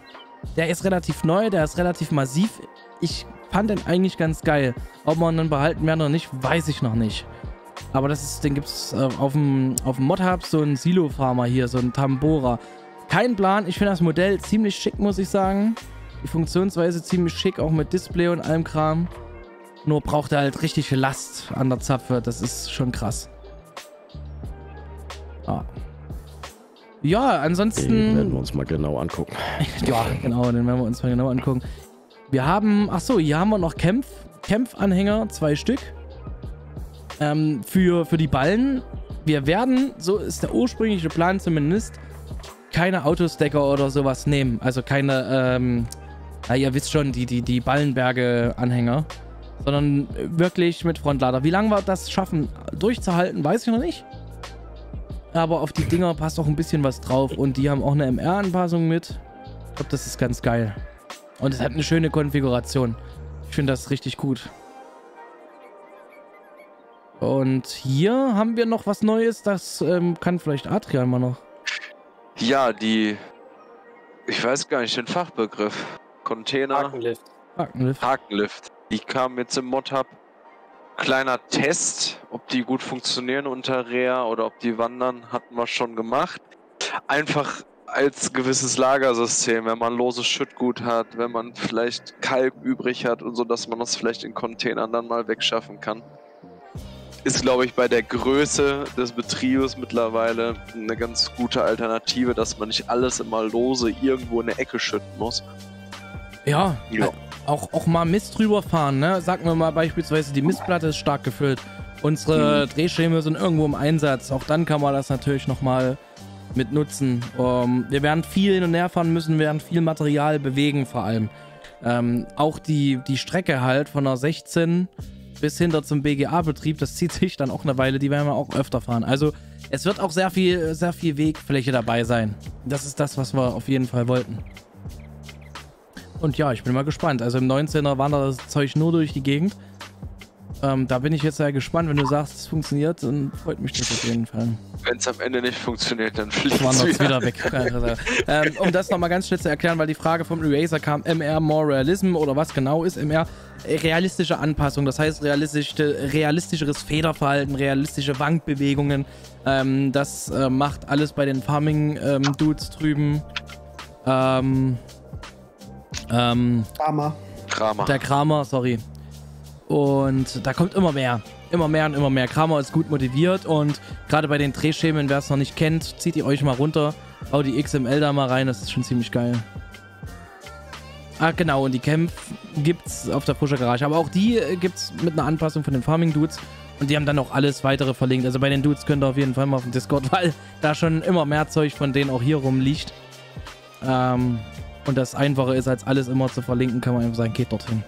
Der ist relativ neu, der ist relativ massiv. Ich fand den eigentlich ganz geil. Ob man den behalten werden oder nicht, weiß ich noch nicht. Aber das ist, den gibt es auf dem Mod-Hub, so einen Silo-Farmer hier, so einen Tambora. Kein Plan, ich finde das Modell ziemlich schick, muss ich sagen. Die Funktionsweise ziemlich schick, auch mit Display und allem Kram. Nur braucht er halt richtig viel Last an der Zapfe, das ist schon krass. Ah. Ja, ansonsten... Den werden wir uns mal genau angucken. Ja, genau, den werden wir uns mal genau angucken. Wir haben... Achso, hier haben wir noch Kämpfanhänger, 2 Stück. Für die Ballen. Wir werden, so ist der ursprüngliche Plan zumindest, keine Autostacker oder sowas nehmen. Also keine, na, ihr wisst schon, die Ballenberge-Anhänger. Sondern wirklich mit Frontlader. Wie lange wir das schaffen, durchzuhalten, weiß ich noch nicht. Aber auf die Dinger passt auch ein bisschen was drauf. Und die haben auch eine MR-Anpassung mit. Ich glaube, das ist ganz geil. Und es hat eine schöne Konfiguration. Ich finde das richtig gut. Und hier haben wir noch was Neues. Das kann vielleicht Adrian mal noch. Ja, ich weiß gar nicht den Fachbegriff. Container. Hakenlift. Die kamen jetzt im Mod-Hub. Kleiner Test, ob die gut funktionieren unter Rea oder ob die wandern, hatten wir schon gemacht. Einfach als gewisses Lagersystem, wenn man loses Schüttgut hat, wenn man vielleicht Kalk übrig hat und so, dass man das vielleicht in Containern dann mal wegschaffen kann. Ist, glaube ich, bei der Größe des Betriebes mittlerweile eine ganz gute Alternative, dass man nicht alles immer lose irgendwo in eine Ecke schütten muss. Ja, ja. Auch mal Mist drüber fahren, ne? Sagen wir mal beispielsweise, die Mistplatte ist stark gefüllt. Unsere Drehschäme sind irgendwo im Einsatz. Auch dann kann man das natürlich nochmal mit nutzen. Wir werden viel hin und her fahren müssen, wir werden viel Material bewegen vor allem. Auch die Strecke halt von der 16... bis hinter zum BGA-Betrieb, das zieht sich dann auch eine Weile, die werden wir auch öfter fahren. Also es wird auch sehr viel Wegfläche dabei sein. Das ist das, was wir auf jeden Fall wollten. Und ja, ich bin mal gespannt. Also im 19er wandert das Zeug nur durch die Gegend. Da bin ich jetzt sehr gespannt, wenn du sagst, es funktioniert, dann freut mich das auf jeden Fall. Wenn es am Ende nicht funktioniert, dann fliegt es wieder weg. Um das nochmal ganz schnell zu erklären, weil die Frage vom Eraser kam, MR More Realism oder was genau ist MR? Realistische Anpassung, das heißt realistischeres Federverhalten, realistische Wankbewegungen. Das macht alles bei den Farming-Dudes drüben. Kramer. Der Kramer, sorry. Und da kommt immer mehr. Immer mehr und immer mehr. Kramer ist gut motiviert und gerade bei den Drehschemen, wer es noch nicht kennt, zieht ihr euch mal runter. Hau die XML da mal rein, das ist schon ziemlich geil. Ah genau, und die Camp gibt's auf der Pusher Garage. Aber auch die gibt's mit einer Anpassung von den Farming Dudes. Und die haben dann auch alles weitere verlinkt. Also bei den Dudes könnt ihr auf jeden Fall mal auf den Discord, weil da schon immer mehr Zeug von denen auch hier rumliegt. Und das Einfache ist, als alles immer zu verlinken, kann man einfach sagen, geht dorthin.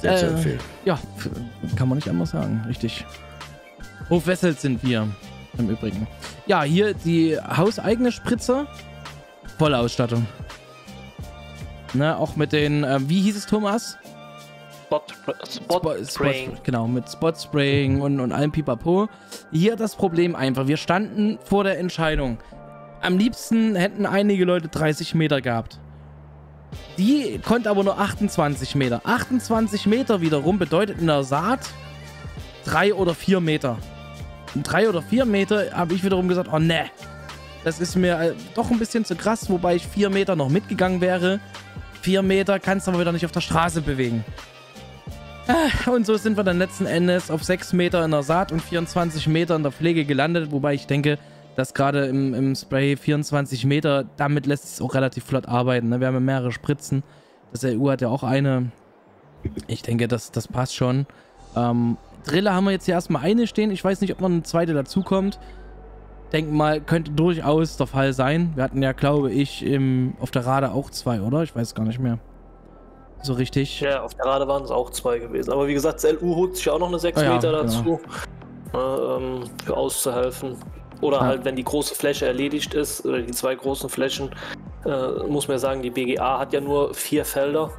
Sehr zu empfehlen. Ja, kann man nicht anders sagen, richtig. Hof Wessels sind wir im Übrigen. Ja, hier die hauseigene Spritze. Volle Ausstattung. Ne, auch mit den, wie hieß es, Thomas? Spot Spraying. Genau, mit Spot Spraying und allem Pipapo. Hier das Problem einfach, wir standen vor der Entscheidung. Am liebsten hätten einige Leute 30 Meter gehabt. Die konnte aber nur 28 Meter. 28 Meter wiederum bedeutet in der Saat 3 oder 4 Meter. Und 3 oder 4 Meter habe ich wiederum gesagt, oh ne, das ist mir doch ein bisschen zu krass, wobei ich 4 Meter noch mitgegangen wäre. 4 Meter kannst du aber wieder nicht auf der Straße bewegen. Und so sind wir dann letzten Endes auf 6 Meter in der Saat und 24 Meter in der Pflege gelandet, wobei ich denke, dass gerade im Spray 24 Meter, damit lässt es auch relativ flott arbeiten. Ne? Wir haben ja mehrere Spritzen. Das EU hat ja auch eine. Ich denke, das passt schon. Driller haben wir jetzt hier erstmal eine stehen. Ich weiß nicht, ob noch eine zweite dazukommt. Denk mal, könnte durchaus der Fall sein. Wir hatten ja, glaube ich, auf der Rade auch zwei, oder? Ich weiß gar nicht mehr. So richtig. Ja, auf der Rade waren es auch zwei gewesen. Aber wie gesagt, das LU holt sich ja auch noch eine 6 Meter dazu. Genau. Für auszuhelfen. Oder halt, wenn die große Fläche erledigt ist, oder die zwei großen Flächen, muss man ja sagen, die BGA hat ja nur 4 Felder.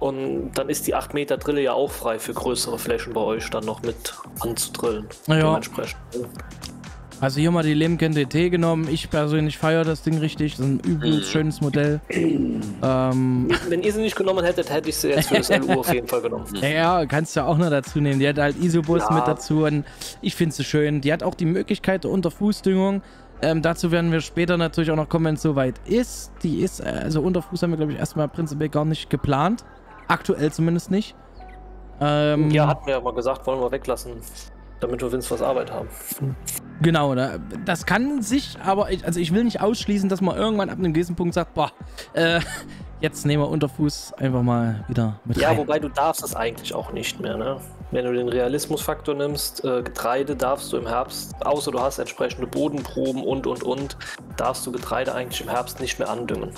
Und dann ist die 8 Meter Drille ja auch frei für größere Flächen bei euch dann noch mit anzudrillen. Ja. Dementsprechend. Also hier mal die Lemken DT genommen. Ich persönlich feiere das Ding richtig. Das ist ein übelst schönes Modell. Wenn ihr sie nicht genommen hättet, hätte ich sie jetzt für das LU auf jeden Fall genommen. Ja, kannst du ja auch noch dazu nehmen. Die hat halt Isobus mit dazu und ich finde sie schön. Die hat auch die Möglichkeit der Unterfußdüngung. Dazu werden wir später natürlich auch noch kommen, wenn es soweit ist. Also Unterfuß haben wir, glaube ich, erstmal prinzipiell gar nicht geplant. Aktuell zumindest nicht. Ja, hatten wir ja mal gesagt, wollen wir weglassen. Damit wir wenigstens was Arbeit haben. Genau, das kann sich, aber ich will nicht ausschließen, dass man irgendwann ab einem gewissen Punkt sagt, boah, jetzt nehmen wir Unterfuß einfach mal wieder mit rein. Ja, wobei du darfst das eigentlich auch nicht mehr, ne? Wenn du den Realismusfaktor nimmst, Getreide darfst du im Herbst, außer du hast entsprechende Bodenproben und, darfst du Getreide eigentlich im Herbst nicht mehr andüngen.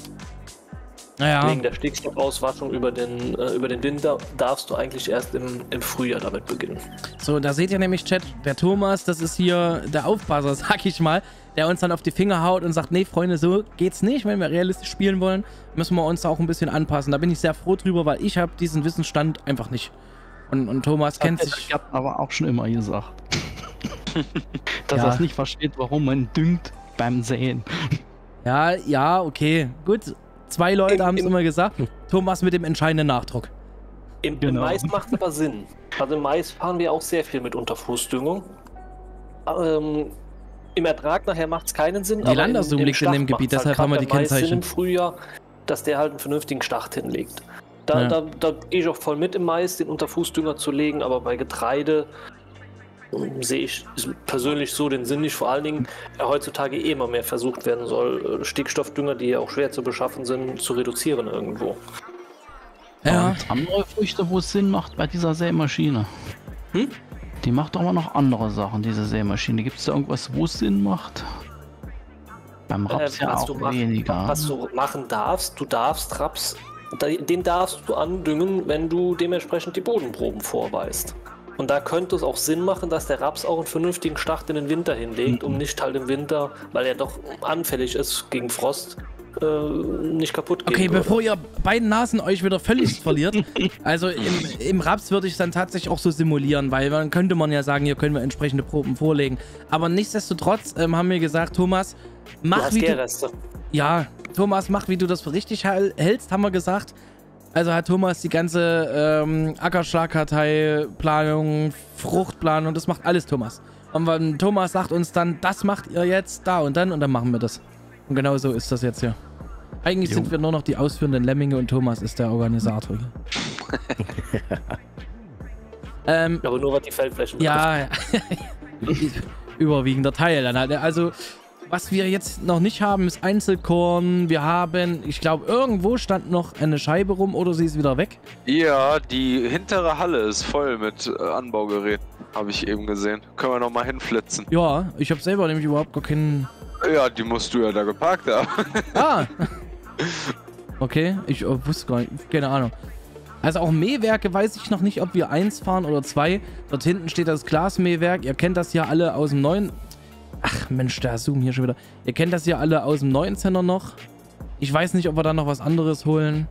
Naja. Wegen der Stickstoffauswaschung über den Winter darfst du eigentlich erst im Frühjahr damit beginnen. So, da seht ihr nämlich, Chat, der Thomas, das ist hier der Aufpasser, sag ich mal, der uns dann auf die Finger haut und sagt, nee, Freunde, so geht's nicht. Wenn wir realistisch spielen wollen, müssen wir uns auch ein bisschen anpassen. Da bin ich sehr froh drüber, weil ich habe diesen Wissensstand einfach nicht. Und Thomas kennt sich... Ich habe aber auch schon immer gesagt, dass er es nicht versteht, warum man düngt beim Säen. Ja, okay, gut. 2 Leute haben es immer gesagt, Thomas mit dem entscheidenden Nachdruck. Im Mais macht es aber Sinn. Also im Mais fahren wir auch sehr viel mit Unterfußdüngung. Im Ertrag nachher macht es keinen Sinn. Die Landesum liegt in dem Gebiet, deshalb haben wir die Kennzeichen. Sinn im Frühjahr, dass der halt einen vernünftigen Start hinlegt. Da gehe ich auch voll mit im Mais, den Unterfußdünger zu legen, aber bei Getreide sehe ich persönlich so den Sinn nicht, vor allen Dingen, weil heutzutage eh immer mehr versucht werden soll, Stickstoffdünger, die ja auch schwer zu beschaffen sind, zu reduzieren irgendwo. Ja. Und andere Früchte, wo es Sinn macht, bei dieser Sämaschine. Die macht aber noch andere Sachen, diese Sämaschine. Gibt es da irgendwas, wo es Sinn macht? Beim Raps ja auch weniger. Was du machen darfst, du darfst Raps, den darfst du andüngen, wenn du dementsprechend die Bodenproben vorweist. Und da könnte es auch Sinn machen, dass der Raps auch einen vernünftigen Start in den Winter hinlegt, um nicht halt im Winter, weil er doch anfällig ist gegen Frost, nicht kaputt gehen. Okay, bevor ihr beiden Nasen euch wieder völlig verliert, also im Raps würde ich es dann tatsächlich auch so simulieren, weil dann könnte man ja sagen, hier können wir entsprechende Proben vorlegen. Aber nichtsdestotrotz haben wir gesagt, Thomas, mach wie du... Ja, Thomas, mach wie du das für richtig hältst, haben wir gesagt. Also hat Thomas die ganze Ackerschlagkartei, Planung, Fruchtplanung, das macht alles Thomas. Und wenn Thomas sagt uns dann, das macht ihr jetzt, da und dann machen wir das. Und genau so ist das jetzt hier. Eigentlich sind wir nur noch die ausführenden Lemminge und Thomas ist der Organisator hier. Aber nur was die Feldflächen. Ja, überwiegender Teil dann halt. Also, was wir jetzt noch nicht haben, ist Einzelkorn. Wir haben, ich glaube, irgendwo stand noch eine Scheibe rum oder sie ist wieder weg. Ja, die hintere Halle ist voll mit Anbaugeräten. Habe ich eben gesehen. Können wir nochmal hinflitzen. Ja, ich habe selber nämlich überhaupt gar keinen... Ja, die musst du ja da geparkt haben. Ah! Okay, ich wusste gar nicht. Keine Ahnung. Also auch Mähwerke weiß ich noch nicht, ob wir 1 fahren oder 2. Dort hinten steht das Glasmähwerk. Ihr kennt das ja alle aus dem 9... Ach Mensch, der Zoom hier schon wieder. Ihr kennt das ja alle aus dem 19er noch. Ich weiß nicht, ob wir da noch was anderes holen.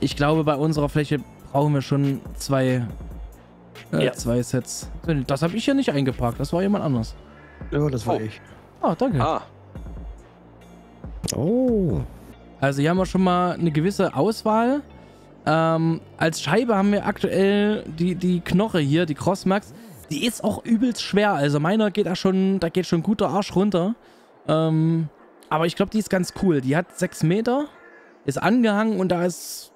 Ich glaube, bei unserer Fläche brauchen wir schon zwei Sets. Das habe ich ja nicht eingepackt, das war jemand anders. Ja, das war ich. Ah, danke. Ah. Oh. Also hier haben wir schon mal eine gewisse Auswahl. Als Scheibe haben wir aktuell die Knoche hier, die Crossmax. Die ist auch übelst schwer. Also meiner geht da geht schon guter Arsch runter. Aber ich glaube, die ist ganz cool. Die hat 6 Meter, ist angehangen und da ist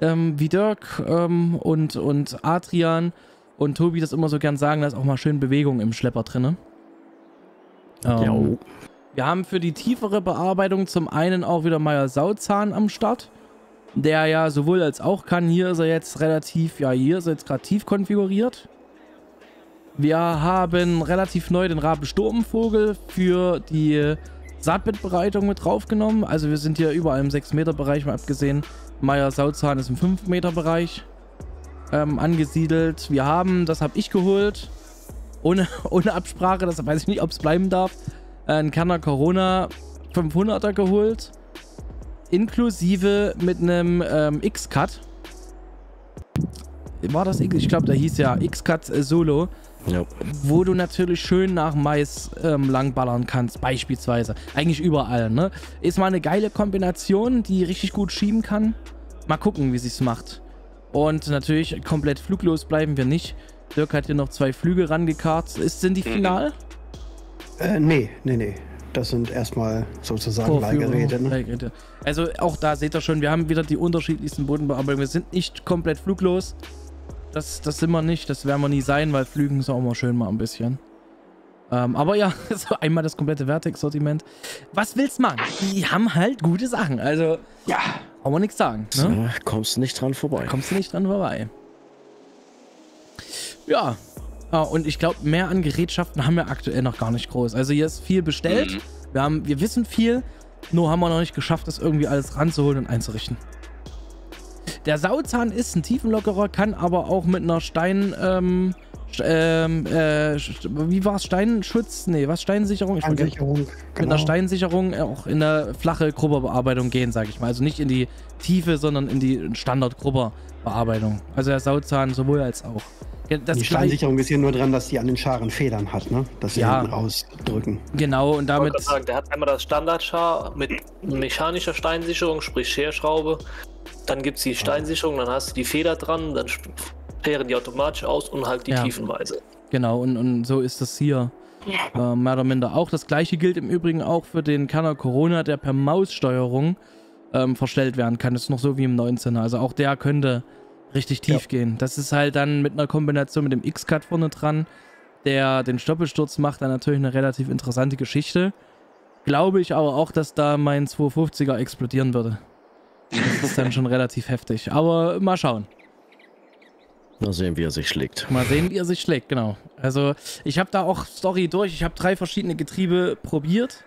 wie Dirk und Adrian und Tobi das immer so gern sagen, da ist auch mal schön Bewegung im Schlepper drin. Wir haben für die tiefere Bearbeitung zum einen auch wieder Meier Sauzahn am Start, der ja sowohl als auch kann. Hier ist er jetzt relativ, hier ist er jetzt gerade tief konfiguriert. Wir haben relativ neu den Raben-Sturmvogel für die Saatbettbereitung mit draufgenommen. Also wir sind hier überall im 6-Meter-Bereich, mal abgesehen. Meier Sauzahn ist im 5-Meter-Bereich angesiedelt. Wir haben, das habe ich geholt, ohne Absprache, das weiß ich nicht, ob es bleiben darf, einen Kerner Corona 500er geholt. Inklusive mit einem X-Cut. War das X? Ich glaube, der hieß ja X-Cut Solo. Ja. Wo du natürlich schön nach Mais langballern kannst, beispielsweise. Eigentlich überall, ne? Ist mal eine geile Kombination, die richtig gut schieben kann. Mal gucken, wie sie es macht. Und natürlich komplett fluglos bleiben wir nicht. Dirk hat hier noch 2 Flüge rangekarrt. Sind die final? Nee. Das sind erstmal sozusagen Leihgeräte. Ne? Also auch da seht ihr schon, wir haben wieder die unterschiedlichsten Bodenbearbeitungen. Wir sind nicht komplett fluglos. Das sind wir nicht, das werden wir nie sein, weil Flügen ist auch immer schön mal ein bisschen. Aber ja, so einmal das komplette Vertex-Sortiment. Was willst du machen? Die haben halt gute Sachen, also ja, kann man nichts sagen. Ne? Da kommst du nicht dran vorbei. Da kommst du nicht dran vorbei. Ja, und ich glaube, mehr an Gerätschaften haben wir aktuell noch gar nicht groß. Also hier ist viel bestellt, wir wissen viel, nur haben wir noch nicht geschafft, das irgendwie alles ranzuholen und einzurichten. Der Sauzahn ist ein Tiefenlockerer, kann aber auch mit einer Steinsicherung? Mit einer Steinsicherung auch in der flache Grubberbearbeitung gehen, sage ich mal. Also nicht in die Tiefe, sondern in die Standard-Grubberbearbeitung. Also der Sauzahn sowohl als auch. Die Steinsicherung ist hier nur dran, dass die an den Scharen Federn hat, ne? Dass sie hinten rausdrücken. Genau, und damit... Ich wollte sagen, der hat einmal das Standardschar mit mechanischer Steinsicherung, sprich Scherschraube. Dann gibt es die Steinsicherung, dann hast du die Feder dran, dann fähren die automatisch aus und halt die tiefenweise. Genau, und so ist das hier mehr oder minder auch. Das gleiche gilt im Übrigen auch für den Kerner Corona, der per Maussteuerung verstellt werden kann. Das ist noch so wie im 19er, also auch der könnte richtig tief gehen. Das ist halt dann mit einer Kombination mit dem X-Cut vorne dran, der den Stoppelsturz macht, dann natürlich eine relativ interessante Geschichte. Glaube ich aber auch, dass da mein 250er explodieren würde. Das ist dann schon relativ heftig. Aber mal schauen. Mal sehen, wie er sich schlägt. Mal sehen, wie er sich schlägt, genau. Also ich habe da auch Story durch. Ich habe 3 verschiedene Getriebe probiert.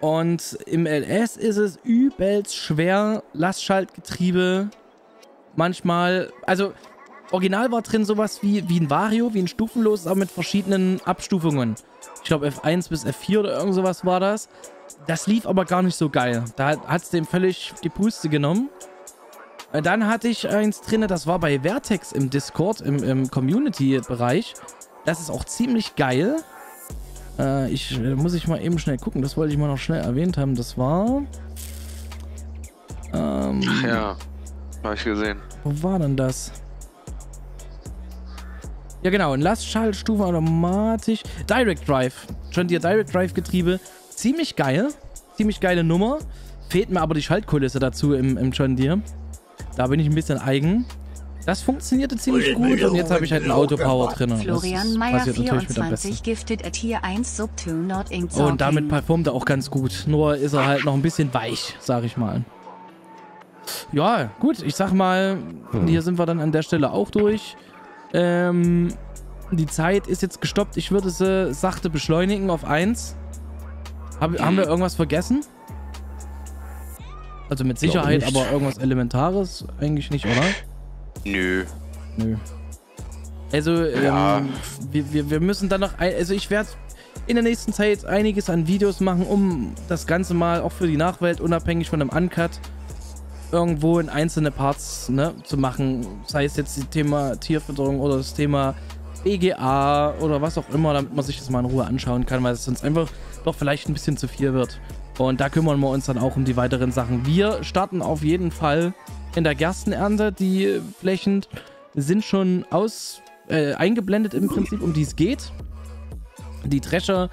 Und im LS ist es übelst schwer. Lastschaltgetriebe manchmal... Also Original war drin sowas wie ein Wario, wie ein stufenloses, aber mit verschiedenen Abstufungen. Ich glaube F1 bis F4 oder irgend sowas war das. Das lief aber gar nicht so geil. Da hat es dem völlig die Puste genommen. Dann hatte ich eins drin, das war bei Vertex im Discord, im Community-Bereich. Das ist auch ziemlich geil. Muss ich mal eben schnell gucken, das wollte ich mal noch schnell erwähnt haben. Das war... Ach ja, habe ich gesehen. Wo war denn das? Ja genau, in Lastschaltstufe automatisch. Direct Drive. John Deere Direct Drive Getriebe. Ziemlich geil. Ziemlich geile Nummer. Fehlt mir aber die Schaltkulisse dazu im John Deere. Da bin ich ein bisschen eigen. Das funktionierte ziemlich gut und jetzt habe ich halt einen Autopower drin. Florian Meyer 24 giftet at hier 1 sub 2 not in Zorn. Und damit performt er auch ganz gut. Nur ist er halt noch ein bisschen weich, sag ich mal. Ja, gut, ich sag mal, hier sind wir dann an der Stelle auch durch. Die Zeit ist jetzt gestoppt. Ich würde sie sachte beschleunigen auf 1. Haben wir irgendwas vergessen? Also mit Sicherheit, aber irgendwas Elementares eigentlich nicht, oder? Nö. Also, ja. Wir müssen dann noch... Also ich werde in der nächsten Zeit einiges an Videos machen, um das Ganze mal auch für die Nachwelt, unabhängig von einem Uncut, irgendwo in einzelne Parts, ne, zu machen. Sei es jetzt das Thema Tierfütterung oder das Thema BGA oder was auch immer, damit man sich das mal in Ruhe anschauen kann, weil es sonst einfach doch vielleicht ein bisschen zu viel wird. Und da kümmern wir uns dann auch um die weiteren Sachen. Wir starten auf jeden Fall in der Gerstenernte. Die Flächen sind schon eingeblendet im Prinzip, um die es geht. Die Drescher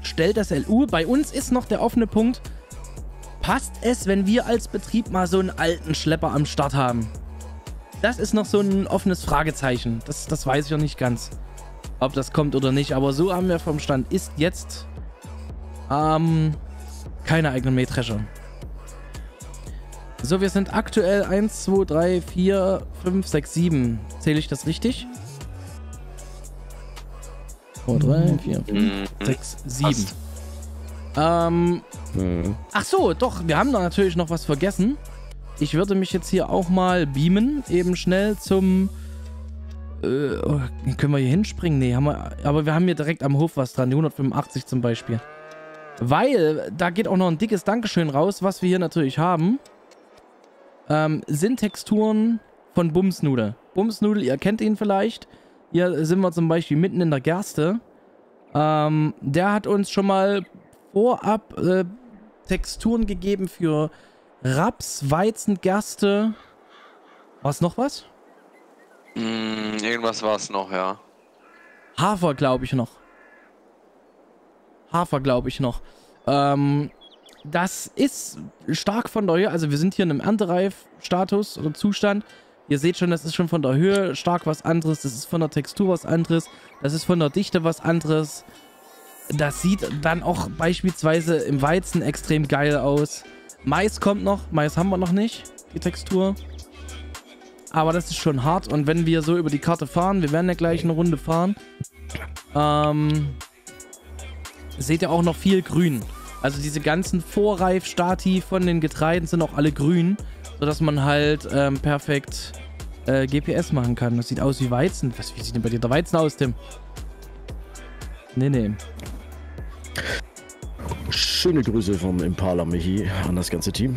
stellt das LU. Bei uns ist noch der offene Punkt: Passt es, wenn wir als Betrieb mal so einen alten Schlepper am Start haben? Das ist noch so ein offenes Fragezeichen. Das weiß ich noch nicht ganz, ob das kommt oder nicht. Aber so haben wir vom Stand ist jetzt keine eigenen Mähdrescher. So, wir sind aktuell 1, 2, 3, 4, 5, 6, 7. Zähle ich das richtig? 2, 3, 4, 5, 6, 7. Ach so, doch, wir haben da natürlich noch was vergessen. Ich würde mich jetzt hier auch mal beamen, eben schnell zum... können wir hier hinspringen? Nee, aber wir haben hier direkt am Hof was dran, die 185 zum Beispiel. Weil, da geht auch noch ein dickes Dankeschön raus, was wir hier natürlich haben. Sind Texturen von Bumsnudel. Bumsnudel, ihr kennt ihn vielleicht. Hier sind wir zum Beispiel mitten in der Gerste. Der hat uns schon mal... vorab Texturen gegeben für Raps, Weizen, Gerste. War es noch was? Irgendwas war es noch, ja. Hafer, glaube ich, noch. Das ist stark von der Höhe. Also wir sind hier in einem Erntereif-Status oder Zustand. Ihr seht schon, das ist schon von der Höhe stark was anderes. Das ist von der Textur was anderes. Das ist von der Dichte was anderes. Das sieht dann auch beispielsweise im Weizen extrem geil aus. Mais kommt noch. Mais haben wir noch nicht, die Textur. Aber das ist schon hart. Und wenn wir so über die Karte fahren, wir werden ja gleich eine Runde fahren, seht ihr auch noch viel grün. Also diese ganzen Vorreif-Stati von den Getreiden sind auch alle grün, sodass man halt perfekt GPS machen kann. Das sieht aus wie Weizen. Wie sieht denn bei dir der Weizen aus, Tim? Nee. Schöne Grüße vom Impala, Michi, an das ganze Team.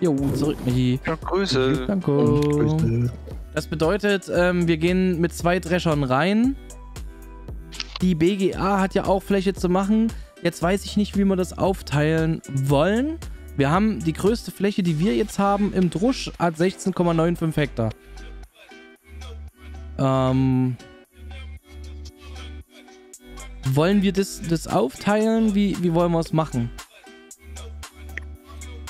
Jo, zurück, Michi. Ja, Grüße. Danke. Das bedeutet, wir gehen mit 2 Dreschern rein. Die BGA hat ja auch Fläche zu machen. Jetzt weiß ich nicht, wie wir das aufteilen wollen. Wir haben die größte Fläche, die wir jetzt haben, im Drusch, hat 16,95 Hektar. Wollen wir das aufteilen? Wie wollen wir es machen?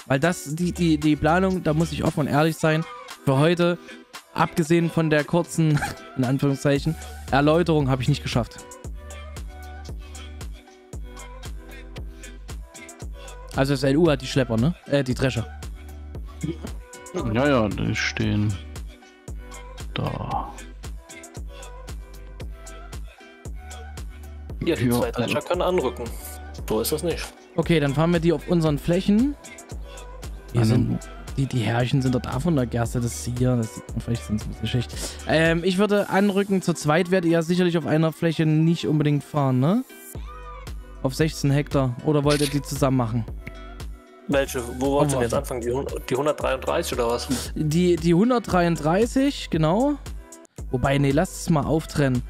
Weil das, die Planung, da muss ich offen und ehrlich sein, für heute, abgesehen von der kurzen, in Anführungszeichen, Erläuterung, habe ich nicht geschafft. Also das LU hat die Schlepper, ne? Die Drescher. Ja, die stehen da. Ja, die 2 Drescher können anrücken. So ist das nicht. Okay, dann fahren wir die auf unseren Flächen. Hier sind Die Härchen sind dort ab von der Gerste. Das hier, das sieht man vielleicht sonst ein bisschen schlecht. Ich würde anrücken, zu zweit werdet ihr ja sicherlich auf einer Fläche nicht unbedingt fahren, ne? Auf 16 Hektar. Oder wollt ihr die zusammen machen? Welche? Wo wollt ihr jetzt anfangen? Die 133 oder was? Die 133, genau. Wobei, nee, lasst es mal auftrennen.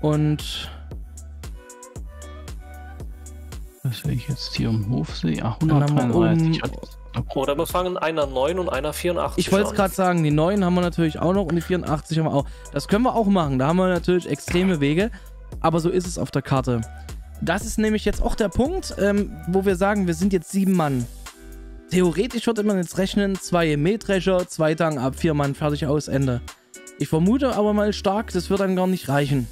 Und... was will ich jetzt hier im Hof sehen? Ach, 133. Oder wir fangen einer 9 und einer 84 an. Ich wollte es gerade sagen, die 9 haben wir natürlich auch noch und die 84 haben wir auch. Das können wir auch machen, da haben wir natürlich extreme Wege. Aber so ist es auf der Karte. Das ist nämlich jetzt auch der Punkt, wo wir sagen, wir sind jetzt 7 Mann. Theoretisch würde man jetzt rechnen, 2 Mähdrescher, 2 Tangen ab, 4 Mann, fertig, aus, Ende. Ich vermute aber mal stark, das wird dann gar nicht reichen.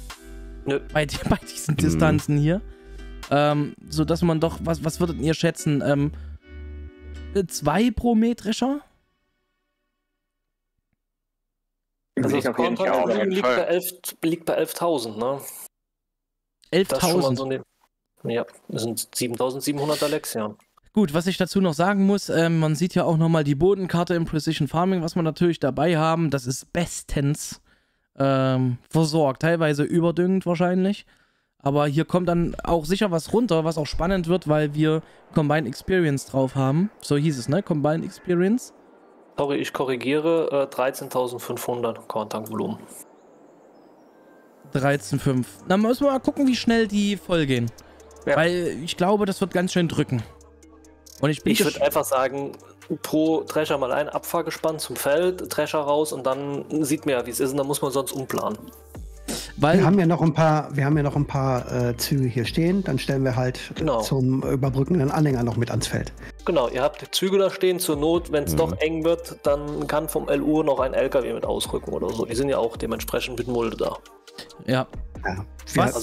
Nö. Bei diesen Distanzen hier. So dass man doch, was würdet ihr schätzen, 2 pro Mähdrescher? Also das Kornvolumen liegt bei 11.000, ne? 11.000? So ne, ja, das sind 7.700 Alexian. Gut, was ich dazu noch sagen muss, man sieht ja auch nochmal die Bodenkarte im Precision Farming, was wir natürlich dabei haben. Das ist bestens versorgt, teilweise überdüngend wahrscheinlich. Aber hier kommt dann auch sicher was runter, was auch spannend wird, weil wir Combined Experience drauf haben. So hieß es, ne? Combined Experience. Sorry, ich korrigiere. 13.500 Korntankvolumen. 13,5. Dann müssen wir mal gucken, wie schnell die voll gehen. Ja. Weil ich glaube, das wird ganz schön drücken. Und ich würde einfach sagen, pro Drescher mal ein Abfahrgespann zum Feld, Drescher raus und dann sieht man ja, wie es ist. Und dann muss man sonst umplanen. Weil wir haben ja noch ein paar, Züge hier stehen, dann stellen wir halt zum überbrückenden Anhänger noch mit ans Feld. Genau, ihr habt Züge da stehen, zur Not, wenn es doch eng wird, dann kann vom LU noch ein LKW mit ausrücken oder so. Die sind ja auch dementsprechend mit Mulde da. Ja.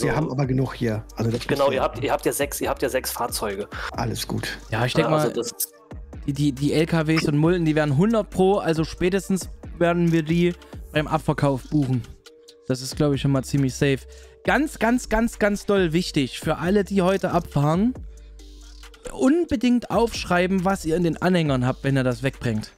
Wir haben aber genug hier. Also das ihr habt ja 6 Fahrzeuge. Alles gut. Ja, ich denke mal, also die LKWs und Mulden, die werden 100 pro, also spätestens werden wir die beim Abverkauf buchen. Das ist, glaube ich, schon mal ziemlich safe. Ganz, ganz, ganz, ganz doll wichtig für alle, die heute abfahren, unbedingt aufschreiben, was ihr in den Anhängern habt, wenn ihr das wegbringt.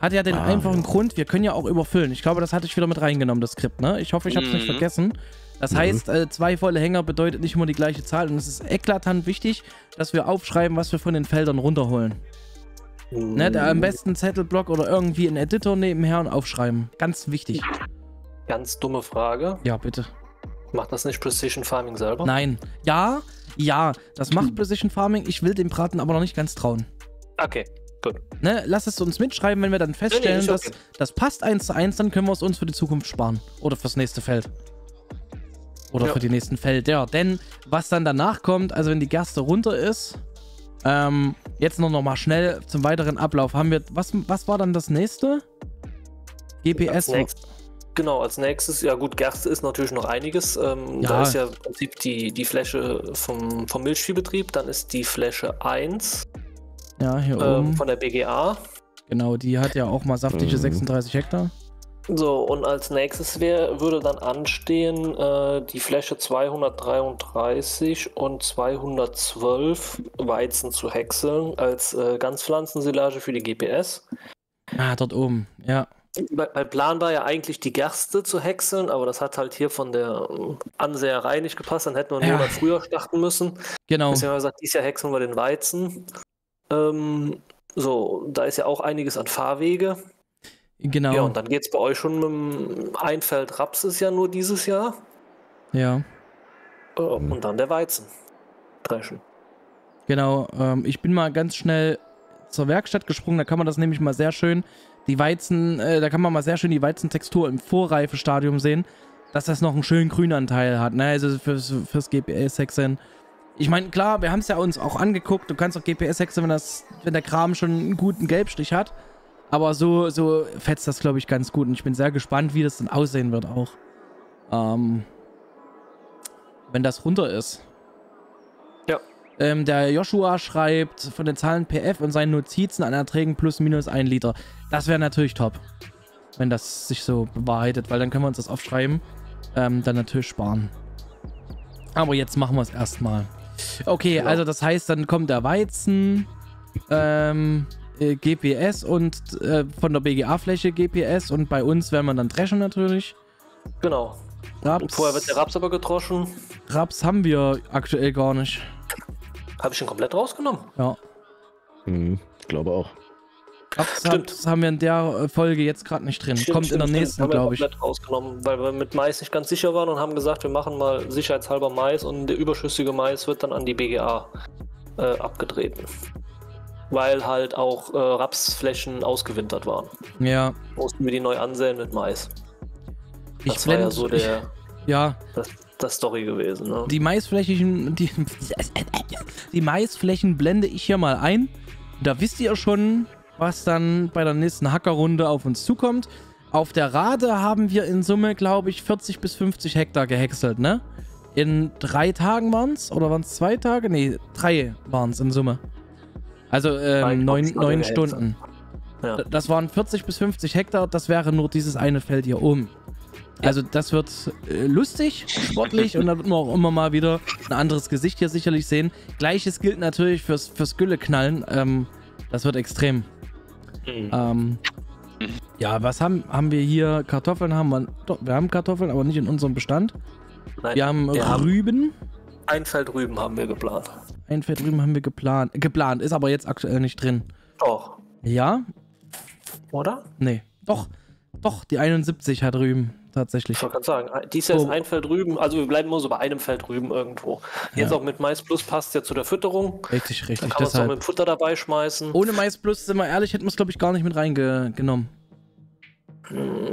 Hat ja den einfachen Grund, wir können ja auch überfüllen. Ich glaube, das hatte ich wieder mit reingenommen, das Skript, ne? Ich hoffe, ich habe es nicht vergessen. Das heißt, 2 volle Hänger bedeutet nicht immer die gleiche Zahl und es ist eklatant wichtig, dass wir aufschreiben, was wir von den Feldern runterholen. Ne? Da am besten Zettelblock oder irgendwie einen Editor nebenher und aufschreiben. Ganz wichtig. Ganz dumme Frage. Ja, bitte. Macht das nicht Precision Farming selber? Nein. Ja, das macht Precision Farming. Ich will dem Braten aber noch nicht ganz trauen. Okay, gut. Ne, lass es uns mitschreiben, wenn wir dann feststellen, dass das passt 1:1, dann können wir es uns für die Zukunft sparen. Oder fürs nächste Feld. Oder für die nächsten Felder. Ja, denn was dann danach kommt, also wenn die Gerste runter ist, jetzt noch mal schnell zum weiteren Ablauf. Haben wir, was war dann das nächste? GPS. Genau, als nächstes, ja gut, Gerste ist natürlich noch einiges. Da ist ja im Prinzip die Fläche vom Milchviehbetrieb, dann ist die Fläche 1 hier oben von der BGA. Genau, die hat ja auch mal saftige 36 Hektar. So, und als nächstes würde dann anstehen die Fläche 233 und 212 Weizen zu häckseln als Ganzpflanzensilage für die GPS. Ah, dort oben, ja. Mein Plan war ja eigentlich, die Gerste zu häckseln, aber das hat halt hier von der Ansäherei nicht gepasst. Dann hätten wir einen Monat früher starten müssen. Genau. Deswegen haben wir gesagt, dieses Jahr häckseln wir den Weizen. So, da ist ja auch einiges an Fahrwege. Genau. Ja, und dann geht es bei euch schon mit dem Einfeld. Raps ist ja nur dieses Jahr. Ja. Und dann der Weizen. Dreschen. Genau. Ich bin mal ganz schnell zur Werkstatt gesprungen. Da kann man das nämlich mal sehr schön... da kann man mal sehr schön die Weizentextur im Vorreifestadium sehen, dass das noch einen schönen Grünanteil hat, ne? Also fürs GPS-Häckseln. Ich meine, klar, wir haben es ja uns auch angeguckt, du kannst auch GPS-Häckseln, wenn der Kram schon einen guten Gelbstich hat, aber so fetzt das, glaube ich, ganz gut und ich bin sehr gespannt, wie das dann aussehen wird auch. Wenn das runter ist. Ja. Der Joshua schreibt von den Zahlen PF und seinen Notizen an Erträgen ±1 Liter. Das wäre natürlich top, wenn das sich so bewahrheitet, weil dann können wir uns das aufschreiben, dann natürlich sparen. Aber jetzt machen wir es erstmal. Okay, also das heißt, dann kommt der Weizen, GPS und von der BGA-Fläche GPS und bei uns werden wir dann dreschen natürlich. Genau. Raps. Vorher wird der Raps aber gedroschen. Raps haben wir aktuell gar nicht. Habe ich ihn komplett rausgenommen? Ja. Hm, ich glaube auch. Raps haben wir in der Folge jetzt gerade nicht drin. Kommt in der nächsten, glaube ich. Komplett rausgenommen, weil wir mit Mais nicht ganz sicher waren und haben gesagt, wir machen mal sicherheitshalber Mais und der überschüssige Mais wird dann an die BGA abgetreten. Weil halt auch Rapsflächen ausgewintert waren. Ja. Mussten wir die neu ansäen mit Mais. Das war ja so der... Ja. Das Story gewesen, ne? Die Maisflächen blende ich hier mal ein. Da wisst ihr schon, was dann bei der nächsten Hackerrunde auf uns zukommt. Auf der Rade haben wir in Summe, glaube ich, 40 bis 50 Hektar gehäckselt, ne? In 3 Tagen waren es, oder waren es 2 Tage? Ne, 3 waren es in Summe. Also 9 Stunden. Ja. Das waren 40 bis 50 Hektar, das wäre nur dieses eine Feld hier oben. Ja. Also das wird lustig, sportlich und da wird man auch immer mal wieder ein anderes Gesicht hier sicherlich sehen. Gleiches gilt natürlich fürs Gülle-Knallen. Das wird extrem. Mhm. Ja, was haben wir hier? Kartoffeln haben wir. Doch, wir haben Kartoffeln, aber nicht in unserem Bestand. Nein, wir haben Rüben. Ein Feld Rüben haben wir geplant. Ein Feld Rüben haben wir geplant. Geplant, ist aber jetzt aktuell nicht drin. Doch. Ja? Oder? Nee. Doch. Doch, die 71 hat Rüben. Tatsächlich. Ich wollte gerade sagen, dies Jahr ist ein Feld Rüben, also wir bleiben nur so bei einem Feld Rüben irgendwo. Jetzt ja. Auch mit Mais Plus passt ja zu der Fütterung. Richtig, richtig. Dann kann man es auch mit dem Futter dabei schmeißen. Ohne Mais Plus, sind wir ehrlich, hätten wir es glaube ich gar nicht mit reingenommen.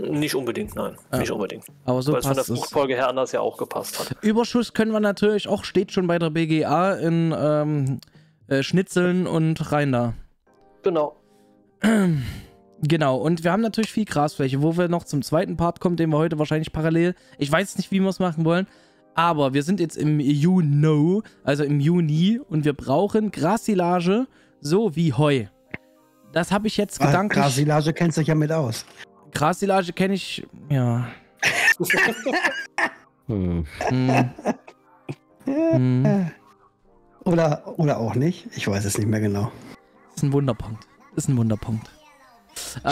Nicht unbedingt, nein. Ja. Nicht unbedingt. Aber so weil passt es von der Fruchtfolge her anders ja auch gepasst hat. Überschuss können wir natürlich auch, steht schon bei der BGA in Schnitzeln und rein da. Genau. Genau, und wir haben natürlich viel Grasfläche, wo wir noch zum zweiten Part kommen, den wir heute wahrscheinlich parallel, ich weiß nicht, wie wir es machen wollen, aber wir sind jetzt im Juni, also im Juni, und wir brauchen Grassilage so wie Heu. Das habe ich jetzt gedanklich... Grassilage kennst du ja mit aus. Grassilage kenne ich, ja. Oder auch nicht, ich weiß es nicht mehr genau. Ist ein Wunderpunkt, ist ein Wunderpunkt. So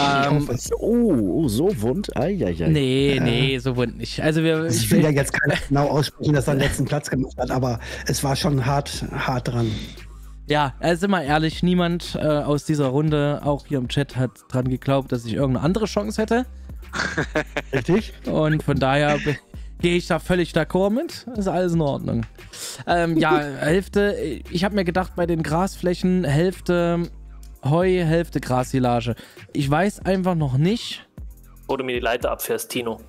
wund? Eieiei. Nee, so wund nicht. Also ich will ja jetzt keiner genau aussprechen, dass er den letzten Platz gemacht hat, aber es war schon hart dran. Ja, also sind wir ehrlich, niemand aus dieser Runde, auch hier im Chat, hat dran geglaubt, dass ich irgendeine andere Chance hätte. Richtig. Und von daher gehe ich da völlig d'accord mit. Ist alles in Ordnung. Ja, Hälfte, ich habe mir gedacht, bei den Grasflächen, Hälfte... Heu, Hälfte Grassilage. Ich weiß einfach noch nicht. Wo du mir die Leiter abfährst, Tino.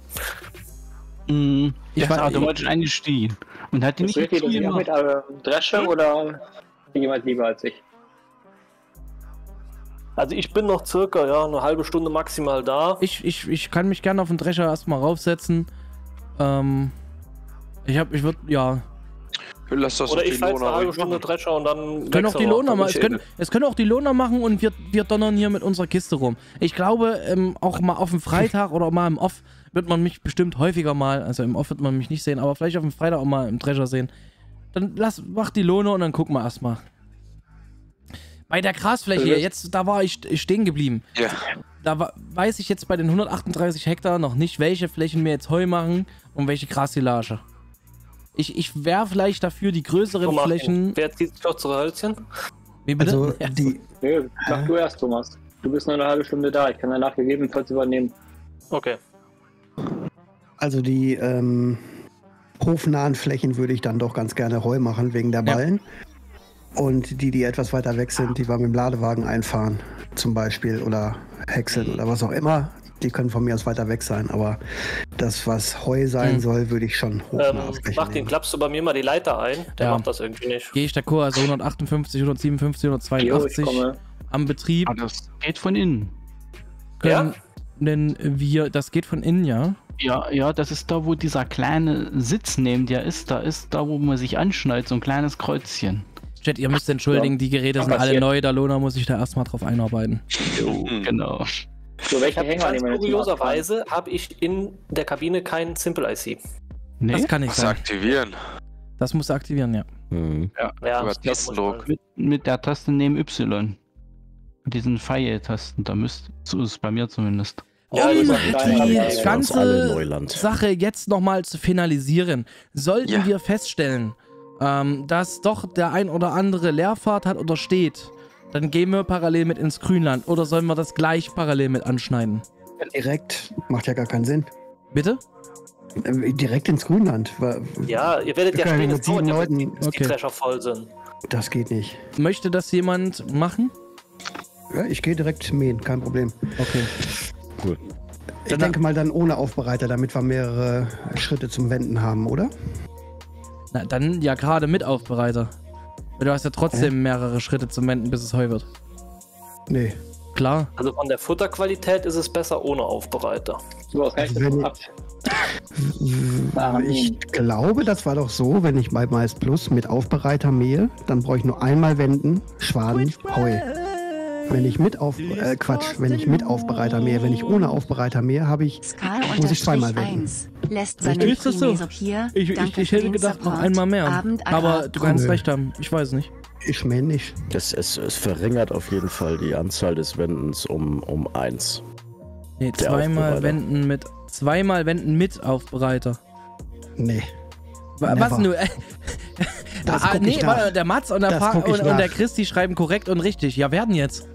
Ich war deutsch eingestiegen. Und hat die nicht mit Drescher oder jemand lieber als ich? Also ich bin noch circa eine halbe Stunde maximal da. Ich kann mich gerne auf den Drescher erstmal raufsetzen. Ich würde, ja. Lass das oder ich fahre eine halbe Stunde Drescher und dann... Können auch die Lohner machen. Es können auch die Lohner machen und wir donnern hier mit unserer Kiste rum. Ich glaube, auch mal auf dem Freitag oder mal im Off wird man mich bestimmt häufiger mal, also im Off wird man mich nicht sehen, aber vielleicht auf dem Freitag auch mal im Drescher sehen. Dann mach die Lohner und dann gucken wir erstmal. Bei der Grasfläche, da war ich stehen geblieben. Ja. Weiß ich jetzt bei den 138 Hektar noch nicht, welche Flächen wir jetzt Heu machen und welche Grassilage. Ich wäre vielleicht dafür die größeren Flächen. Wer zieht das kürzere Hölzchen? Wie bitte? Also nee, mach du erst, Thomas. Du bist noch eine halbe Stunde da. Ich kann danach gegebenenfalls übernehmen. Okay. Also die hofnahen Flächen würde ich dann doch ganz gerne Heu machen, wegen der Ballen. Ja. Und die etwas weiter weg sind, die wir mit dem Ladewagen einfahren, zum Beispiel, oder häckseln oder was auch immer. Die können von mir aus weiter weg sein, aber das, was Heu sein soll, würde ich schon hoch nachrechnen. Klappst du bei mir mal die Leiter ein, der macht das irgendwie nicht. Gehe ich d'accord, also 158, 157, 182 am Betrieb. Aber das geht von innen. Das geht von innen, ja? Ja, das ist da, wo dieser kleine Sitz neben dir ist, wo man sich anschneidet, so ein kleines Kreuzchen. Chat, ihr müsst entschuldigen, die Geräte sind alle neu, da Lona muss ich da erstmal drauf einarbeiten. Jo, genau. So, kurioserweise habe ich in der Kabine keinen Simple IC. Nee? Das kann ich nicht aktivieren. Das musst du aktivieren, ja. Mhm. Ja, über Tastendruck. Mit der Taste neben Y. diesen Pfeiltasten, da müsst so ist es bei mir zumindest. Ja, die ganze Sache jetzt nochmal zu finalisieren, sollten wir feststellen, dass doch der ein oder andere Leerfahrt hat oder steht, dann gehen wir parallel mit ins Grünland oder sollen wir das gleich parallel mit anschneiden? Direkt macht ja gar keinen Sinn. Bitte? Direkt ins Grünland. Ja, ihr werdet ja später mit 7 Leuten, dass die Trescher voll sind. Das geht nicht. Möchte das jemand machen? Ja, ich gehe direkt mähen, kein Problem. Okay. Cool. Ich denke mal dann ohne Aufbereiter, damit wir mehrere Schritte zum Wenden haben, oder? Na, dann ja gerade mit Aufbereiter. Weil du hast ja trotzdem mehrere Schritte zum Wenden, bis es Heu wird. Nee. Klar. Also von der Futterqualität ist es besser ohne Aufbereiter. So, was kann ich denn ab? Ich glaube, das war doch so, wenn ich bei Mais Plus mit Aufbereiter mähe, dann brauche ich nur einmal wenden, Schwaden, Heu. Wenn ich mit Aufbereiter mähe, wenn ich ohne Aufbereiter mähe, habe ich muss ich zweimal wenden. Ich hätte gedacht noch einmal mehr. Aber du kannst recht haben. Ich weiß nicht. Ich meine nicht. Es verringert auf jeden Fall die Anzahl des Wendens um 1. Nee, zweimal wenden mit Aufbereiter. Nee. Was nur? Nee, der Mats und der Christi schreiben korrekt und richtig. Ja, werden jetzt.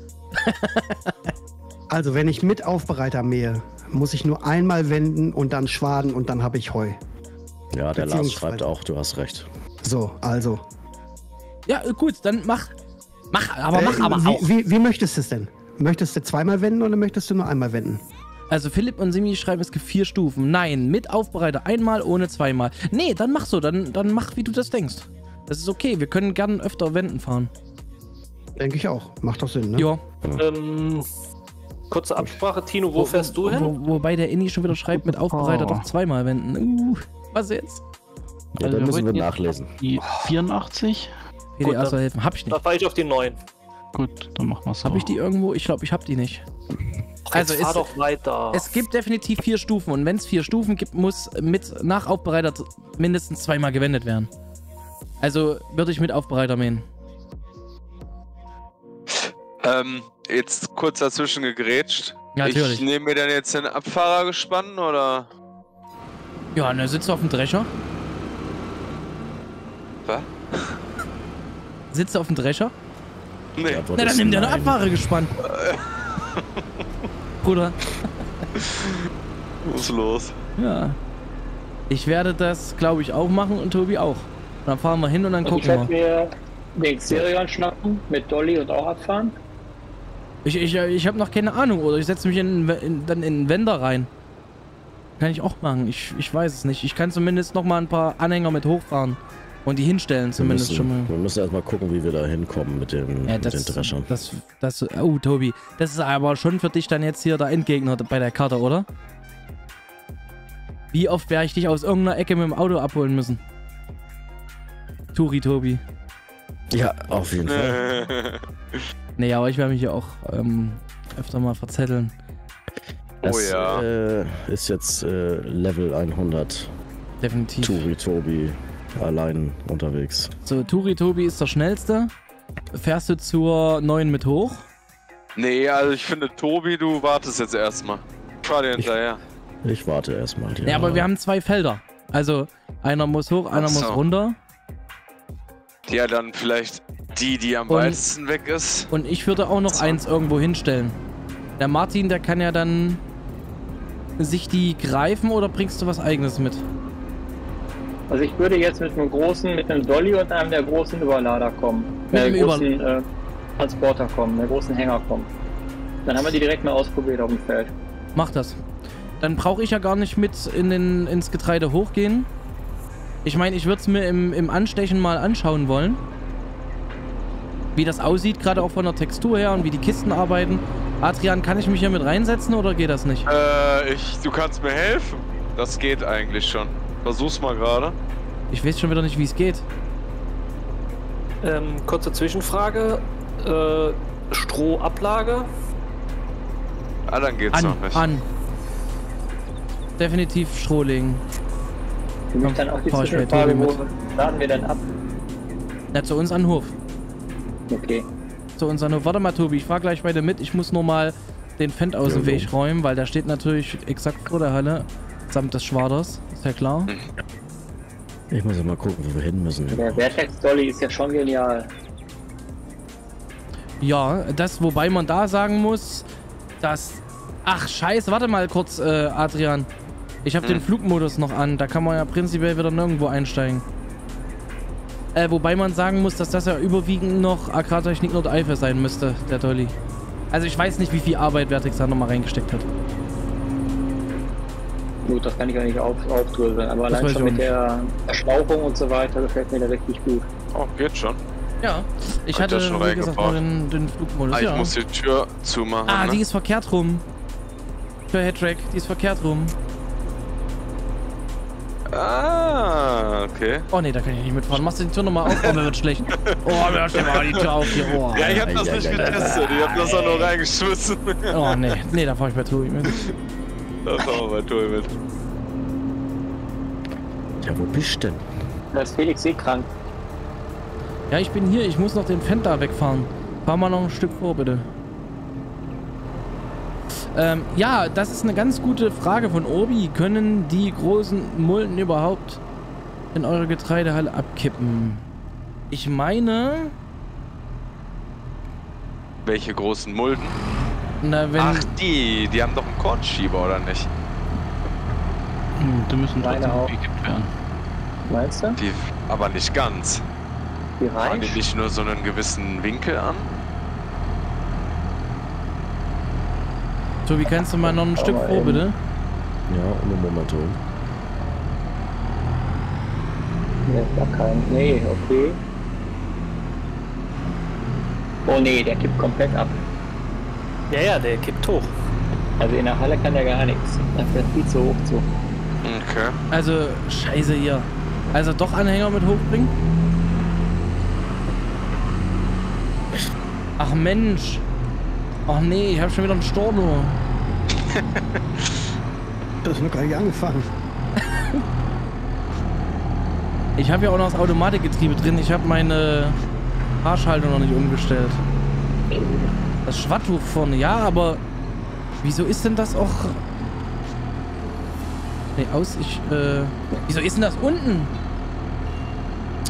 Also, wenn ich mit Aufbereiter mähe, muss ich nur einmal wenden und dann schwaden und dann habe ich Heu. Ja, der Lars schreibt auch, du hast recht. So, also. Ja, gut, dann mach aber auch. Wie möchtest du es denn? Möchtest du zweimal wenden oder möchtest du nur einmal wenden? Also Philipp und Simi schreiben, es gibt 4 Stufen. Nein, mit Aufbereiter einmal, ohne zweimal. Nee, dann mach so, dann mach, wie du das denkst. Das ist okay, wir können gern öfter wenden fahren. Denke ich auch, macht doch Sinn, ne? Ja. Kurze Absprache, Tino, wo fährst du hin? Wobei der Inni schon wieder schreibt, mit Aufbereiter doch zweimal wenden. Was jetzt? Ja, also, dann müssen wir nachlesen. Die 84? PDA soll helfen, hab ich nicht. Da fahre ich auf die 9. Gut, dann machen wir es. Hab ich die irgendwo? Ich glaube, ich hab die nicht. Also fahr doch weiter. Es gibt definitiv 4 Stufen und wenn es 4 Stufen gibt, muss mit nach Aufbereiter mindestens zweimal gewendet werden. Also würde ich mit Aufbereiter mähen. Jetzt kurz dazwischen gegrätscht. Natürlich. Ich nehme mir dann jetzt den Abfahrer gespannt, oder? Ja, ne, sitzt du auf dem Drescher? Was? Sitzt du auf dem Drescher? Nee. Ja, na, dann nimm dir eine Abfahrer gespannt. Bruder. Was ist los? Ja. Ich werde das, glaube ich, auch machen und Tobi auch. Und dann fahren wir hin und dann gucken wir. Ich werde mir den Xerion schnappen, mit Dolly und auch abfahren. Ich habe noch keine Ahnung, oder ich setze mich dann in den Wender rein. Kann ich auch machen, ich weiß es nicht. Ich kann zumindest noch mal ein paar Anhänger mit hochfahren. Und die hinstellen zumindest schon mal. Wir müssen erstmal gucken, wie wir da hinkommen mit dem Dreschern. Oh, Tobi, das ist aber schon für dich dann jetzt hier der Endgegner bei der Karte, oder? Wie oft werde ich dich aus irgendeiner Ecke mit dem Auto abholen müssen? Turi, Tobi. Ja, auf jeden Fall. Nee, aber ich werde mich ja auch öfter mal verzetteln. Ist jetzt Level 100. Definitiv. Turi, Tobi. Allein unterwegs. So, Turi Tobi ist der Schnellste. Fährst du zur 9 mit hoch? Nee, also ich finde, Tobi, du wartest jetzt erstmal. Ich fahre dir hinterher. Ich warte erstmal. Ja, nee, aber wir haben 2 Felder. Also, einer muss hoch, einer muss runter. Ja, dann vielleicht die am weitesten weg ist. Und ich würde auch noch eins irgendwo hinstellen. Der Martin, der kann ja dann sich die greifen, oder bringst du was Eigenes mit? Also ich würde jetzt mit einem großen, mit einem Dolly und einem der großen Überlader kommen. Transporter kommen, der großen Hänger kommen. Dann haben wir die direkt mal ausprobiert auf dem Feld. Mach das. Dann brauche ich ja gar nicht mit ins Getreide hochgehen. Ich meine, ich würde es mir im Anstechen mal anschauen wollen. Wie das aussieht, gerade auch von der Textur her und wie die Kisten arbeiten. Adrian, kann ich mich hier mit reinsetzen oder geht das nicht? Du kannst mir helfen. Das geht eigentlich schon. Versuch's mal gerade. Ich weiß schon wieder nicht, wie es geht. Kurze Zwischenfrage. Strohablage? Ah, dann geht's noch nicht. Definitiv Stroh legen. Für mich dann auch die Zwischenfrage, wo laden wir denn ab? Na, zu uns an den Hof. Okay. zu uns sagen, warte mal Tobi, ich fahr gleich weiter mit, ich muss nur mal den Fendt aus dem Weg räumen, weil da steht natürlich exakt vor der Halle, samt des Schwaders, ist ja klar. Ich muss ja mal gucken, wo wir hin müssen. Der Vertex-Dolly ist ja schon genial. Ja, das, wobei man da sagen muss, dass... Ach, scheiße, warte mal kurz, Adrian. Ich habe den Flugmodus noch an, da kann man ja prinzipiell wieder nirgendwo einsteigen. Wobei man sagen muss, dass das ja überwiegend noch Agrartechnik Nordeifel sein müsste, der Dolly. Also ich weiß nicht, wie viel Arbeit Vertex da nochmal reingesteckt hat. Gut, das kann ich ja nicht aufdröseln, aber allein schon mit der Erschlaubung und so weiter, das fällt mir da richtig gut. Oh, geht schon. Ja, ich hatte schon den Flugmodus. Ah, ich muss die Tür zumachen. Ah, ne? Die ist verkehrt rum. Für Headtrack, die ist verkehrt rum. Ah, okay. Oh ne, da kann ich nicht mitfahren. Machst du die Tür nochmal auf? Oh, mir wird schlecht. Oh, mir wird schlecht. Die Tür auf hier. Oh. Ja, ich hab das nicht getestet. Ich hab das auch nur reingeschmissen. Oh ne, da fahr ich bei Tobi mit. Da fahr ich bei Tobi mit. Ja, wo bist du denn? Da ist Felix seekrank. Ja, ich bin hier. Ich muss noch den Fender wegfahren. Fahr mal noch ein Stück vor, bitte. Ja, das ist eine ganz gute Frage von Obi. Können die großen Mulden überhaupt in eure Getreidehalle abkippen? Ich meine... Welche großen Mulden? Na, wenn... Ach, die haben doch einen Kornschieber, oder nicht? Die müssen trotzdem abgekippt werden. Meinst du? Die, aber nicht ganz. Die fahren die nicht nur so einen gewissen Winkel an? Tobi, kannst du mal noch ein Stück vor, bitte? Ja, nur momentan. Ne, da kein. Nee, okay. Oh nee, der kippt komplett ab. Ja, der kippt hoch. Also in der Halle kann der gar nichts. Da fährt viel zu hoch zu. Okay. Also, scheiße hier. Also doch Anhänger mit hochbringen? Ach Mensch. Ach nee, ich hab schon wieder einen Storno. Das ist noch gar nicht angefangen. Ich habe ja auch noch das Automatikgetriebe drin. Ich habe meine Fahrschaltung noch nicht umgestellt. Das Schwatttuch vorne, ja, aber wieso ist denn das auch... Nee, aus, ich... Wieso ist denn das unten?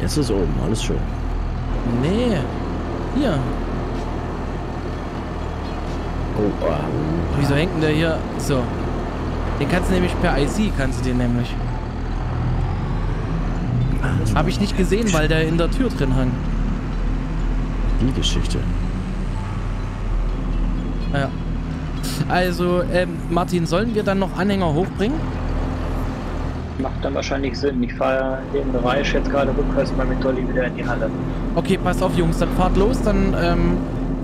Es ist oben, alles schön. Nee, hier. Wieso hängt denn der hier? So. Den kannst du nämlich per IC, kannst du den nämlich. Habe ich nicht gesehen, weil der in der Tür drin hängt. Die Geschichte. Naja. Also, Martin, sollen wir dann noch Anhänger hochbringen? Macht dann wahrscheinlich Sinn. Ich fahre den Bereich jetzt gerade rückwärts mal mit Dolly wieder in die Halle. Okay, passt auf, Jungs, dann fahrt los, dann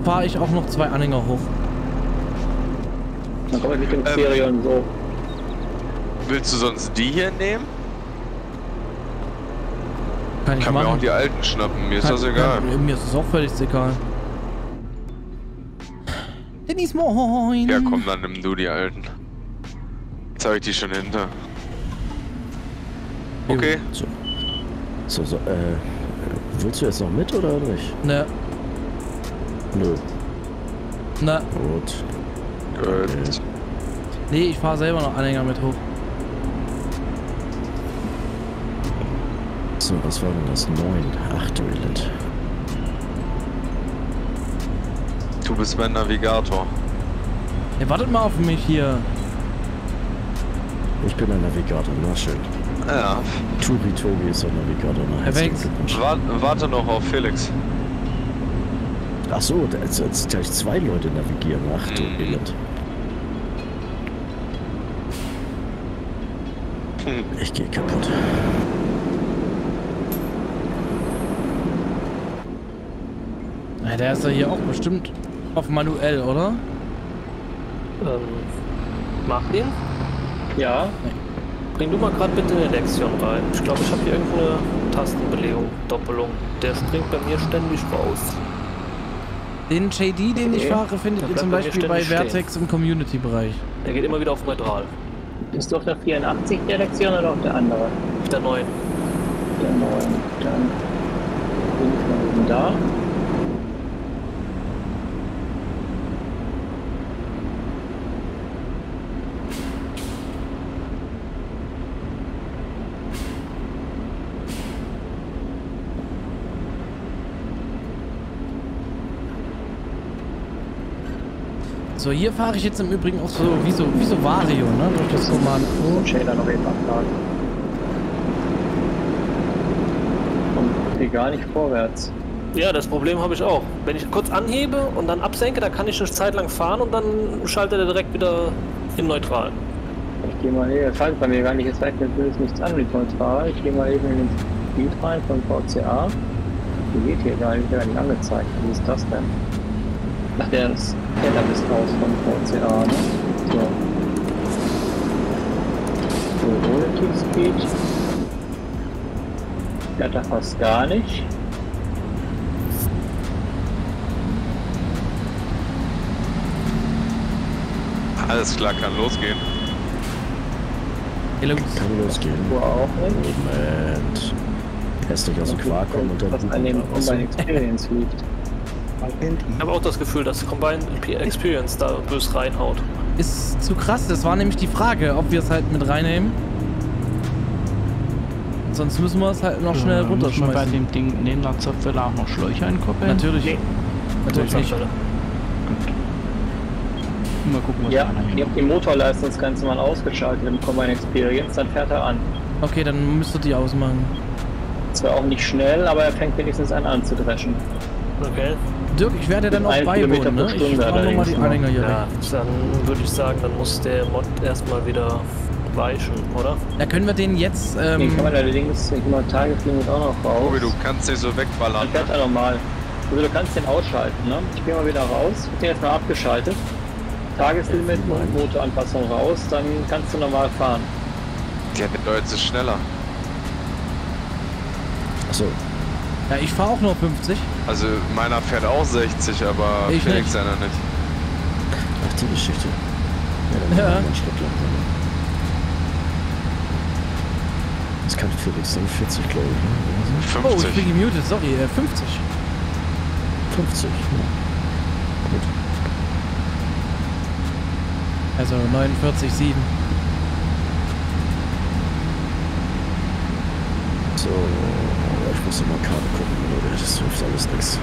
fahre ich auch noch 2 Anhänger hoch. Dann komme ich mit dem Xerion so. Willst du sonst die hier nehmen? Kann ich mir auch die alten schnappen, mir ist das egal. Mir ist es auch völlig egal. Dennis, moin! Ja komm, dann nimm du die alten. Jetzt habe ich die schon hinter. Okay. So, willst du jetzt noch mit oder nicht? Ne. Nö. Na. Gut. Okay. Nee, ich fahre selber noch Anhänger mit hoch. So, was war denn das? 9? Ach du Elend. Du bist mein Navigator. Ihr wartet mal auf mich hier. Ich bin ein Navigator, na schön. Ja. Tobi ist ein Navigator. Felix, warte noch auf Felix. Ach so, da jetzt gleich 2 Leute navigieren. Ach du Elend. Ich gehe kaputt. Ja, der ist ja hier auch bestimmt auf manuell, oder? Mach den? Ja. Nee. Bring du mal gerade bitte eine Lektion rein. Ich glaube, ich habe hier irgendwo eine Tastenbelegung, Doppelung. Der springt bei mir ständig raus. Den JD, den ich fahre, findet ihr zum Beispiel bei Vertex im Community-Bereich. Der geht immer wieder auf neutral. Ist doch der 84 der Lektion oder auf der andere? Auf der 9. Der 9. Dann bin ich mal eben da. So, hier fahre ich jetzt im Übrigen auch so wie so Vario, ne? Durch das Romano. Und Shader noch eben abladen. Und gehe gar nicht vorwärts. Ja, das Problem habe ich auch. Wenn ich kurz anhebe und dann absenke, dann kann ich eine Zeit lang fahren und dann schaltet er direkt wieder in neutral. Ich gehe mal hier, falls bei mir gar nicht, jetzt zeigt natürlich nichts an mit neutral. Ich gehe mal eben in den Speed rein von VCA. Die geht hier gar nicht angezeigt. Wie ist das denn? Ach, der ist raus von VCA, ne? So. So, ohne Tiefspeed. Ja, da passt gar nicht. Alles klar, kann losgehen. Hey, kann losgehen. Wow. Moment. Hässlich aus dem Quark kommen und dann an dem Combine Experience liegt. Ich habe auch das Gefühl, dass Combine Experience da bös reinhaut. Ist zu krass, das war nämlich die Frage, ob wir es halt mit reinnehmen. Sonst müssen wir es halt noch schnell runterschmeißen. Müssen wir bei dem Ding neben der Zapfwelle auch noch Schläuche einkoppeln? Natürlich. Nee. Natürlich nicht. Mal gucken, was ja, ihr habt die Motorleistung das Ganze mal ausgeschaltet im Combine Experience, dann fährt er an. Okay, dann müsstet ihr ausmachen. Zwar auch nicht schnell, aber er fängt wenigstens an anzudreschen. Okay. Dirk, ich werde dann auch beiwohnen, ne? Ich fahre nochmal die Anhänger hier ja, weg. Dann würde ich sagen, dann muss der Mod erstmal wieder weichen, oder? Da können wir den jetzt, nee, kann man allerdings, ich mal Tageslimit auch noch raus. Tobi, du kannst den so wegballern. Dann fährt er nochmal. Also du kannst den ausschalten, ne? Ich gehe mal wieder raus, ich bin jetzt mal abgeschaltet. Tageslimit und Motoranpassung raus, dann kannst du normal fahren. Der bedeutet es schneller. Achso. Ja, ich fahre auch nur 50. Also meiner fährt auch 60, aber ich Felix seiner nicht. Ach, die Geschichte. Ja, dann ja. Einen Schritt langsamer. Das kann Felix sein, 40 glaube ich. Ne? 50. Oh, ich bin gemutet, sorry, 50. 50, ja. Gut. Also 49,7. So, ich muss nochmal Karte gucken, Leute, das hilft alles nichts.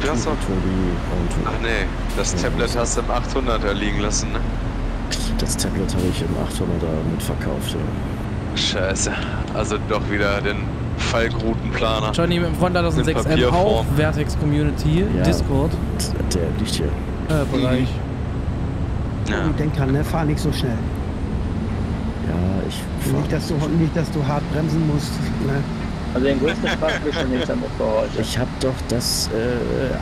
Das hat Tobi. Ach nee, das Tablet hast du im 800er liegen lassen, ne? Das Tablet habe ich im 800er mitverkauft, ja. Scheiße, also doch wieder den Fallgrutenplaner. Johnny mit dem Front 2006 App auf, Vertex Community, ja, Discord. Der liegt hier. Bereich. Mhm. Ja. Und denkt dran, ne? Fahr nicht so schnell. Ja, ich fahr nicht, dass du hart bremsen musst. Ne? Also den größten Spaß will ich schon nicht damit vor heute. Ich hab doch das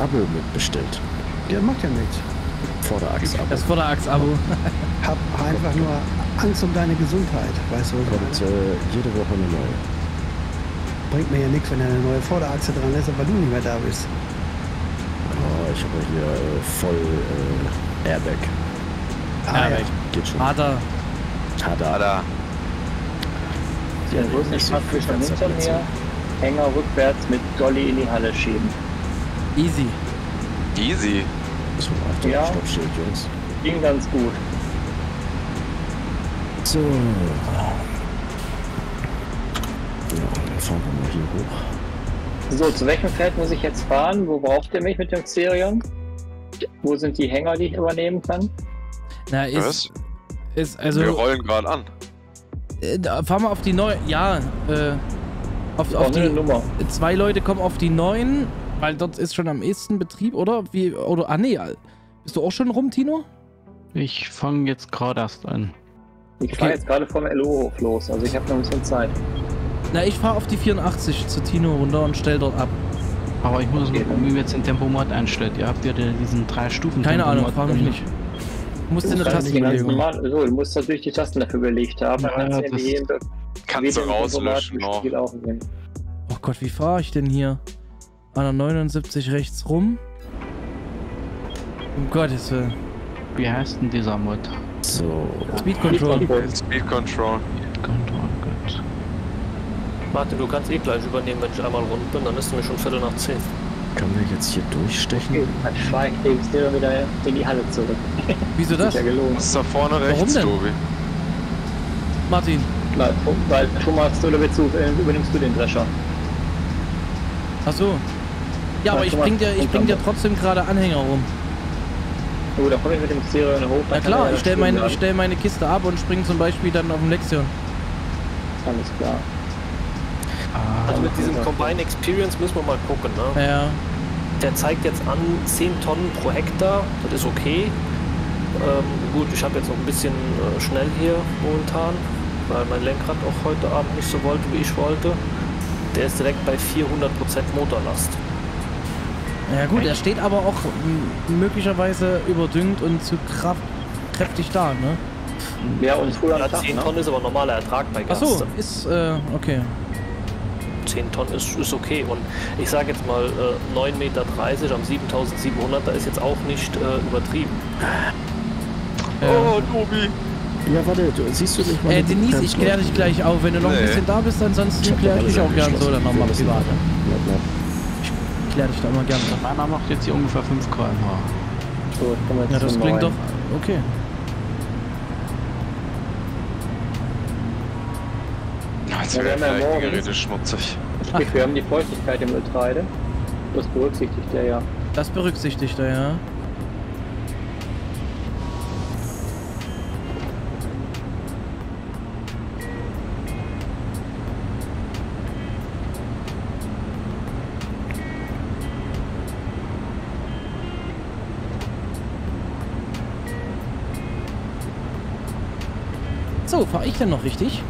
Abo mitbestellt. Ja, macht ja nichts. Vorderachs-Abo. Das Vorderachs-Abo. Hab einfach nur Angst um deine Gesundheit, weißt du? Kommt jede Woche eine neue. Bringt mir ja nichts, wenn eine neue Vorderachse dran ist, aber du nicht mehr da bist. Oh, ich habe hier voll Airbag. Ah, ja. Geht schon. Harder. Der größte Spaß von hinter mir. Hänger rückwärts mit Dolly in die Halle schieben. Easy. Das war ja. Stoppschild, Jungs. Ging ganz gut. So. Ja, dann fahren wir mal hier hoch. So, zu welchem Feld muss ich jetzt fahren? Wo braucht ihr mich mit dem Xerion? Wo sind die Hänger, die ich übernehmen kann? Na, ist also. Wir rollen gerade an. Fahren wir auf die 9. Ja, auf die Nummer. Zwei Leute kommen auf die 9, weil dort ist schon am ehesten Betrieb, oder? Wie, oder? Ah nee, bist du auch schon rum, Tino? Ich fange jetzt gerade erst an. Ich fahre jetzt gerade vom LO-Hof los, also ich habe noch ein bisschen Zeit. Na, ich fahre auf die 84 zu Tino runter und stell dort ab. Aber ich muss gucken, wie wir jetzt den Tempomod einstellt. Ihr habt ja diesen 3 Stufen. Keine Ahnung, frag mich nicht. Musst du du musst natürlich die Tasten dafür überlegt haben. Ja, kannst du rauslöschen. Oh Gott, wie fahre ich denn hier? An der 79 rechts rum. Um Gottes Willen. Wie heißt denn dieser Mod? So. Speed Control. Speed Control, gut. Martin, du kannst eh gleich übernehmen, wenn ich einmal rund bin, dann ist nämlich schon 9:15. Kann man jetzt hier durchstechen? Okay, dann fahre ich den Xerion wieder in die Halle zurück. Wieso das? Das ist da vorne rechts, Tobi. Martin. Nein, weil Thomas Dolewitz übernimmst du den Drescher. Ach so. Ja, aber ich bring dir trotzdem gerade Anhänger rum. Oh, da komme ich mit dem Stereo hoch. Na klar, ich stell meine Kiste ab und springe zum Beispiel dann auf den Lexion. Alles klar. Also mit diesem Combined Experience müssen wir mal gucken, ne? Ja. Der zeigt jetzt an 10 Tonnen pro Hektar, das ist okay. Gut, ich habe jetzt noch ein bisschen schnell hier momentan, weil mein Lenkrad auch heute Abend nicht so wollte, wie ich wollte. Der ist direkt bei 400% Motorlast. Ja gut, er steht aber auch möglicherweise überdüngt und zu kräftig da, ne? Ja, und früher ja, 10 Tonnen ist aber normaler Ertrag bei Gerste. Achso, ist, okay. 10 Tonnen ist okay und ich sage jetzt mal 9,30 Meter am 7700, da ist jetzt auch nicht übertrieben. Oh, Tobi! Ja, warte, siehst du nicht mal... Denise, ich kläre dich gleich auf, wenn du noch ein bisschen da bist, ansonsten kläre ich dich auch gern so, dann nochmal privat. Ich kläre dich da mal gern. Meiner macht jetzt hier ungefähr 5 km/h. So, ich komme jetzt ja, das klingt doch... okay. Jetzt wäre vielleicht die Geräte schmutzig. Sprich, wir haben die Feuchtigkeit im Getreide. Das berücksichtigt er ja. Das berücksichtigt er ja. So, fahre ich denn noch richtig?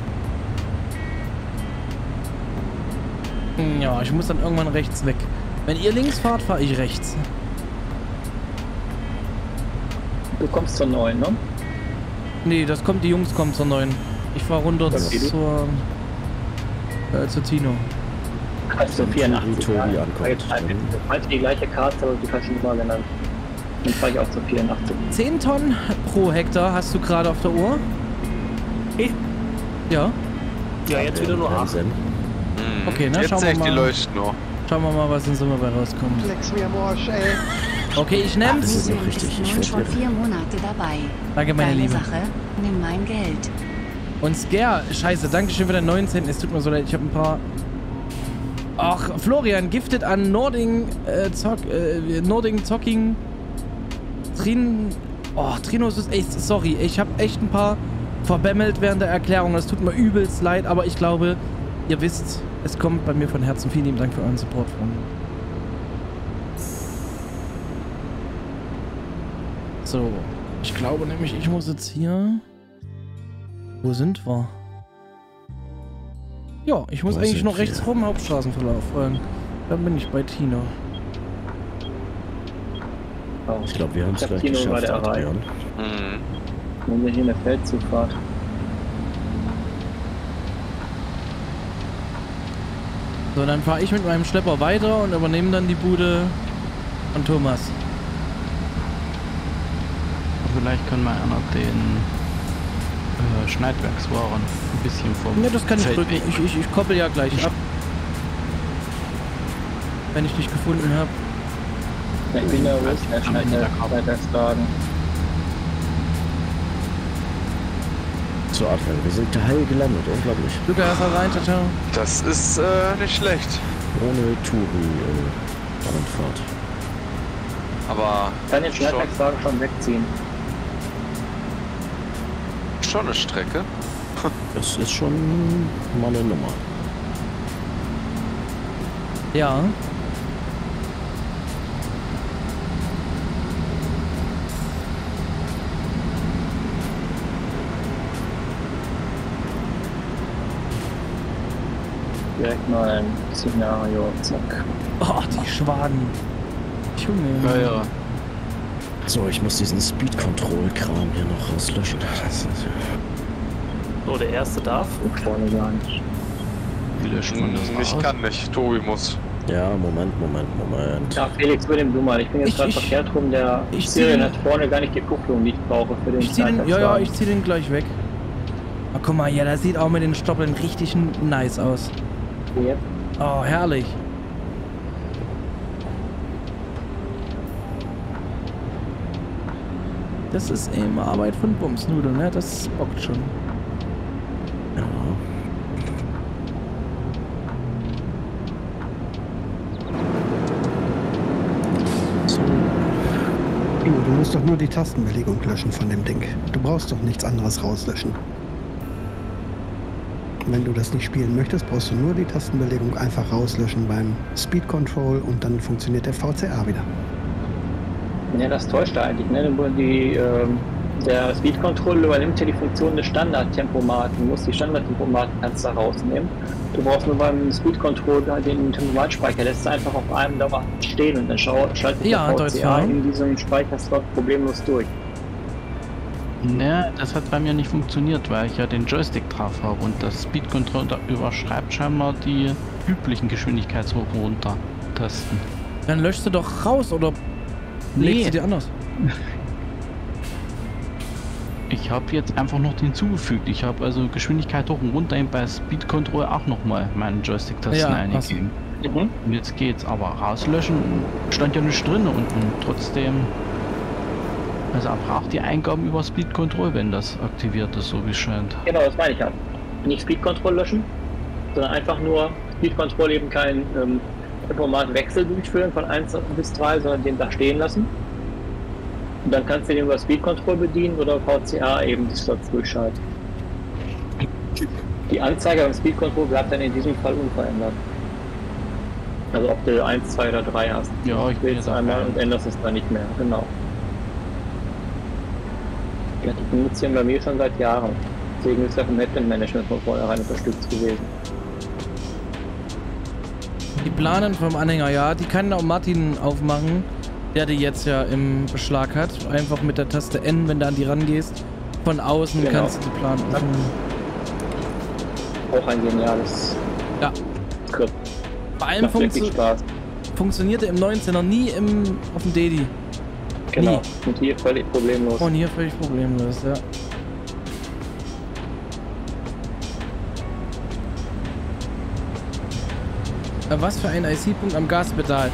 Ja, ich muss dann irgendwann rechts weg. Wenn ihr links fahrt, fahre ich rechts. Du kommst zur 9, ne? Nee, das kommt, die Jungs kommen zur 9. Ich fahre runter zur Tino. Kannst du 84 ankommen? Also die gleiche Karte, aber die kannst du nicht mal genannt. Dann fahre ich auch zur 84. 10 Tonnen pro Hektar hast du gerade auf der Uhr? Ich? Ja. Ja, jetzt wieder nur 8. Okay, ne? Jetzt sehe ich die Leuchten noch. Schauen wir mal, was in Summe bei rauskommt. Okay, ich nehme es. Das ist auch richtig. Ich bin schon 4 Monate dabei. Danke, meine Liebe. Sache, nimm mein Geld. Und Scare, scheiße, danke schön für den 19. Es tut mir so leid, ich habe ein paar... Ach, Florian, giftet an Nording... Nording Zocking... Trin... Oh, Trinosus... Ey, sorry, ich habe echt ein paar verbämmelt während der Erklärung. Das tut mir übelst leid, aber ich glaube... Ihr wisst, es kommt bei mir von Herzen. Vielen lieben Dank für euren Support, Freunde. So, ich glaube nämlich, ich muss jetzt hier... Wo sind wir? Ja, ich muss eigentlich noch rechts rum, Hauptstraßenverlauf. Dann bin ich bei Tino. Ich glaube, wir haben es gleich geschafft, Adrian. Wenn wir hier in der Feldzugfahrt. So, dann fahre ich mit meinem Schlepper weiter und übernehme dann die Bude von Thomas. Vielleicht kann mal einer den Schneidwerkswaren ein bisschen vom... Ne, das kann ich drücken. Ich koppel ja gleich ab. Wenn ich dich gefunden habe. Ja, ich bin ja ruhig, er schneidet Schneidwerkswagen. So, Adrian, wir sind heil gelandet, unglaublich. Lukas, hau rein, ciao. Das ist nicht schlecht. Ohne Touri Bahnfahrt. Aber kann den Schneidwerkswagen schon wegziehen. Schon eine Strecke. Das ist schon mal eine Nummer. Ja. Direkt mal ein Szenario, zack. Oh, die Schwaden. Junge. Naja. So, ich muss diesen Speed-Control-Kram hier noch rauslöschen. So, der erste darf. Ich vorne gar nicht. Wie löscht man das aus? Ich kann nicht, Tobi muss. Ja, Moment. Ja, Felix, mit dem Blumen. Ich bin jetzt gerade verkehrt rum. Der Serien hat vorne gar nicht die Kupplung, die ich brauche für den Schneidwerkswagen. Ja, ich zieh den gleich weg. Oh, guck mal hier, das sieht auch mit den Stoppeln richtig nice aus. Yep. Oh, herrlich. Das ist eben Arbeit von Bumsnudeln, ne? Das bockt schon. Ja. Du musst doch nur die Tastenbelegung löschen von dem Ding. Du brauchst doch nichts anderes rauslöschen. Wenn du das nicht spielen möchtest, brauchst du nur die Tastenbelegung einfach rauslöschen beim Speed Control und dann funktioniert der VCA wieder. Ja, das täuscht eigentlich, ne? Der Speed Control übernimmt ja die Funktion des Standardtempomaten. Du musst die Standardtempomaten kannst da rausnehmen. Du brauchst nur beim Speed Control den Tempomatspeicher. Lässt du einfach auf einem da stehen und dann schaltet der VCA in diesem Speicherslot problemlos durch. Ne, das hat bei mir nicht funktioniert, weil ich ja den Joystick drauf habe und das Speed Control überschreibt scheinbar die üblichen Geschwindigkeitshoch und runter Tasten. Dann löschst du doch raus oder legst du dir anders? Ich habe jetzt einfach noch hinzugefügt. Ich habe also Geschwindigkeit hoch und runter bei Speed Control auch nochmal meinen Joystick-Tasten eingegeben. Und jetzt geht's, aber rauslöschen stand ja nichts drin und trotzdem. Also er braucht die Eingaben über Speed Control, wenn das aktiviert ist, so wie es scheint. Genau, das meine ich halt. Nicht Speed Control löschen, sondern einfach nur Speed Control eben keinen Formatwechsel durchführen von 1 bis 3, sondern den da stehen lassen. Und dann kannst du den über Speed Control bedienen oder VCA eben die Slots durchschalten. Die Anzeige beim Speed Control bleibt dann in diesem Fall unverändert. Also ob du 1, 2 oder 3 hast. Ja, ich will es einmal und änderst es dann nicht mehr, genau. Ich benutze ihn bei mir schon seit Jahren. Deswegen ist er vom Headland-Management von vornherein unterstützt gewesen. Die Planen vom Anhänger, ja, die kann auch Martin aufmachen, der die jetzt ja im Beschlag hat. Einfach mit der Taste N, wenn du an die rangehst. Von außen kannst du die Planen öffnen. Auch ein geniales Skript. Vor allem funktionierte im 19er nie auf dem Dedi. Genau, und hier völlig problemlos. Von hier völlig problemlos, ja. Was für ein IC-Punkt am Gaspedal.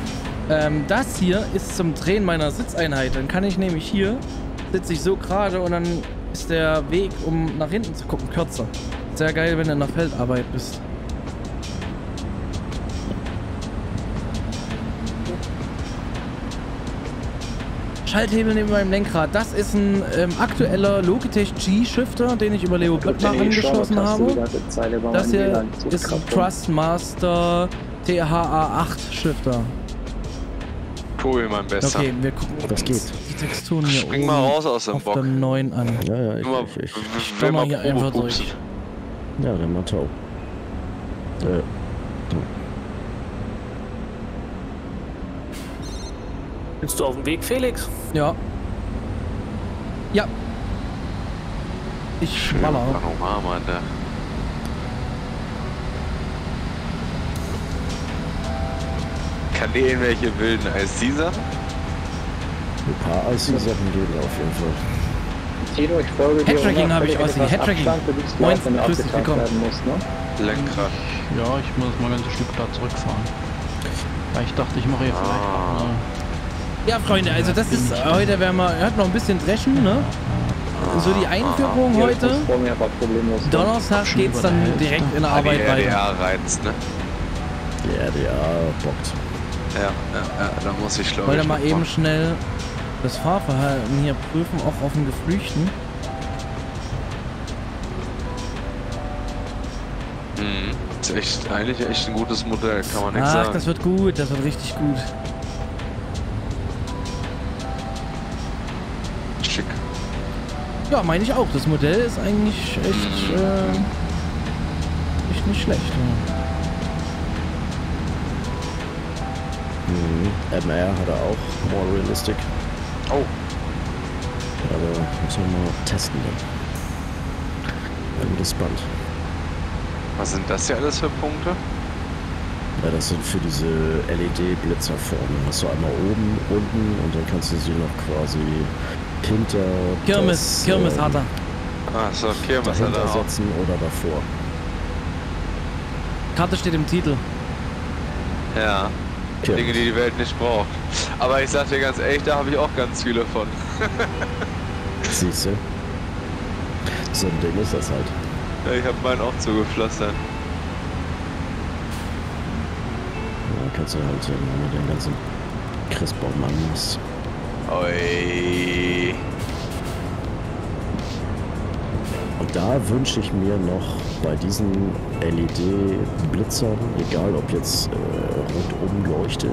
Das hier ist zum Drehen meiner Sitzeinheit. Dann kann ich nämlich hier, sitze ich so gerade und dann ist der Weg, um nach hinten zu gucken, kürzer. Sehr geil, wenn du nach Feldarbeit bist. Schalthebel neben meinem Lenkrad. Das ist ein aktueller Logitech G-Shifter, den ich über Leo Böttner angeschlossen habe. Das hier ist ein Trustmaster THA8-Shifter. Cool, mein Bester. Okay, wir gucken, das geht. Die Texturen hier spring mal raus aus dem Bock. Dem neuen an. Ja, ich will mal hier einfach durch. Ja, dann mal tau. Bist du auf dem Weg, Felix? Ja. Ja. Ich schwaller. Kanälen welche wilden Eis-Caesar? Ein paar Eis-Caesar-Sachen gehen auf jeden Fall. Tino, ich folge dir. Headtracking habe ich aussehen. Headtracking. 19, flüssig gekommen. Lenkrad. Ja, ich muss mal ein ganzes Stück da zurückfahren. Weil ich dachte, ich mache hier vielleicht. Ja, Freunde, also das ist heute, werden wir hat noch ein bisschen dreschen, ne? So die Einführung heute. Donnerstag geht's dann direkt in der Arbeit weiter. Die RDA reizt, ne? Die RDA bockt. Ja, da muss ich glaube ich. Wollte mal eben schnell das Fahrverhalten hier prüfen, auch auf dem Geflüchten. Ist eigentlich echt ein gutes Modell, kann man nicht sagen. Ach, das wird gut, das wird richtig gut. Ja, meine ich auch. Das Modell ist eigentlich echt nicht schlecht. Ne? MR hat er auch. More realistic. Oh. Aber muss man mal testen dann. Bin gespannt. Was sind das hier alles für Punkte? Ja, das sind für diese LED-Blitzerformen. Hast du einmal oben, unten und dann kannst du sie noch quasi hinter Kirmes hat er. Ach so, Kirmes hat er auch. Oder davor. Karte steht im Titel. Ja. Kirmes. Dinge, die die Welt nicht braucht. Aber ich sag dir ganz ehrlich, da habe ich auch ganz viele von. Siehst du? So ein Ding ist das halt. Ja, ich habe meinen auch zugepflastert. Ja, kannst du halt mit dem ganzen Christbaum anmachen. Oi. Und da wünsche ich mir noch bei diesen LED-Blitzern, egal ob jetzt Rundumleuchte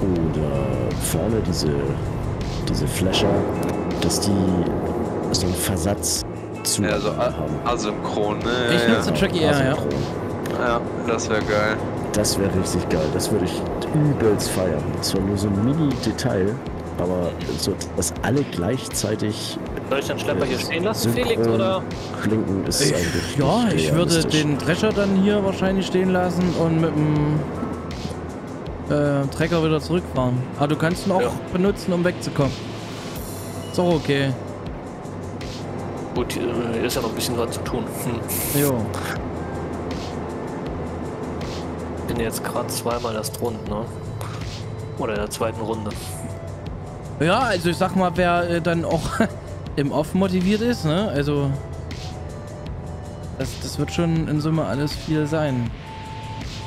oder vorne diese Flasher, dass die so einen Versatz zu haben. Asynchron, ne? Ich nutze Tricky eher, ja. Ja, das wäre geil. Das wäre richtig geil, das würde ich übelst feiern. Das war nur so ein Mini-Detail, aber so, dass alle gleichzeitig... Soll ich den Schlepper hier stehen lassen, Felix, oder? Klinken ist eigentlich... Ja, ich würde den Drescher dann hier wahrscheinlich stehen lassen und mit dem... Trecker wieder zurückfahren. Aber du kannst ihn auch benutzen, um wegzukommen. Ist auch okay. Gut, hier ist ja noch ein bisschen was zu tun. Hm. Jo. Bin jetzt gerade zweimal erst rund, ne? Oder in der zweiten Runde. Ja, also ich sag mal, wer dann auch im Off motiviert ist, ne? Also... Das wird schon in Summe alles viel sein.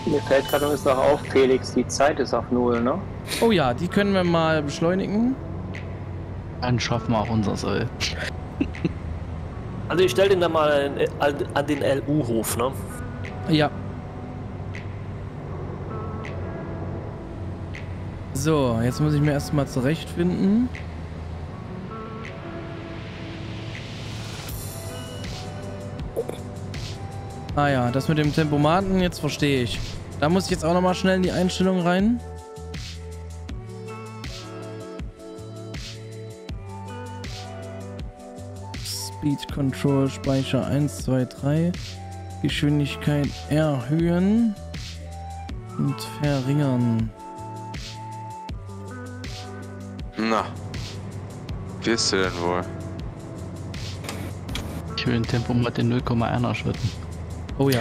Mir fällt gerade uns noch auf, Felix, die Zeit ist auf Null, ne? Oh ja, die können wir mal beschleunigen. Dann schaffen wir auch unser Soll. Also ich stell den dann mal an den LU-Hof, ne? Ja. So, jetzt muss ich mir erstmal zurechtfinden. Ah ja, das mit dem Tempomaten, jetzt verstehe ich. Da muss ich jetzt auch nochmal schnell in die Einstellung rein. Speed Control, Speicher 1, 2, 3. Geschwindigkeit erhöhen und verringern. Na, wie ist du denn wohl? Ich will den Tempomat in 0,1 schritten. Oh ja.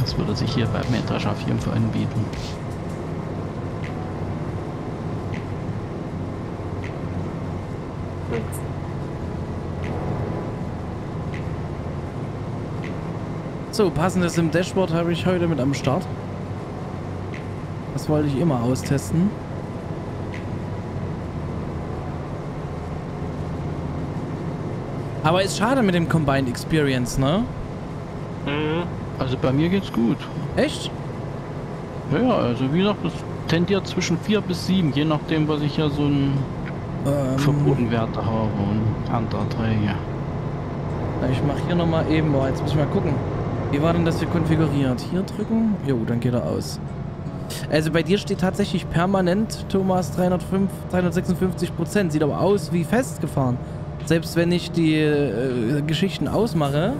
Das würde sich hier bei Metascha auf jeden Fall anbieten. So, passendes im Dashboard habe ich heute mit am Start. Das wollte ich immer austesten. Aber ist schade mit dem Combined Experience, ne? Also bei mir geht's gut. Echt? Ja, also wie gesagt, das tendiert zwischen 4 bis 7, je nachdem, was ich ja so einen verbotenen Wert habe und Handanträge. Ich mache hier nochmal eben, oh, jetzt muss ich mal gucken. Wie war denn das hier konfiguriert? Hier drücken? Jo, dann geht er aus. Also bei dir steht tatsächlich permanent, Thomas, 356%. Sieht aber aus wie festgefahren. Selbst wenn ich die Geschichten ausmache.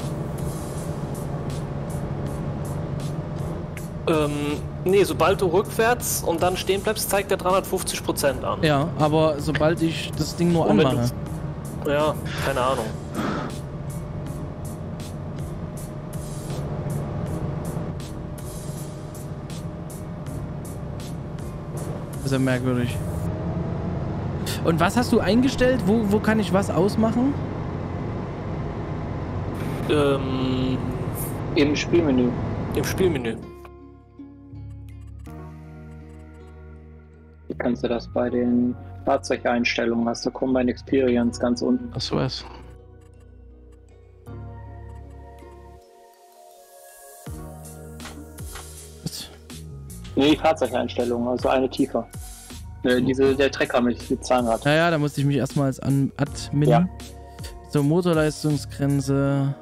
Nee, sobald du rückwärts und dann stehen bleibst, zeigt der 350% an. Ja, aber sobald ich das Ding nur anmache. Ja, keine Ahnung. Das ist ja merkwürdig. Und was hast du eingestellt? Wo kann ich was ausmachen? Im Spielmenü. Im Spielmenü. Wie kannst du das bei den Fahrzeugeinstellungen? Hast du Combine Experience ganz unten? Ach so, was. Nee, die Fahrzeugeinstellung, also eine tiefer. Der Trecker mit Zahnrad. Naja, da musste ich mich erstmal als Admin. Ja. So, Motorleistungsgrenze.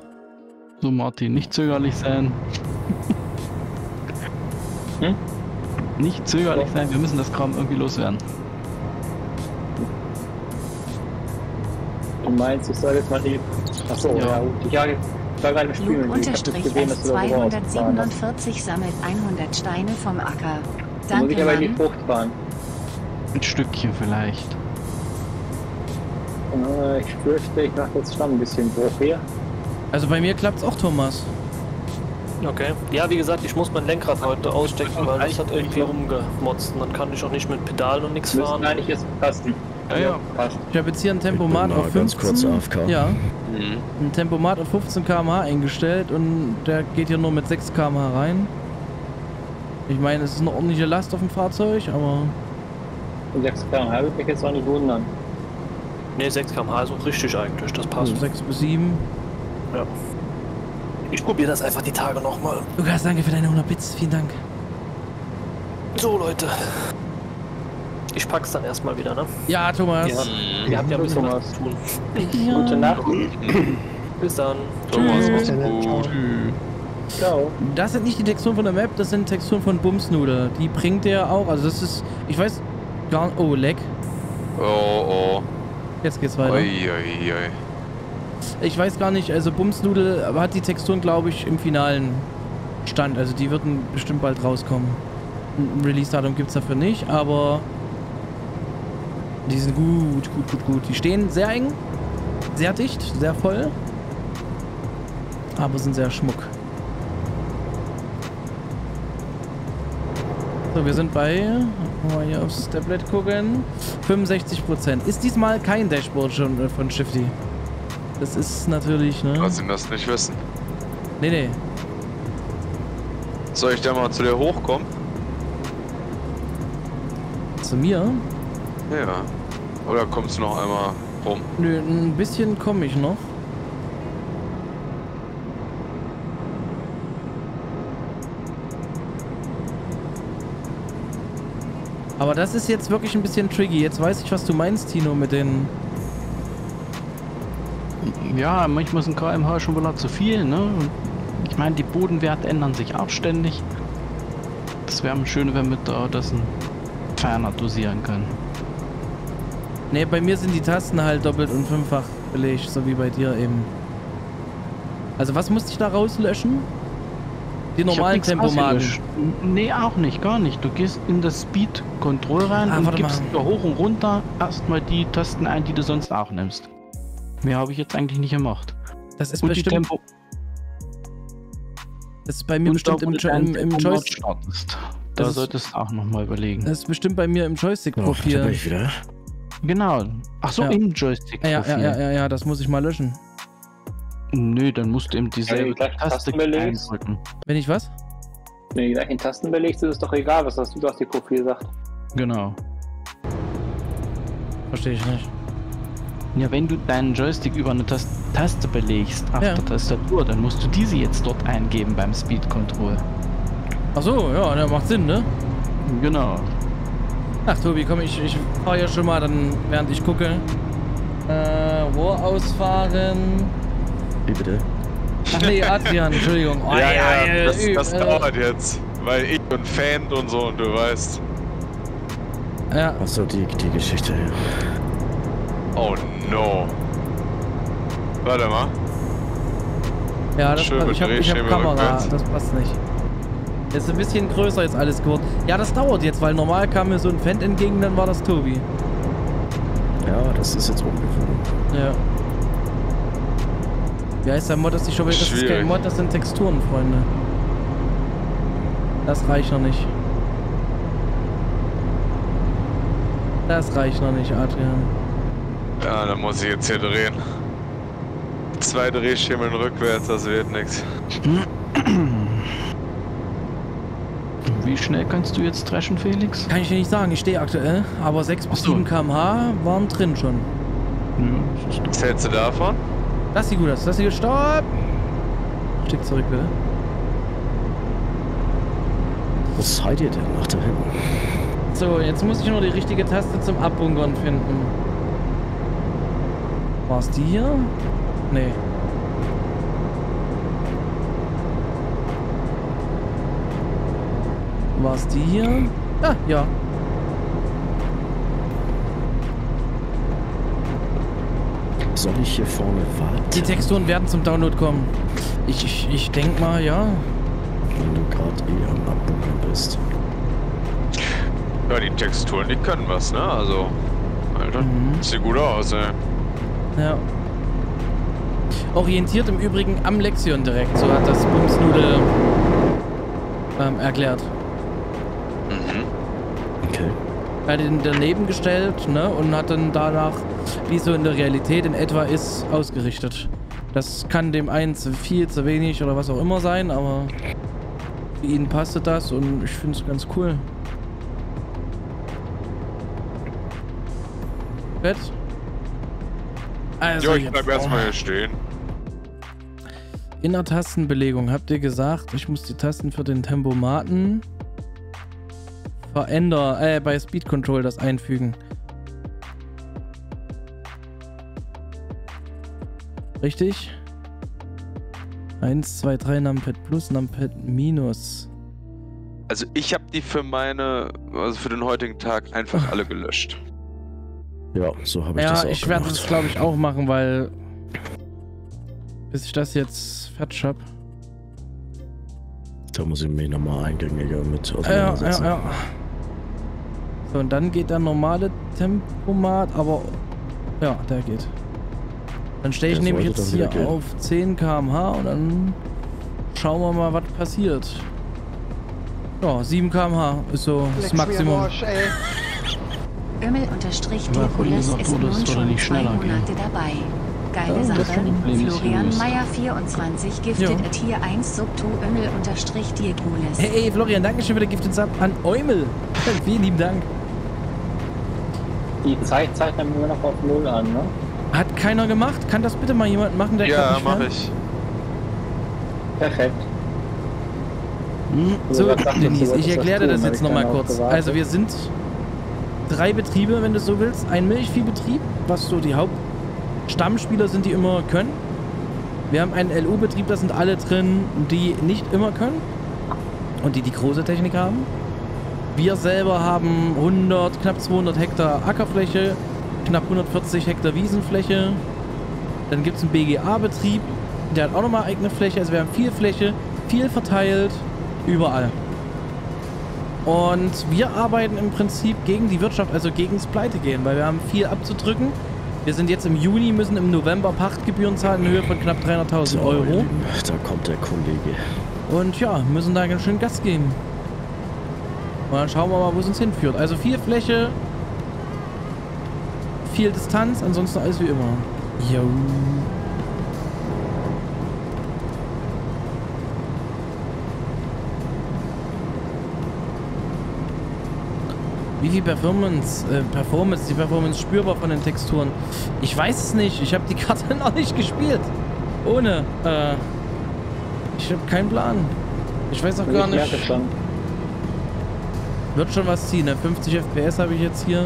So, Martin, nicht zögerlich sein. Hm? Nicht zögerlich sein, wir müssen das kaum irgendwie loswerden. Du meinst, ich sage jetzt mal eben. Achso, ja, gut. Ja, ich war gerade im Spiel. F247 sammelt 100 Steine vom Acker. Danke, muss ich aber in die Frucht fahren. Ein Stückchen vielleicht. Ich fürchte, ich mache jetzt schon ein bisschen Bruch hier. Also bei mir klappt es auch, Thomas. Okay. Ja, wie gesagt, ich muss mein Lenkrad heute ausstecken, weil das hat irgendwie rumgemotzt. Dann kann ich auch nicht mit Pedalen und nichts fahren. Nein, ich jetzt passen. Ja, ja. Ich habe jetzt hier ein Tempomat auf 15. Ja. Ein Tempomat auf 15 km/h eingestellt und der geht hier nur mit 6 km/h rein. Ich meine, es ist eine ordentliche Last auf dem Fahrzeug, aber... 6 km/h würde mich jetzt auch nicht wundern. Ne, 6 km/h ist auch richtig eigentlich, das passt. Also 6 bis 7. Ja. Ich probiere das einfach die Tage nochmal. Lukas, danke für deine 100 Bits, vielen Dank. So, Leute. Ich pack's dann erstmal wieder, ne? Ja, Thomas. Ja, ihr habt ja ein bisschen was zu tun. Ja. Gute Nacht. Bis dann. Thomas, mach's gut. Ciao. Das sind nicht die Texturen von der Map, das sind Texturen von Bumsnudel. Die bringt der auch, also das ist, ich weiß gar nicht, oh, leck. Oh, oh. Jetzt geht's weiter. Oi, oi, oi. Ich weiß gar nicht, also Bumsnudel hat die Texturen, glaube ich, im finalen Stand. Also die würden bestimmt bald rauskommen. Ein Release-Datum gibt's dafür nicht, aber die sind gut, gut, gut, gut. Die stehen sehr eng, sehr dicht, sehr voll, aber sind sehr schmuck. So, wir sind bei, mal hier aufs Tablet gucken, 65%. Ist diesmal kein Dashboard schon von Shifty. Das ist natürlich, ne? Trotzdem das nicht wissen. Nee, nee. Soll ich da mal zu dir hochkommen? Zu mir? Ja. Oder kommst du noch einmal rum? Nö, ein bisschen komme ich noch. Aber das ist jetzt wirklich ein bisschen tricky. Jetzt weiß ich, was du meinst, Tino, mit den... Ja, manchmal sind kmh schon wohl zu viel, ne? Ich meine, die Bodenwerte ändern sich auch ständig. Das wäre schön, wenn wir das ferner dosieren können. Ne, bei mir sind die Tasten halt doppelt und fünffach belegt, so wie bei dir eben. Also was musste ich da rauslöschen? Die normalen Tempomaten. Nee, auch nicht, gar nicht. Du gehst in das Speed Control rein und gibst hoch und runter erstmal die Tasten ein, die du sonst auch nimmst. Mehr habe ich jetzt eigentlich nicht gemacht. Das ist und bestimmt... Tempo das ist bei mir und bestimmt im Joystick. Da solltest du auch nochmal überlegen. Das ist bestimmt bei mir im Joystick-Profil. Da bin ich wieder. Genau. Ach so, ja. Im Joystick-Profil. Ja, das muss ich mal löschen. Nö, dann musst du eben dieselbe Taste eindrücken. Wenn ich was? Wenn du gleichen Tasten belegst, ist es doch egal, was das Joystick-Profil sagt. Genau. Verstehe ich nicht. Ja, wenn du deinen Joystick über eine Taste belegst, auf der Tastatur, dann musst du diese jetzt dort eingeben beim Speed Control. Ach so, ja, der macht Sinn, ne? Genau. Ach Tobi, komm, ich fahre ja schon mal, dann während ich gucke. Rohr ausfahren. Wie bitte? Ach nee, Adrian, Entschuldigung. Oh, ja, das dauert jetzt, weil ich und Fan und so und du weißt. Ja. Ach so, die Geschichte, ja. Oh no. Warte mal. Ja, das passt. Ich hab Kamera, das passt nicht. Ist ein bisschen größer jetzt alles geworden. Ja, das dauert jetzt, weil normal kam mir so ein Fan entgegen, dann war das Tobi. Ja, das ist jetzt umgefunden. Ja. Wie heißt der Mod, dass ich schon wieder... Das ist kein Mod, das sind Texturen, Freunde. Das reicht noch nicht. Das reicht noch nicht, Adrian. Ja, dann muss ich jetzt hier drehen. 2 Drehschimmeln rückwärts, das wird nichts. Wie schnell kannst du jetzt trashen, Felix? Kann ich dir nicht sagen, ich stehe aktuell. Aber 6 bis 7 km/h waren drin schon. Ja, was hältst du davon? Lass die gut aus, lass die gut. Stopp! Steck zurück, bitte. Was seid ihr denn nach da hinten? So, jetzt muss ich nur die richtige Taste zum Abbunkern finden. War es die hier? Nee. War es die hier? Ah, ja. Soll ich hier vorne warten? Die Texturen werden zum Download kommen. Ich denke mal, ja. Wenn du gerade am Abbunkern bist. Ja, die Texturen, die können was, ne? Also, Alter, sieht gut aus, ey. Ja. Orientiert im Übrigen am Lexion direkt, so hat das Bumsnudel erklärt. Okay. hat ihn daneben gestellt, ne, und hat dann danach, wie so in der Realität in etwa ist, ausgerichtet. Das kann dem einen zu viel, zu wenig oder was auch immer sein, aber für ihn passte das und ich finde es ganz cool. Fett. Also, jo, ich bleib erstmal hier stehen. Inner Tastenbelegung, habt ihr gesagt, ich muss die Tasten für den Tempomaten verändern, bei Speed Control das einfügen. Richtig? 1, 2, 3, Numpad Plus, Numpad Minus. Also ich habe die für meine, also für den heutigen Tag einfach alle gelöscht. Ja, so habe ich das auch gemacht. Ja, ich werde das glaube ich auch machen, weil bis ich das jetzt fertig habe. Da muss ich mich nochmal eingängiger mit auseinandersetzen. Ja. So, und dann geht der normale Tempomat, aber ja, der geht. Dann stehe ich nämlich jetzt hier auf 10 km/h und dann schauen wir mal, was passiert. Ja, 7 km/h ist so das Maximum. Ömmel-Dirkules ist nun schon 2 Monate dabei. Geile Sache, Florian Meier 24 giftet at hier 1 Subtu Ömmel-Dirkules. Hey Florian, danke schön für den Gifted Sub an Eumel. Vielen lieben Dank. Die Zeit zeichnen wir noch auf 0 an, ne? Hat keiner gemacht? Kann das bitte mal jemand machen, der mach ich. Perfekt. So, Denise, ich erkläre dir das jetzt nochmal kurz. Also wir sind 3 Betriebe, wenn du so willst. Ein Milchviehbetrieb, was so die Hauptstammspieler sind, die immer können. Wir haben einen LU-Betrieb, da sind alle drin, die nicht immer können und die die große Technik haben. Wir selber haben knapp 200 Hektar Ackerfläche, knapp 140 Hektar Wiesenfläche. Dann gibt es einen BGA-Betrieb, der hat auch nochmal eigene Fläche. Also wir haben viel Fläche, viel verteilt, überall. Und wir arbeiten im Prinzip gegen die Wirtschaft, also gegen das Pleitegehen, weil wir haben viel abzudrücken. Wir sind jetzt im Juni, müssen im November Pachtgebühren zahlen in Höhe von knapp 300.000 Euro. Da kommt der Kollege. Und ja, müssen da ganz schön Gas geben. Und dann schauen wir mal, wo es uns hinführt. Also viel Fläche, viel Distanz, ansonsten alles wie immer. Yo. Wie viel Performance? Die Performance spürbar von den Texturen. Ich weiß es nicht. Ich habe die Karte noch nicht gespielt. Ich habe keinen Plan. Ich weiß auch gar nicht. Wird schon was ziehen. Ne? 50 FPS habe ich jetzt hier.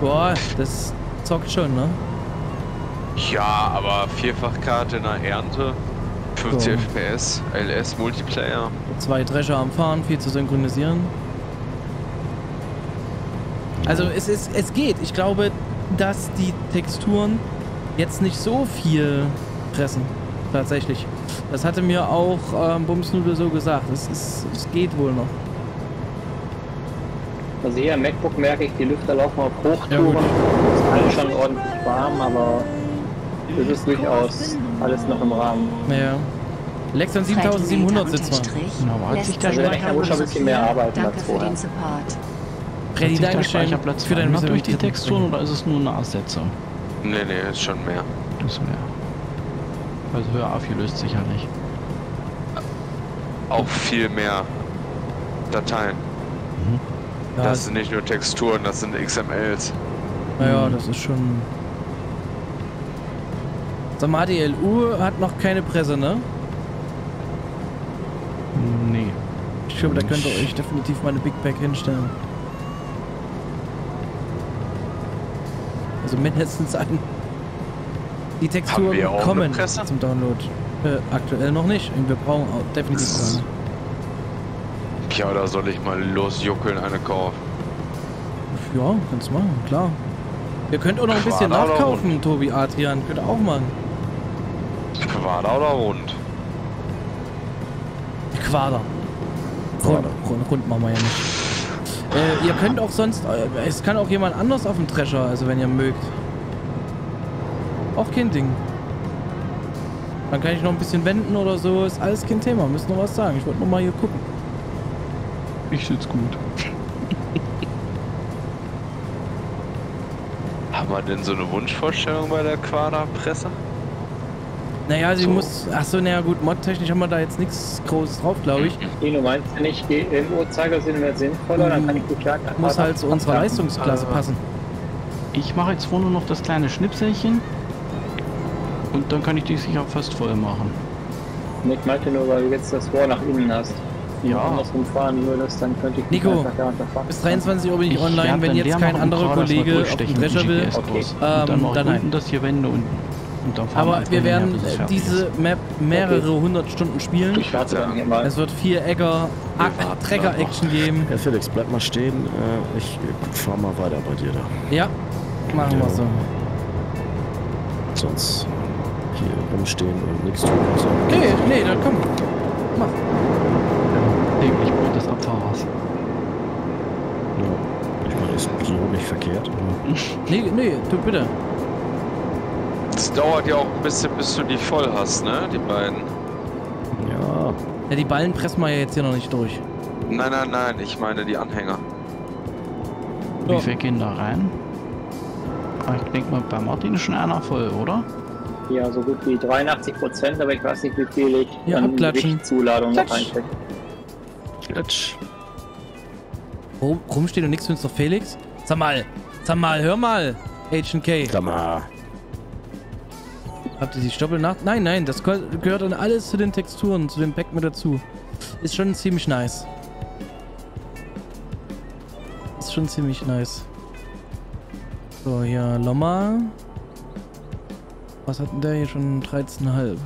Boah, das zockt schon, ne? Ja, aber Vierfachkarte in der Ernte, 50 FPS, LS, Multiplayer. 2 Drescher am Fahren, viel zu synchronisieren. Also es geht. Ich glaube, dass die Texturen jetzt nicht so viel fressen, tatsächlich. Das hatte mir auch Bumsnudel so gesagt. Es geht wohl noch. Also hier am MacBook merke ich, die Lüfter laufen auf Hochtouren. Das ist alles schon ordentlich warm, aber das ist durchaus alles noch im Rahmen. Ja. Lexan 7700 sitzt man. Normal hat sich da schon ein bisschen mehr arbeiten als vorher. Freddy, danke schön für deinen Besuch. Durch die Texturen oder ist es nur eine Ersetzung? Nee, ist schon mehr. Ist mehr. Also höher aufgelöst sicherlich. Auch viel mehr Dateien. Mhm. Das sind nicht nur Texturen, das sind XMLs. Naja, das ist schon... Sag mal, die LU hat noch keine Presse, ne? Nee. Ich glaube, da könnt ihr euch definitiv mal eine Big Pack hinstellen. Also mindestens einen. Die Texturen kommen zum Download. Aktuell noch nicht. Und wir brauchen auch definitiv einen. Ja, oder soll ich mal losjuckeln, eine kaufen? Ja, kannst machen, klar. Ihr könnt auch noch ein bisschen nachkaufen, Tobi, Adrian. Könnt auch machen. Quader oder rund? Quader. Rund machen wir ja nicht. Ihr könnt auch sonst... es kann auch jemand anders auf dem Drescher, also wenn ihr mögt. Auch kein Ding. Dann kann ich noch ein bisschen wenden oder so. Ist alles kein Thema. Müsst noch was sagen. Ich wollte nur mal hier gucken. Ich sitz gut. Hat man denn so eine Wunschvorstellung bei der Quaderpresse? Naja, sie so. Muss... Achso, naja gut, modtechnisch haben wir da jetzt nichts Großes drauf, glaube ich. Dino, meinst du nicht, die im Uhrzeigersinn wäre sinnvoller, dann kann ich gut sagen... Muss halt zu unserer Leistungsklasse passen. Ich mache jetzt wohl nur noch das kleine Schnipselchen und dann kann ich die sicher fast voll machen. Ich meinte nur, weil du jetzt das Rohr nach innen hast. Ja. Andersrum fahren würdest, dann könnte ich... Nico, bis 23 Uhr bin ich online, wenn jetzt kein anderer Kollege auf den Drescher will. Okay. Dann unten das hier Wände und dann fahren. Aber wir werden diese Map mehrere 100 Stunden spielen. Ich warte mal. Es wird viel Trecker-Action geben. Ja, Felix, bleib mal stehen. Ich fahr mal weiter bei dir da. Ja, machen wir so. Sonst hier rumstehen und nichts tun. Okay, nee, dann komm. Mach. Ich brauche das Abfahrers. Ja, ich meine, ist so nicht verkehrt. Nee, tu bitte. Es dauert ja auch ein bisschen, bis du die voll hast, ne? Die beiden. Ja. Ja, die Ballen pressen wir ja jetzt hier noch nicht durch. Nein, ich meine die Anhänger. So. Wie viel gehen da rein? Ich denke mal, bei Martin ist schon einer voll, oder? Ja, so gut wie 83%, aber ich weiß nicht, wie viel ich an Gewichtzuladung noch einstecke. Oh, rumsteht und nichts Münster Felix? Sag mal, hör mal, Agent K. Sag mal. Habt ihr die Stoppel nach? Nein, das gehört dann alles zu den Texturen, zu dem Pack mit dazu. Ist schon ziemlich nice. So, hier, Lomma. Was hat denn der hier schon? 13,5.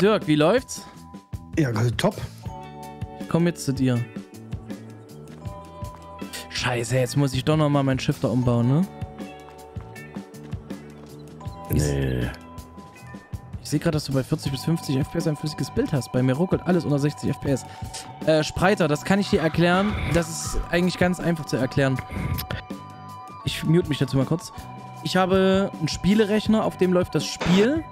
Dirk, wie läuft's? Ja, also top. Ich komm jetzt zu dir. Scheiße, jetzt muss ich doch nochmal meinen Shifter umbauen, ne? Nee. Ich sehe gerade, dass du bei 40 bis 50 FPS ein flüssiges Bild hast. Bei mir ruckelt alles unter 60 FPS. Spreiter, das kann ich dir erklären. Das ist eigentlich ganz einfach zu erklären. Ich mute mich dazu mal kurz. Ich habe einen Spielerechner, auf dem läuft das Spiel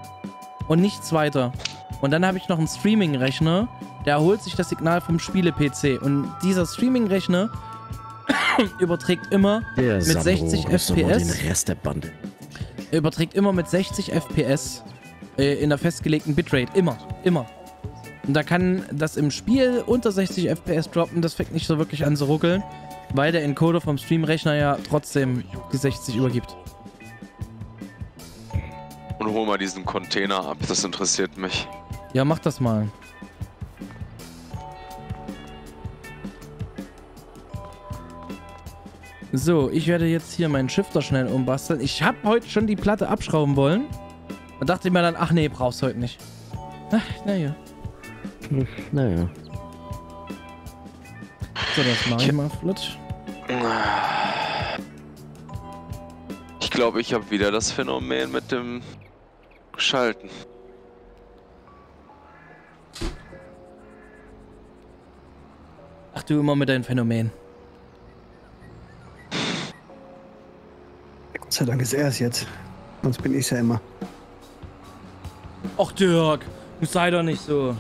und nichts weiter. Und dann habe ich noch einen Streaming-Rechner, der holt sich das Signal vom Spiele-PC. Und dieser Streaming-Rechner überträgt immer mit 60 FPS. In der festgelegten Bitrate. Immer. Und da kann das im Spiel unter 60 FPS droppen. Das fängt nicht so wirklich an zu ruckeln, weil der Encoder vom Stream-Rechner ja trotzdem die 60 übergibt. Und hol mal diesen Container ab, das interessiert mich. Ja, mach das mal. So, ich werde jetzt hier meinen Shifter schnell umbasteln. Ich habe heute schon die Platte abschrauben wollen. Und dachte mir dann, ach nee, brauchst heute nicht. Naja. So, das mache ich mal flott. Ich glaube, ich habe wieder das Phänomen mit dem Schalten. Ach du, immer mit deinem Phänomen. Gott sei Dank ist er es jetzt. Sonst bin ich ja immer. Och Dirk, sei doch nicht so.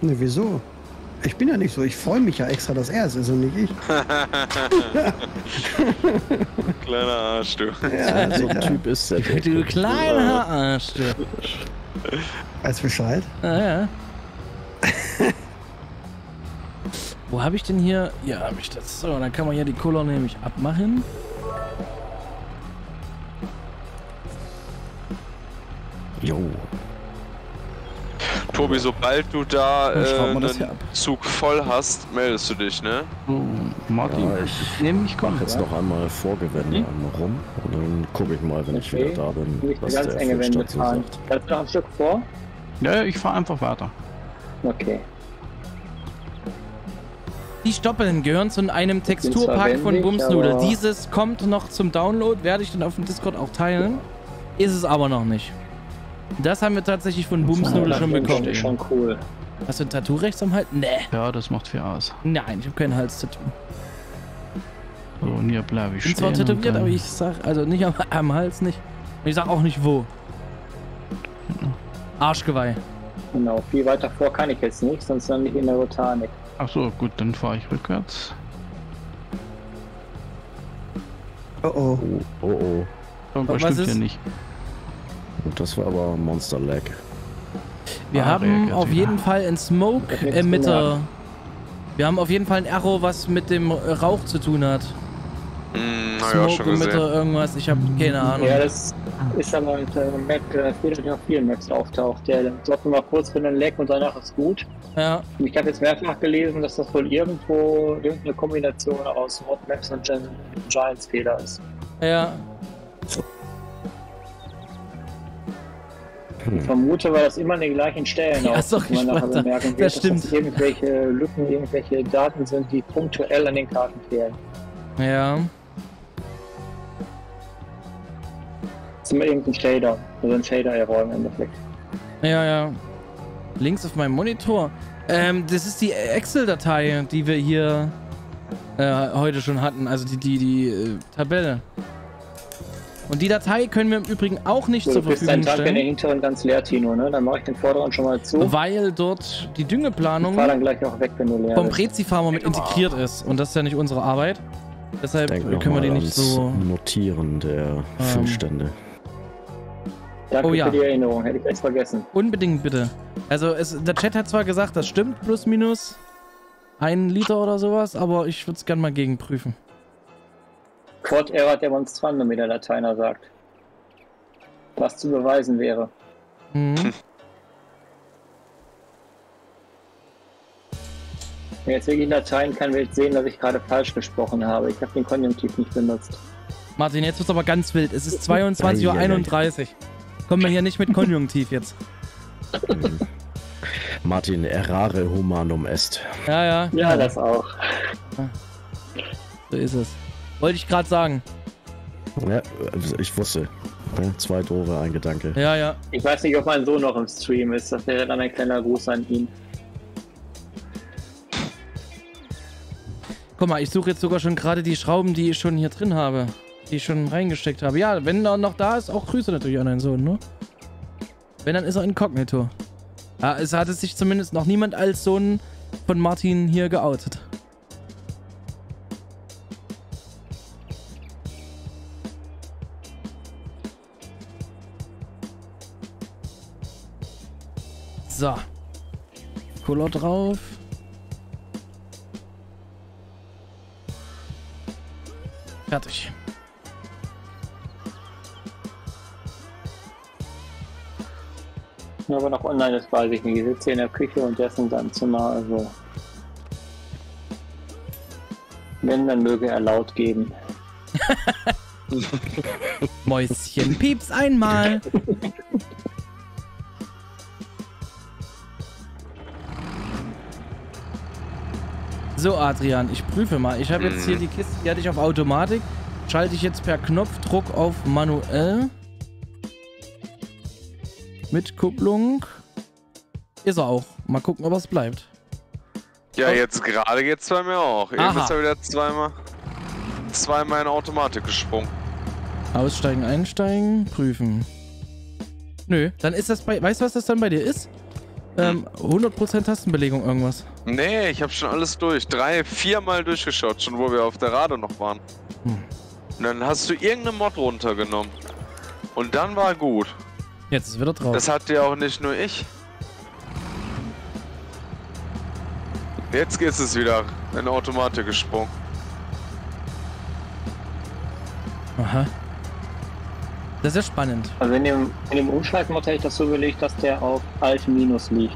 Ne, wieso? Ich bin ja nicht so. Ich freue mich ja extra, dass er es ist und nicht ich. Kleiner Arsch, du. Ja, so ein Typ ist der. Du kleiner Arsch, du. Als Bescheid? Ah, ja. Wo habe ich denn hier? Ja, habe ich das. So, dann kann man hier die Kolonne nämlich abmachen. Jo. Tobi, sobald du da einen Zug voll hast, meldest du dich, ne? Martin, ja, ich komme jetzt noch einmal vorgewende einmal rum und dann gucke ich mal, wenn ich wieder da bin, was ganz der Wende fahren. Kannst du noch ein Stück vor? Ja, ich fahre einfach weiter. Okay. Die Stoppeln gehören zu einem Texturpark von Bumsnudel. Dieses kommt noch zum Download, werde ich dann auf dem Discord auch teilen. Ist es aber noch nicht. Das haben wir tatsächlich von Bumsnudel schon bekommen. Das ist schon cool. Hast du ein Tattoo rechts am Hals? Nee. Ja, das macht viel aus. Nein, ich habe kein Hals-Tattoo. So, und hier bleibe ich stehen. Ich bin zwar tätowiert, aber ich sag, also nicht am Hals nicht. Und ich sag auch nicht wo. Arschgeweih. Genau, viel weiter vor kann ich jetzt nicht, sonst dann nicht in der Botanik. Ach so, gut, dann fahre ich rückwärts. Oh oh. Oh oh. Irgendwas stimmt ja nicht. Und das war aber Monster Lag. Wir haben auf jeden Fall einen Smoke-Emitter. Wir haben auf jeden Fall ein Arrow, was mit dem Rauch zu tun hat. Naja, Smoke-Emitter, irgendwas, ich habe keine Ahnung. Ja, das ist aber mit Mac, später noch vielen Macs auftaucht. Der sorgt immer kurz für einen Lag und danach ist gut. Ja. Ich habe jetzt mehrfach gelesen, dass das wohl irgendwo irgendeine Kombination aus Mod-Maps und Giants-Fehler ist. Ja. Ich vermute, weil das immer an den gleichen Stellen ja, auch man nachher bemerken wird, das dass das irgendwelche Lücken, irgendwelche Daten sind, die punktuell an den Karten fehlen. Ja. Das ist immer irgendein Shader, also ein Shader-Error im Endeffekt. Ja, ja. Links auf meinem Monitor. Das ist die Excel-Datei, die wir hier heute schon hatten, also die Tabelle. Und die Datei können wir im Übrigen auch nicht zur Verfügung stellen. Du bist in der hinteren ganz leer, Tino, ne? Dann mache ich den vorderen schon mal zu. Weil dort die Düngeplanung dann gleich auch weg, wenn du leer vom Prezi-Farmer mit integriert ist. Und das ist ja nicht unsere Arbeit. Deshalb können wir die nicht so... Notieren der Füllstände. Danke für die Erinnerung, hätte ich echt vergessen. Unbedingt bitte. Also der Chat hat zwar gesagt, das stimmt, plus minus 1 Liter oder sowas, aber ich würde es gerne mal gegenprüfen. Quod erat demonstrandum, wie der Lateiner sagt. Was zu beweisen wäre. Mhm. Wer jetzt wirklich Latein kann, wird sehen, dass ich gerade falsch gesprochen habe. Ich habe den Konjunktiv nicht benutzt. Martin, jetzt wird's aber ganz wild. Es ist 22:31 Uhr. Kommen wir hier nicht mit Konjunktiv jetzt. Martin, errare humanum est. Ja, ja. Ja, das auch. So ist es. Wollte ich gerade sagen. Ja, ich wusste. 2 Tore, ein Gedanke. Ja, ja. Ich weiß nicht, ob mein Sohn noch im Stream ist. Das wäre dann ein kleiner Gruß an ihn. Guck mal, ich suche jetzt sogar schon gerade die Schrauben, die ich schon hier drin habe. Die ich schon reingesteckt habe. Ja, wenn er noch da ist, auch Grüße natürlich an deinen Sohn, ne? Wenn, dann ist er inkognito. Ja, es hatte sich zumindest noch niemand als Sohn von Martin hier geoutet. So, Color drauf. Fertig. Aber noch online ist, weiß ich nicht. Ich sitze hier in der Küche und dessen dann Zimmer. Also, wenn, dann möge er laut geben. Mäuschen, pieps einmal. So Adrian, ich prüfe mal. Ich habe jetzt hier die Kiste, die hatte ich auf Automatik. Schalte ich jetzt per Knopfdruck auf manuell. Mit Kupplung. Ist er auch. Mal gucken, ob es bleibt. Ja, jetzt gerade geht's bei mir auch. Eben ist er wieder zweimal in Automatik gesprungen. Aussteigen, einsteigen, prüfen. Nö, dann ist das bei... Weißt du, was das dann bei dir ist? 100% Tastenbelegung irgendwas. Nee, ich habe schon alles durch. 4 Mal durchgeschaut, schon wo wir auf der Rade noch waren. Und dann hast du irgendeine Mod runtergenommen. Und dann war gut. Jetzt ist wieder drauf. Das hat ja auch nicht nur ich. Jetzt geht es wieder in Automatik gesprungen. Aha. Das ist spannend. Also in dem Umschlag-Mod hätte ich das so überlegt, dass der auf Alt-Minus liegt.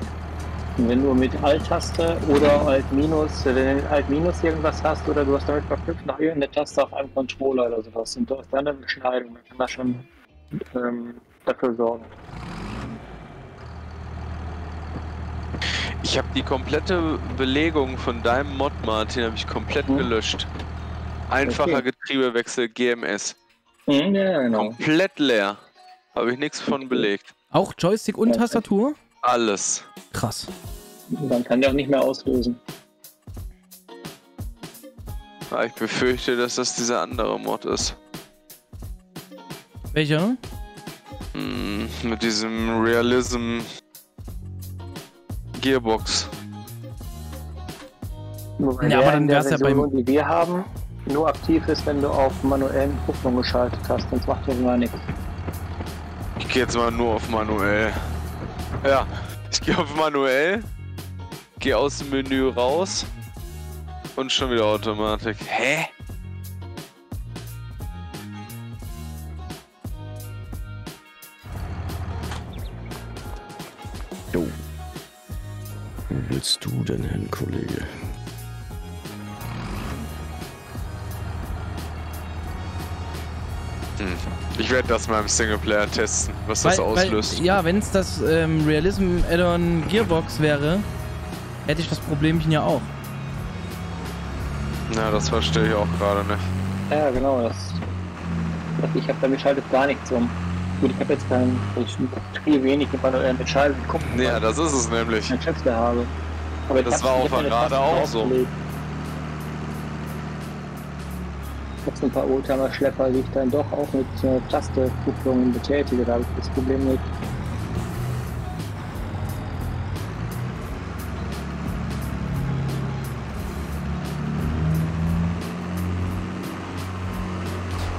Und wenn du mit Alt-Taste oder Alt-Minus, wenn du mit Alt-Minus irgendwas hast oder du hast damit verknüpft nach irgendeiner Taste auf einem Controller oder sowas und du hast dann eine Beschneidung, man kann da schon dafür sorgen. Ich habe die komplette Belegung von deinem Mod, Martin, habe ich komplett gelöscht. Einfacher Getriebewechsel, GMS. Ja, genau. Komplett leer. Habe ich nichts von belegt. Auch Joystick und Tastatur? Alles. Krass. Dann kann der auch nicht mehr auslösen. Ich befürchte, dass das dieser andere Mod ist. Welcher? Mit diesem Realism Gearbox. Ja, aber dann wäre es ja beim... Die wir haben, nur aktiv ist, wenn du auf manuellen Kupplung geschaltet hast, sonst macht das mal nichts. Ich gehe jetzt mal nur auf manuell. Ja, ich gehe auf manuell, gehe aus dem Menü raus und schon wieder Automatik. Hä? Jo. Wo willst du denn hin, Kollege? Ich werde das mal im Singleplayer testen, was das auslöst. Ja, wenn es das Realism-Add-on Gearbox wäre, hätte ich das Problemchen ja auch. Na, das verstehe ich auch gerade nicht. Ja, genau. Ich habe damit schaltet gar nichts um. Gut, ich habe jetzt keinen, ich spiele wenig mit manuellen Schalten. Ja, das ist es nämlich. Ein Schätzler habe. Aber das war auch gerade auch so. Jetzt ein paar Oldtimer-Schlepper, die ich dann doch auch mit Taste-Kupplungen betätige, da habe ich das Problem nicht.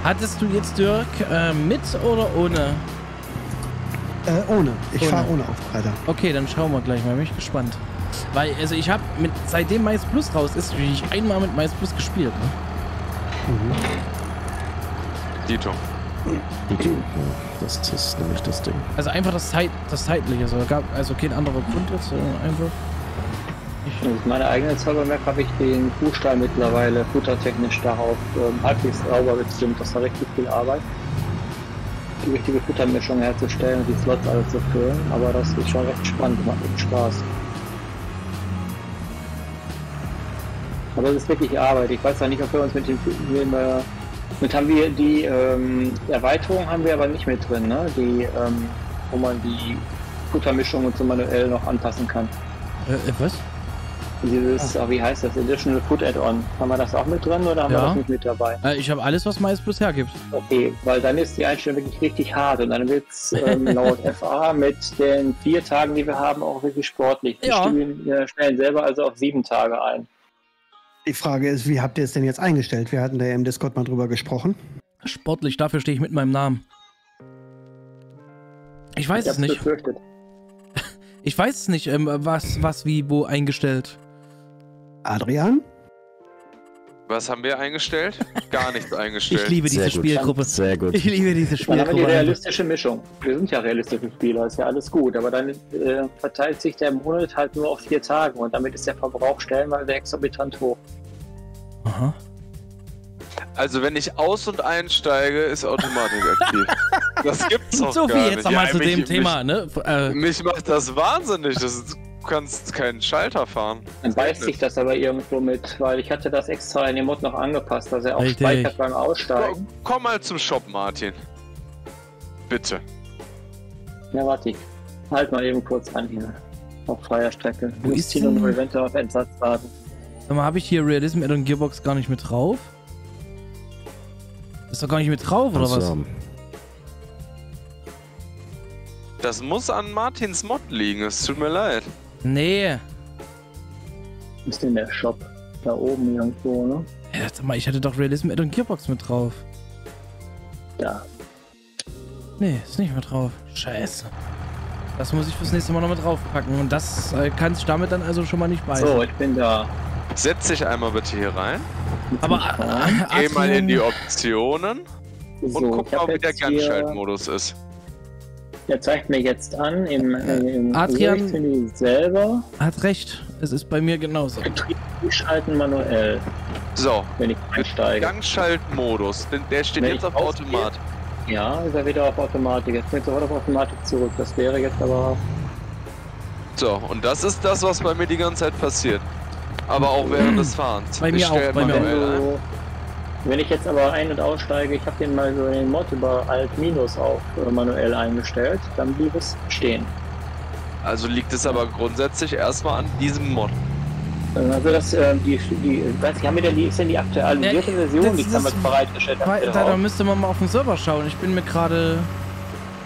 Hattest du jetzt, Dirk, mit oder ohne? Ohne. Ich fahre ohne auf Breiter. Okay, dann schauen wir gleich mal. Bin ich gespannt. Weil, also ich habe seitdem Mais Plus raus ist, habe ich einmal mit Mais Plus gespielt, ne? Mhm. Dito. Dito, das ist nämlich das Ding. Also einfach das Zeitliche, so. Also kein anderer Grund jetzt, einfach. Meine eigene Zaubermap habe ich den Fußstall mittlerweile futtertechnisch darauf halbwegs sauber bestimmt. Das war richtig viel Arbeit, die richtige Futtermischung herzustellen und die Slots alles zu füllen, aber das ist schon recht spannend, macht echt Spaß. Aber es ist wirklich Arbeit. Ich weiß noch nicht, ob wir uns haben wir die Erweiterung haben wir aber nicht mit drin, ne? Die, wo man die Futtermischung und so manuell noch anpassen kann. Was? Dieses, wie heißt das? Additional Food Add-on. Haben wir das auch mit drin oder haben wir das nicht mit dabei? Ich habe alles, was Mais Plus hergibt. Okay, weil dann ist die Einstellung wirklich richtig hart und dann wird es laut FA mit den 4 Tagen, die wir haben, auch wirklich sportlich. Wir stellen selber also auf 7 Tage ein. Die Frage ist, wie habt ihr es denn jetzt eingestellt? Wir hatten da im Discord mal drüber gesprochen. Sportlich, dafür stehe ich mit meinem Namen. Ich weiß es nicht. Befürchtet. Ich weiß es nicht, was wie wo eingestellt. Adrian? Was haben wir eingestellt? Gar nichts eingestellt. Ich liebe diese Spielgruppe. Sehr gut. Ich liebe diese Spielgruppe. Dann haben wir die realistische Mischung. Wir sind ja realistische Spieler, ist ja alles gut. Aber dann verteilt sich der Monat halt nur auf 4 Tage und damit ist der Verbrauch stellenweise exorbitant hoch. Aha. Also wenn ich aus- und einsteige, ist Automatik aktiv. Das gibt's auch so gar nicht. So viel jetzt nochmal zu dem Thema, ne? Mich macht das wahnsinnig. Du kannst keinen Schalter fahren. Dann beißt sich das aber irgendwo mit, weil ich hatte das extra in dem Mod noch angepasst, dass er auch speichert beim Aussteigen. Komm mal zum Shop, Martin. Bitte. Ja, warte. Halt mal eben kurz an hier. Auf freier Strecke. Wo ist hier nur eventuell auf Entsatz warten. Sag mal, habe ich hier Realism Add-on Gearbox gar nicht mit drauf? Ist doch gar nicht mit drauf, oder was? Das muss an Martins Mod liegen, es tut mir leid. Nee. Ist denn der Shop? Da oben irgendwo, ne? Ja, sag mal, ich hatte doch Realism Add-on Gearbox mit drauf. Ja. Nee, ist nicht mehr drauf. Scheiße. Das muss ich fürs nächste Mal noch mit draufpacken. Und das kann sich damit dann also schon mal nicht beißen. So, ich bin da. Setz dich einmal bitte hier rein. Aber geh mal in die Optionen und so, guck mal, wie der Ganzschaltmodus ist. Der zeigt mir jetzt an, im Adrian selber. Hat recht, es ist bei mir genauso. Betrieb schalten manuell. So, wenn ich einsteige. Gangschaltmodus, der steht wenn jetzt auf Automat. Ja, ist er wieder auf Automatik. Jetzt bin ich sofort auf Automatik zurück. Das wäre jetzt aber. So, und das ist das, was bei mir die ganze Zeit passiert. Aber auch während des Fahrens. Bei mir auch, bei mir auch. Wenn ich jetzt aber ein- und aussteige, ich habe den mal so in den Mod über Alt-Minus auf manuell eingestellt, dann blieb es stehen. Also liegt es aber grundsätzlich erstmal an diesem Mod. Also das, ist denn die aktualisierte Version, die damals bereitgestellt hat? Da müsste man mal auf den Server schauen, ich bin mir gerade...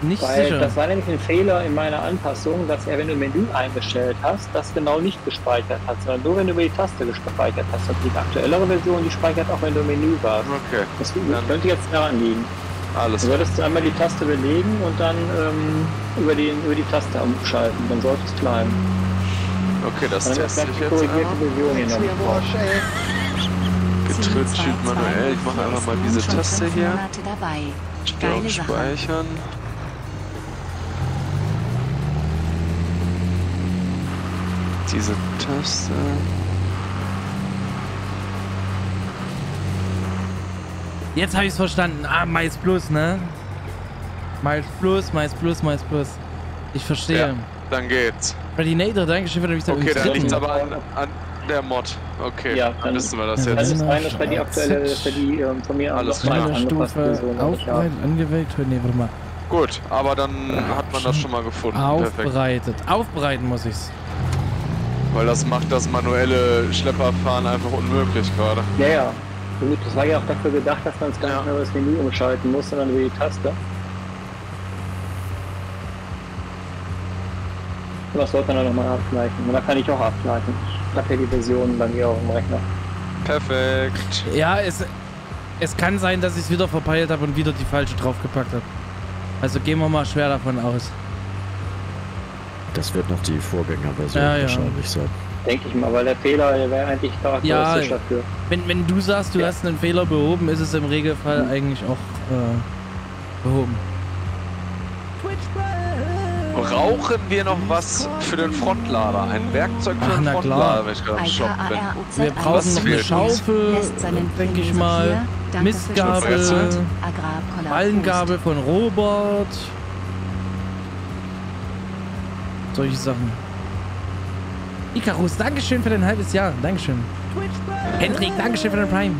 nicht weil sicher. Das war nämlich ein Fehler in meiner Anpassung, dass er, wenn du ein Menü eingestellt hast, das genau nicht gespeichert hat, sondern nur, wenn du über die Taste gespeichert hast. Und die aktuellere Version, die speichert auch, wenn du im Menü warst. Okay. Das könnte jetzt daran liegen. Alles. Du solltest einmal die Taste belegen und dann über die Taste umschalten. Dann sollte es bleiben. Okay, das teste ich jetzt einmal. Getröpfelt manuell. Ich mache einfach mal diese Taste hier. Steuerung speichern. Diese Taste. Jetzt habe ich es verstanden. Ah, Mais Plus, ne? Mais Plus, Mais Plus, Mais Plus. Ich verstehe. Ja, dann geht's. Redinator, danke schön, wenn du mich da okay, dann liegt's aber an der Mod. Okay, ja, dann wissen wir das jetzt. Das ist meine, das war die aktuelle, das war die von mir alles angepasste Version. Angewählt, nee, warte mal. Gut, aber dann hat man das schon mal gefunden. Aufbereitet. Perfekt. Aufbereiten muss ich's. Weil das macht das manuelle Schlepperfahren einfach unmöglich gerade. Ja, ja. Das war ja auch dafür gedacht, dass man es gar nicht mehr über das Menü umschalten muss, sondern über die Taste. Das sollte man dann nochmal abgleichen. Und da kann ich auch abgleichen. Ich habe ja die Versionen bei mir auch im Rechner. Perfekt. Ja, es kann sein, dass ich es wieder verpeilt habe und wieder die falsche draufgepackt habe. Also gehen wir mal schwer davon aus. Das wird noch die Vorgängerversion wahrscheinlich sein. Denke ich mal, weil der Fehler wäre eigentlich charakteristisch dafür. Wenn du sagst, du hast einen Fehler behoben, ist es im Regelfall eigentlich auch behoben. Brauchen wir noch was für den Frontlader? Ein Werkzeug für den Frontlader, wenn ich gerade im Shop bin. Wir brauchen noch eine Schaufel, denke ich mal, Mistgabel, Ballengabel von Robert, solche Sachen. Icarus, dankeschön für dein halbes Jahr. Dankeschön. Hendrik, dankeschön für dein Prime.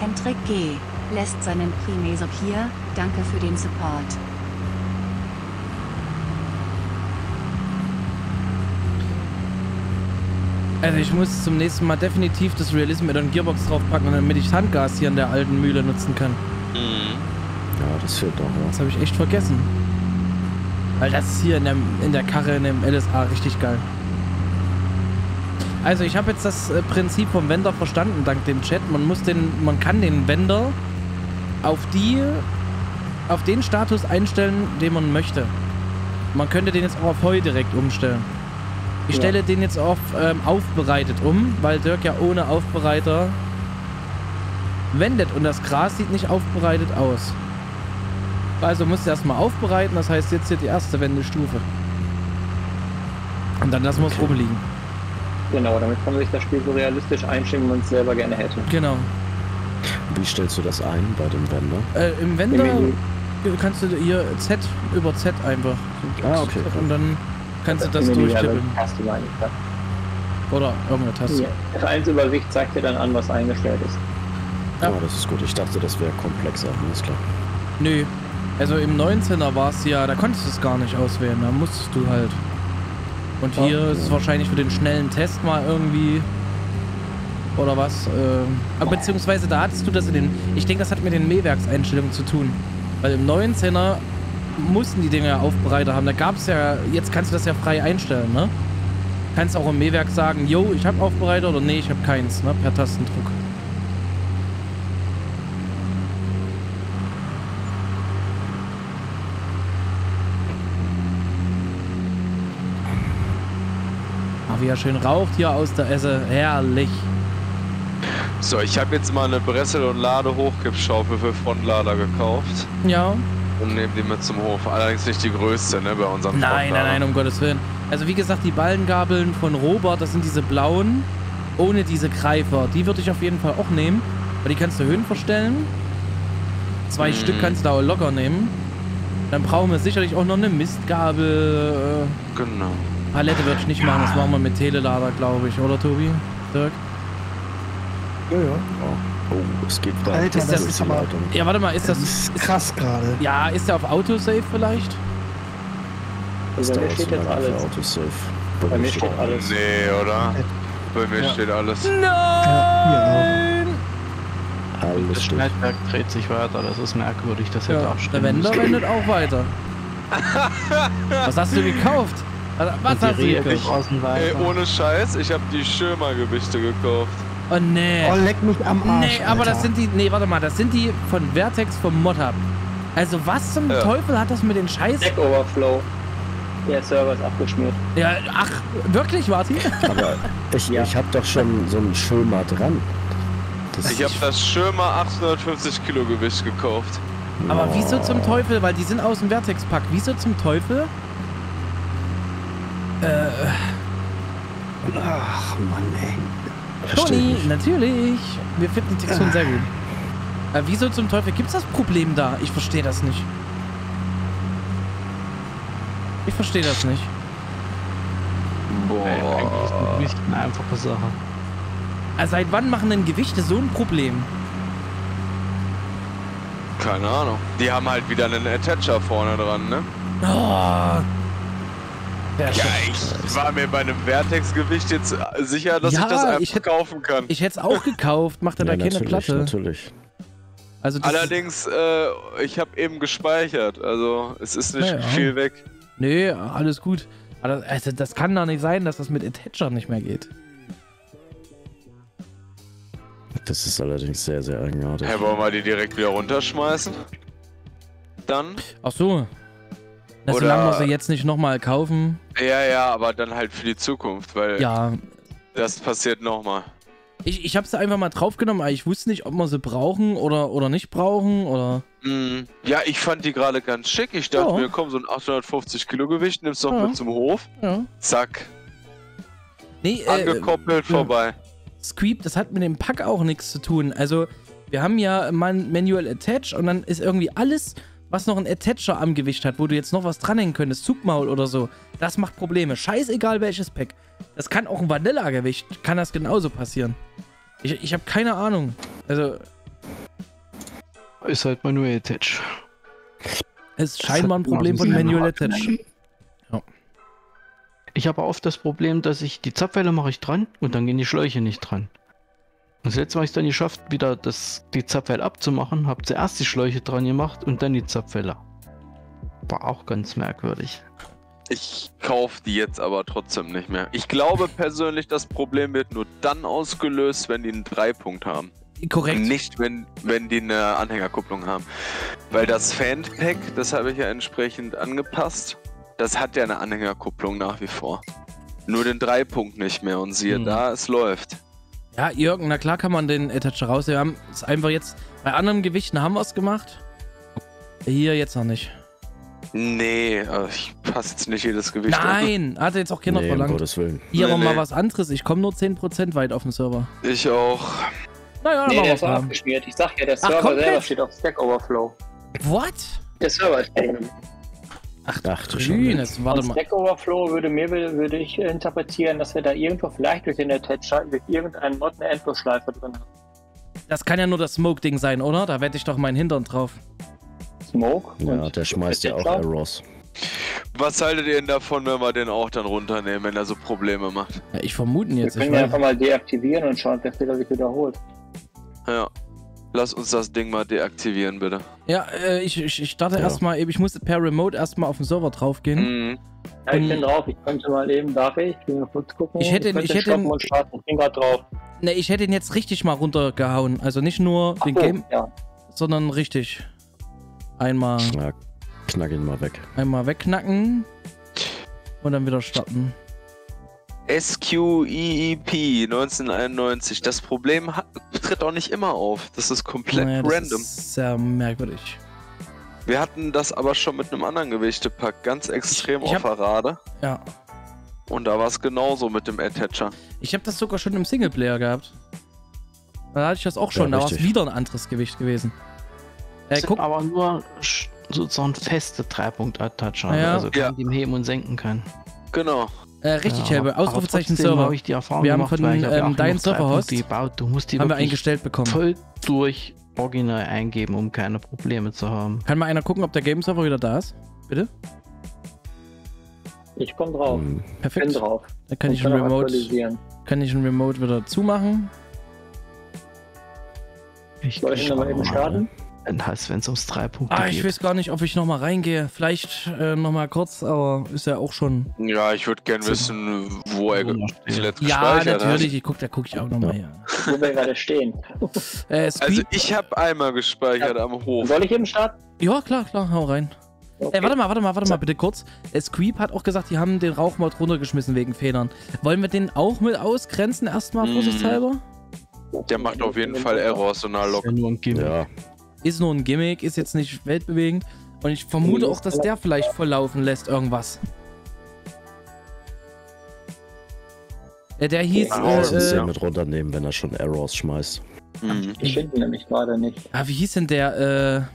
Hendrik G. lässt seinen Prime-Sub hier. Danke für den Support. Also ich muss zum nächsten Mal definitiv das Realism mit einer Gearbox draufpacken, damit ich Handgas hier in der alten Mühle nutzen kann. Ja, das fehlt doch noch. Das habe ich echt vergessen. Weil das ist hier in der Karre, in dem LSA richtig geil. Also ich habe jetzt das Prinzip vom Wender verstanden, dank dem Chat. Man kann den Wender auf den Status einstellen, den man möchte. Man könnte den jetzt auch auf Heu direkt umstellen. Ich stelle den jetzt auf aufbereitet um, weil Dirk ja ohne Aufbereiter wendet. Und das Gras sieht nicht aufbereitet aus. Also musst du erstmal aufbereiten, das heißt jetzt hier die erste Wendestufe. Und dann lassen wir es oben liegen. Genau, damit kann man sich das Spiel so realistisch einstellen, wie man es selber gerne hätte. Genau. Wie stellst du das ein bei dem Wender? Im Wender kannst du hier Z über Z einfach. Ah, okay. Und dann kannst du das durchtippen. Oder irgendeine Taste. Ja. Das Einzelübersicht zeigt dir dann an, was eingestellt ist. Ja, oh, das ist gut. Ich dachte, das wäre komplexer. Alles klar. Nö. Also im 19er war es ja, da konntest du es gar nicht auswählen, da musstest du halt. Und hier ist es wahrscheinlich für den schnellen Test mal irgendwie oder was. Beziehungsweise da hattest du das in den, ich denke das hat mit den Mähwerkseinstellungen zu tun. Weil im 19er mussten die Dinger ja Aufbereiter haben, da gab es ja, jetzt kannst du das ja frei einstellen, ne? Kannst auch im Mähwerk sagen, yo, ich habe Aufbereiter oder nee, ich habe keins, ne? Per Tastendruck. Wie er schön raucht hier aus der Esse. Herrlich. So, ich habe jetzt mal eine Bressel- und Lade-Hochkippschaufel für Frontlader gekauft. Ja. Und nehme die mit zum Hof. Allerdings nicht die größte, ne, bei unserem Frontlader. Nein, nein, nein, um Gottes Willen. Also wie gesagt, die Ballengabeln von Robert, das sind diese blauen, ohne diese Greifer. Die würde ich auf jeden Fall auch nehmen, weil die kannst du Höhen verstellen. Zwei Stück kannst du da auch locker nehmen. Dann brauchen wir sicherlich auch noch eine Mistgabel. Genau. Palette würde ich nicht machen, das machen wir mit Telelader, glaube ich, oder Tobi? Dirk? Ja, ja. Oh, es geht weiter. Alter, das ist aber... Ja, warte mal, ist das... Ist krass gerade. Ja, ist der auf Autosave vielleicht? Also, bei mir steht jetzt alles. Autosave. Bei mir steht alles. Nee, oder? Bei mir steht alles. Nein! Ja, alles Das Schneidwerk dreht sich weiter, das ist merkwürdig, das hätte abstimmen. Der Wender wendet auch weiter. Was hast du gekauft? Was hast du gekauft? Ey, ohne Scheiß, ich habe die Schirmergewichte gekauft. Oh nee. Oh, leck mich am Arsch. Nee, aber Alter, das sind die. Nee, warte mal, das sind die von Vertex vom Modhub. Also was zum Teufel hat das mit den Scheiß? Stack Overflow. Der Server ist abgeschmiert. Ja, ach, wirklich, Martin? Aber ich hab doch schon so einen Schirmer dran. Ich hab das Schirmer 850 Kilo Gewicht gekauft. Aber wieso zum Teufel? Weil die sind aus dem Vertex-Pack. Wieso zum Teufel? Ach, Mann, ey. Toni, natürlich. Wir finden die Texturen sehr gut. Aber wieso zum Teufel gibt's das Problem da? Ich verstehe das nicht. Ich verstehe das nicht. Boah. Ey, eigentlich ist das nicht eine einfache Sache. Also seit wann machen denn Gewichte so ein Problem? Keine Ahnung. Die haben halt wieder einen Attacher vorne dran, ne? Oh. Ja, ich war mir bei einem Vertex-Gewicht jetzt sicher, dass ich das einfach kaufen kann. Ich hätte es auch gekauft, macht er ja, da keine Platte. Natürlich. Also allerdings, ich habe eben gespeichert, also es ist nicht viel weg. Nee, alles gut. Aber also, das kann doch nicht sein, dass das mit Attacher nicht mehr geht. Das ist allerdings sehr, sehr eigenartig. Hey, wollen wir die direkt wieder runterschmeißen? Dann? Ach so. Oder solange wir sie jetzt nicht nochmal kaufen. Ja, ja, aber dann halt für die Zukunft, weil das passiert nochmal. Ich habe sie einfach mal draufgenommen, aber ich wusste nicht, ob wir sie brauchen oder nicht brauchen, oder... Ja, ich fand die gerade ganz schick. Ich dachte mir, komm, so ein 850 Kilo Gewicht, nimm's doch mit zum Hof. Ja. Zack. Nee, angekoppelt vorbei. Screep, das hat mit dem Pack auch nichts zu tun. Also, wir haben ja mal ein Manual Attach und dann ist irgendwie alles, was noch ein Attacher am Gewicht hat, wo du jetzt noch was dranhängen könntest, Zugmaul oder so, das macht Probleme. Scheißegal welches Pack. Das kann auch ein Vanilla-Gewicht, kann das genauso passieren. Ich habe keine Ahnung. Also... Ist halt Manual Attach. Ist scheinbar ein Problem von Manual Attach. Ich habe oft das Problem, dass ich die Zapfwelle mache ich dran und dann gehen die Schläuche nicht dran. Und das letzte Mal habe ich es dann geschafft, wieder die Zapfwelle abzumachen, habe zuerst die Schläuche dran gemacht und dann die Zapfwelle. War auch ganz merkwürdig. Ich kaufe die jetzt aber trotzdem nicht mehr. Ich glaube persönlich, das Problem wird nur dann ausgelöst, wenn die einen Dreipunkt haben. Korrekt. Nicht, wenn die eine Anhängerkupplung haben. Weil das Fan-Pack, das habe ich ja entsprechend angepasst, das hat ja eine Anhängerkupplung nach wie vor. Nur den Dreipunkt nicht mehr und siehe da, es läuft. Ja, Jürgen, na klar kann man den Attacher raus. Wir haben es einfach jetzt, bei anderen Gewichten haben wir es gemacht. Hier jetzt noch nicht. Nee, ich passe jetzt nicht jedes Gewicht. Nein, hat jetzt auch keiner verlangt. Um Gottes Willen. Hier aber mal was anderes. Ich komme nur 10% weit auf den Server. Ich auch. Naja, nee, der ist abgeschmiert. Ich sag ja, der Server selber steht auf Stack Overflow. What? Der Server ist Ach du Schönes, warte mal. Stack Overflow würde ich interpretieren, dass wir da irgendwo vielleicht durch den Attacher, durch irgendeinen Mod eine Endlosschleife drin haben. Das kann ja nur das Smoke-Ding sein, oder? Da wette ich doch meinen Hintern drauf. Smoke? Ja, der schmeißt ja auch Errors. Was haltet ihr denn davon, wenn wir den auch dann runternehmen, wenn er so Probleme macht? Ja, ich vermute jetzt. Wir können ja einfach mal deaktivieren und schauen, wer Fehler sich wiederholt. Ja. Lass uns das Ding mal deaktivieren, bitte. Ja, ich starte erstmal eben. Ich musste per Remote erstmal auf den Server drauf gehen. Ja, ich bin drauf. Ich könnte mal eben, darf ich? Ich will mal kurz gucken. Ich bin gerade drauf. Ne, ich hätte ihn jetzt richtig mal runtergehauen. Also nicht nur den Game, sondern richtig. Einmal. Ja, knack ihn mal weg. Einmal wegknacken. Und dann wieder starten. SQEEP 1991. Das Problem tritt auch nicht immer auf. Das ist komplett random. Das ist sehr merkwürdig. Wir hatten das aber schon mit einem anderen Gewichtepack ganz extrem auf der Rade. Ja. Und da war es genauso mit dem Attacher. Ich habe das sogar schon im Singleplayer gehabt. Da hatte ich das auch schon. Ja, da war es wieder ein anderes Gewicht gewesen. Guck. Aber nur sozusagen feste 3-Punkt-Attacher. Ja. Also kann die heben und senken kann. Genau. Richtig, Helbe. Ausrufezeichen Server. Hab ich die Erfahrung wir haben von deinem Serverhost haben wir eingestellt bekommen. Voll durch original eingeben, um keine Probleme zu haben. Kann mal einer gucken, ob der Game Server wieder da ist? Bitte? Ich komm drauf. Perfekt. Bin drauf. Dann kann ich ein Remote wieder zumachen. Ich soll ich nochmal eben starten? Dann heißt, wenn es ums 3 Punkte geht. Ich weiß gar nicht, ob ich nochmal reingehe. Vielleicht nochmal kurz, aber ist ja auch schon... Ja, ich würde gerne wissen, wo er zuletzt gespeichert hat. Ja, natürlich. Da gucke ich auch nochmal her. Wo wir gerade stehen. Also ich habe einmal gespeichert am Hof. Soll ich eben starten? Ja, klar. Hau rein. Okay. Warte mal, bitte kurz. Squeep hat auch gesagt, die haben den Rauchmord runtergeschmissen wegen Fehlern. Wollen wir den auch mit ausgrenzen erstmal, vorsichtshalber? Der macht auf jeden Fall Errors und Lock. Ist nur ein Gimmick, ist jetzt nicht weltbewegend. Und ich vermute auch, dass der vielleicht volllaufen lässt irgendwas. Der hieß... muss ja mit runternehmen, wenn er schon Errors schmeißt. Ich finde ihn nämlich gerade nicht. Wie hieß denn der...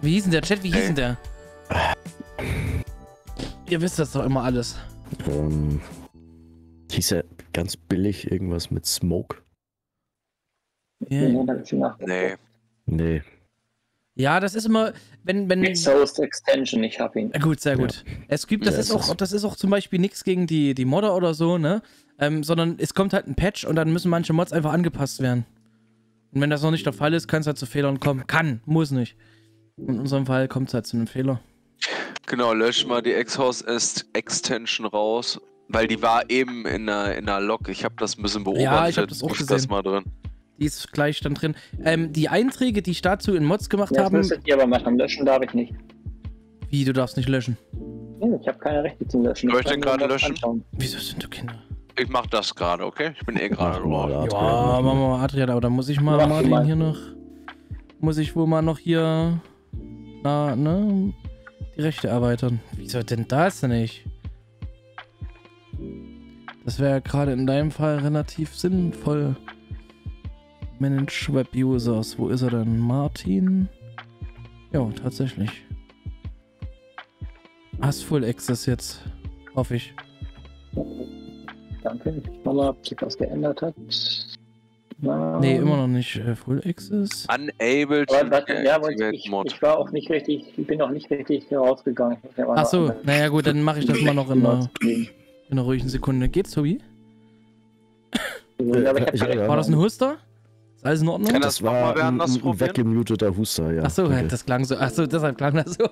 Wie hieß denn der Chat? Wie hieß denn der? Ihr wisst das doch immer alles. Hieß er ganz billig irgendwas mit Smoke? Yeah. Nee. Ja, das ist immer, wenn Exhaust Extension, ich hab ihn. Gut, sehr gut. Ja. Es gibt, das ist auch zum Beispiel nichts gegen die Modder oder so, ne? Sondern es kommt halt ein Patch und dann müssen manche Mods einfach angepasst werden. Und wenn das noch nicht der Fall ist, kann es halt zu Fehlern kommen. Muss nicht. In unserem Fall kommt es halt zu einem Fehler. Genau, lösch mal die Exhaust Extension raus, weil die war eben in einer Log. Ich habe das ein bisschen beobachtet. Ja, ich habe das auch gesehen. Die ist gleich dann drin. Die Einträge, die ich dazu in Mods gemacht habe... Das müsstet ihr aber machen. Löschen darf ich nicht. Wie, du darfst nicht löschen? Nee, ich habe keine Rechte zum Löschen. Soll ich denn gerade löschen? Wieso sind du Kinder? Ich mach das gerade, okay? Ich bin gerade drauf. Ja, machen wir mal Adrian, aber dann muss ich mal Martin hier noch... Muss ich wohl mal noch hier... Die Rechte erweitern. Wieso denn das nicht? Das wäre ja gerade in deinem Fall relativ sinnvoll... Manage Web Users. Wo ist er denn? Martin? Ja, tatsächlich. Hast Full Access jetzt. Hoffe ich. Danke. Ich mal ob sich was geändert hat. Nee, immer noch nicht. Full Access. Unable to ich war auch nicht richtig, ich bin auch nicht richtig rausgegangen. Achso, naja gut, dann mache ich das mal noch in einer ruhigen Sekunde. Geht's, Tobi? War das ein Huster? Alles in Ordnung? Kann das war ein weggemuteter Huster, ja. Achso, okay. Das klang so. Achso, deshalb klang das so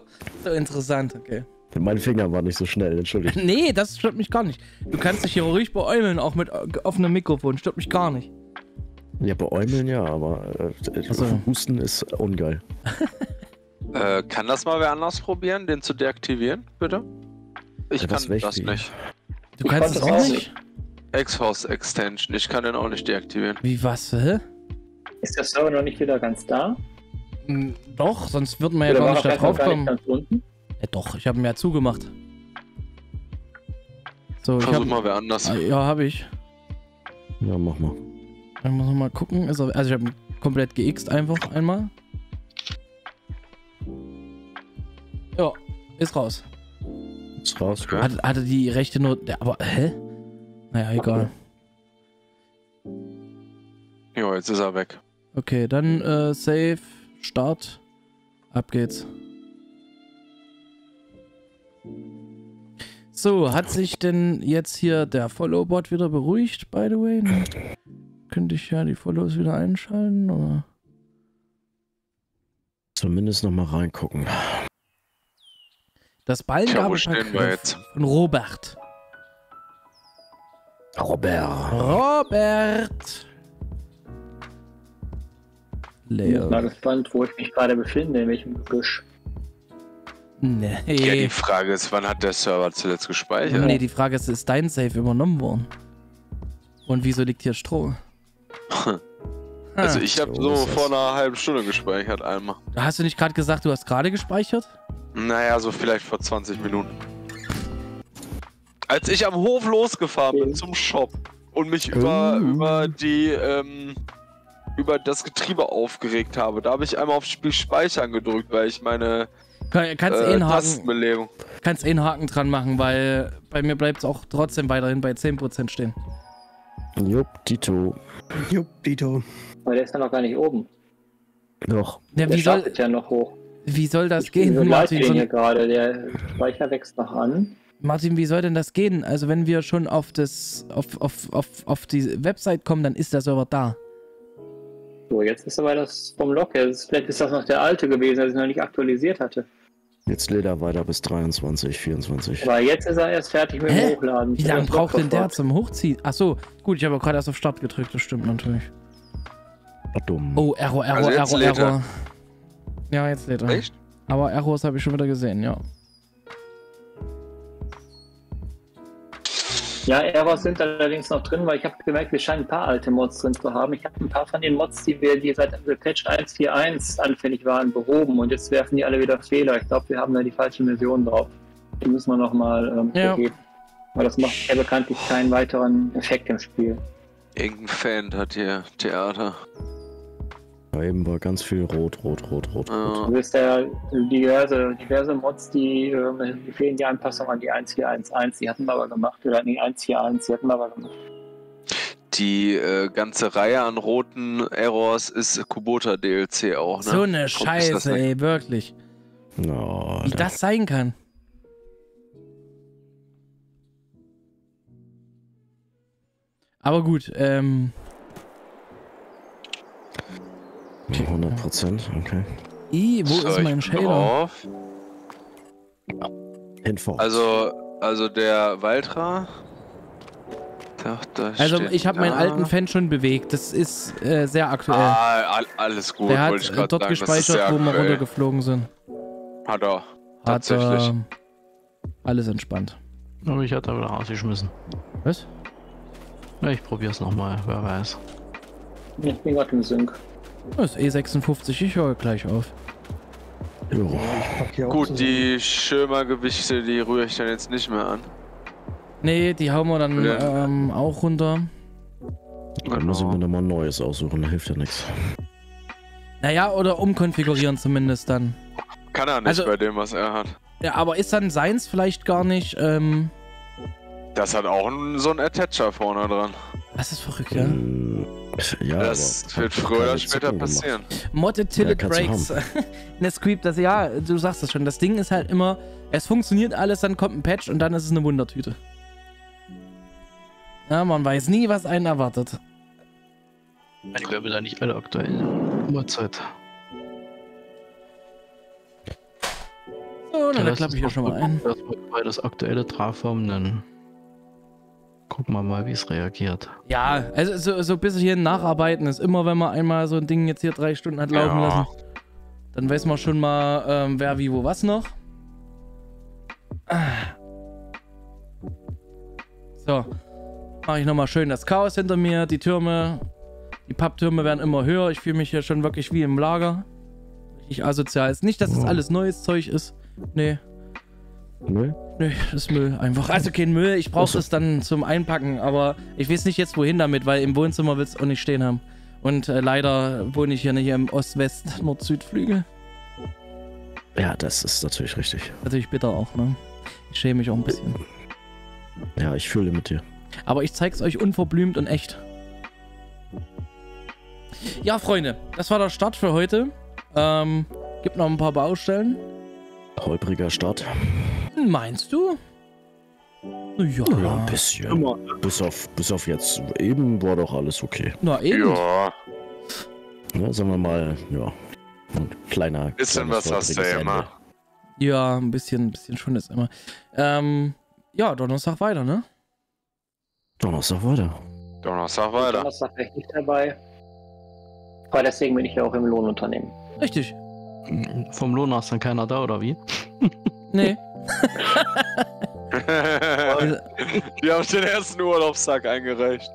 interessant, okay. Mein Finger war nicht so schnell, entschuldige. Nee, das stört mich gar nicht. Du kannst dich hier ruhig beäumeln, auch mit offenem Mikrofon. Stört mich gar nicht. Ja, beäumeln ja, aber Husten ist ungeil. Kann das mal wer anders probieren, den zu deaktivieren, bitte? Ich kann das nicht. Du kannst das auch nicht? Exhaust Extension, ich kann den auch nicht deaktivieren. Wie, was, hä? Ist der Server noch nicht wieder ganz da? Doch, sonst würden wir ja gar nicht da drauf kommen. Ja, doch, ich habe ihn ja zugemacht. So, versuch mal wer anders. Ja, habe ich. Ja, mach mal. Dann muss ich mal gucken. Also, ich habe ihn komplett geixt einfach einmal. Ja, ist raus. Ist raus, ja. Hatte die rechte nur. Aber, hä? Naja, egal. Jo, jetzt ist er weg. Okay, dann Save, Start, ab geht's. So, hat sich denn jetzt hier der Follow-Bot wieder beruhigt, by the way? Ne? Könnte ich ja die Follows wieder einschalten, oder? Zumindest nochmal reingucken. Das Ballengabelpaket von Robert. Robert! Layer. Ich bin mal gespannt, wo ich mich gerade befinde, in welchem Gebüsch. Nee. Ja, die Frage ist, wann hat der Server zuletzt gespeichert? Nee, die Frage ist dein Save übernommen worden? Und wieso liegt hier Stroh? Also ich habe so vor einer halben Stunde gespeichert einmal. Hast du nicht gerade gesagt, du hast gerade gespeichert? Naja, so vielleicht vor 20 Minuten. Als ich am Hof losgefahren bin zum Shop und mich über das Getriebe aufgeregt habe. Da habe ich einmal auf Spiel Speichern gedrückt, weil ich meine Tastenbelegung... Kannst einen Haken dran machen, weil bei mir bleibt es auch trotzdem weiterhin bei 10% stehen. Jupp, Dito. Aber der ist ja noch gar nicht oben. Noch. Der startet ja noch hoch. Wie soll das gehen? So Martin, hier gerade. Der Speicher wächst noch an. Martin, wie soll denn das gehen? Also wenn wir schon auf die Website kommen, dann ist der Server da. So, jetzt ist aber das vom Log her. Vielleicht ist das noch der alte gewesen, als ich noch nicht aktualisiert hatte. Jetzt lädt er weiter bis 23, 24. Aber jetzt ist er erst fertig mit dem Hochladen. Wie lange braucht denn der zum Hochziehen? Achso, gut, ich habe gerade erst auf Start gedrückt, das stimmt natürlich. Ach, dumm. Oh, Error, Error, also Error, Error. Ja, jetzt lädt er. Echt? Aber Errors habe ich schon wieder gesehen, ja. Ja, Errors sind allerdings noch drin, weil ich habe gemerkt, wir scheinen ein paar alte Mods drin zu haben. Ich habe ein paar von den Mods, die seit Patch 1.4.1 anfällig waren, behoben und jetzt werfen die alle wieder Fehler. Ich glaube, wir haben da die falsche Version drauf. Die müssen wir nochmal vergeben. Weil das macht ja bekanntlich keinen weiteren Effekt im Spiel. Irgendein Fan hat hier Theater. Da eben war ganz viel rot. Du wirst ja diverse Mods, die fehlen die Anpassung an die 1.4.1.1, die hatten wir aber gemacht, oder an die 1.4.1, die hatten wir aber gemacht. Die ganze Reihe an roten Errors ist Kubota DLC auch, ne? So eine Scheiße, ey, wirklich. No, wie das sein kann. Aber gut, 100%, okay. Wo so, ist mein Shader? Also der Valtra. Also ich habe meinen alten Fan schon bewegt. Das ist sehr aktuell. Ah, alles gut. Der hat dort sagen, gespeichert, wo wir runtergeflogen sind. Hat er. Tatsächlich. Alles entspannt. Aber ich hatte wieder rausgeschmissen. Was? Ja, ich probier's nochmal. Wer weiß. Ich bin gerade im Sync. Das ist E56, ich höre gleich auf. Ja, gut, die Schirmergewichte, die rühre ich dann jetzt nicht mehr an. Nee, die hauen wir dann auch runter. Genau. Dann muss ich mir nochmal ein neues aussuchen, da hilft ja nichts. Naja, oder umkonfigurieren zumindest dann. Kann er nicht bei dem, was er hat. Ja, aber ist dann seins vielleicht gar nicht, Das hat auch so einen Attacher vorne dran. Das ist verrückt, ja? Ja, das wird früher oder später passieren. Modded Tillet Breaks. Nesquip, das du sagst das schon. Das Ding ist halt immer, es funktioniert alles, dann kommt ein Patch und dann ist es eine Wundertüte. Ja, man weiß nie, was einen erwartet. Ich glaube da nicht alle aktuellen Modzeit. So, dann klappe ich hier schon mal ein. Bei das aktuelle Trafform dann. Gucken wir mal, wie es reagiert. Ja, also so ein bisschen nacharbeiten ist immer, wenn man einmal so ein Ding jetzt hier 3 Stunden hat laufen lassen. Dann weiß man schon mal, wer wie wo was noch. So, mache ich nochmal schön das Chaos hinter mir. Die Türme, die Papptürme werden immer höher. Ich fühle mich hier schon wirklich wie im Lager. Richtig asozial ist. Nicht, dass das alles neues Zeug ist. Nee. Müll? Nö, das ist Müll einfach. Also kein Müll, ich brauche es dann zum Einpacken, aber ich weiß nicht jetzt wohin damit, weil im Wohnzimmer willst du auch nicht stehen haben. Und leider wohne ich hier nicht im Ost-West-Nord-Süd-Flügel. Ja, das ist natürlich richtig. Natürlich bitter auch, ne? Ich schäme mich auch ein bisschen. Ja, ich fühle mit dir. Aber ich zeig's euch unverblümt und echt. Ja, Freunde, das war der Start für heute. Gibt noch ein paar Baustellen. Holpriger Start. Meinst du? Ja, ein bisschen. Bis auf jetzt. Eben war doch alles okay. Na eben. Ja. Na, sagen wir mal, ja. Ein kleiner. Bisschen was hast du ja immer. Ja, ein bisschen schon ist immer. Ja, Donnerstag weiter, ne? Donnerstag weiter. Donnerstag wäre ich nicht dabei. Aber deswegen bin ich ja auch im Lohnunternehmen. Richtig. Vom Lohn aus dann keiner da, oder wie? Nee. Wir haben den ersten Urlaubstag eingereicht.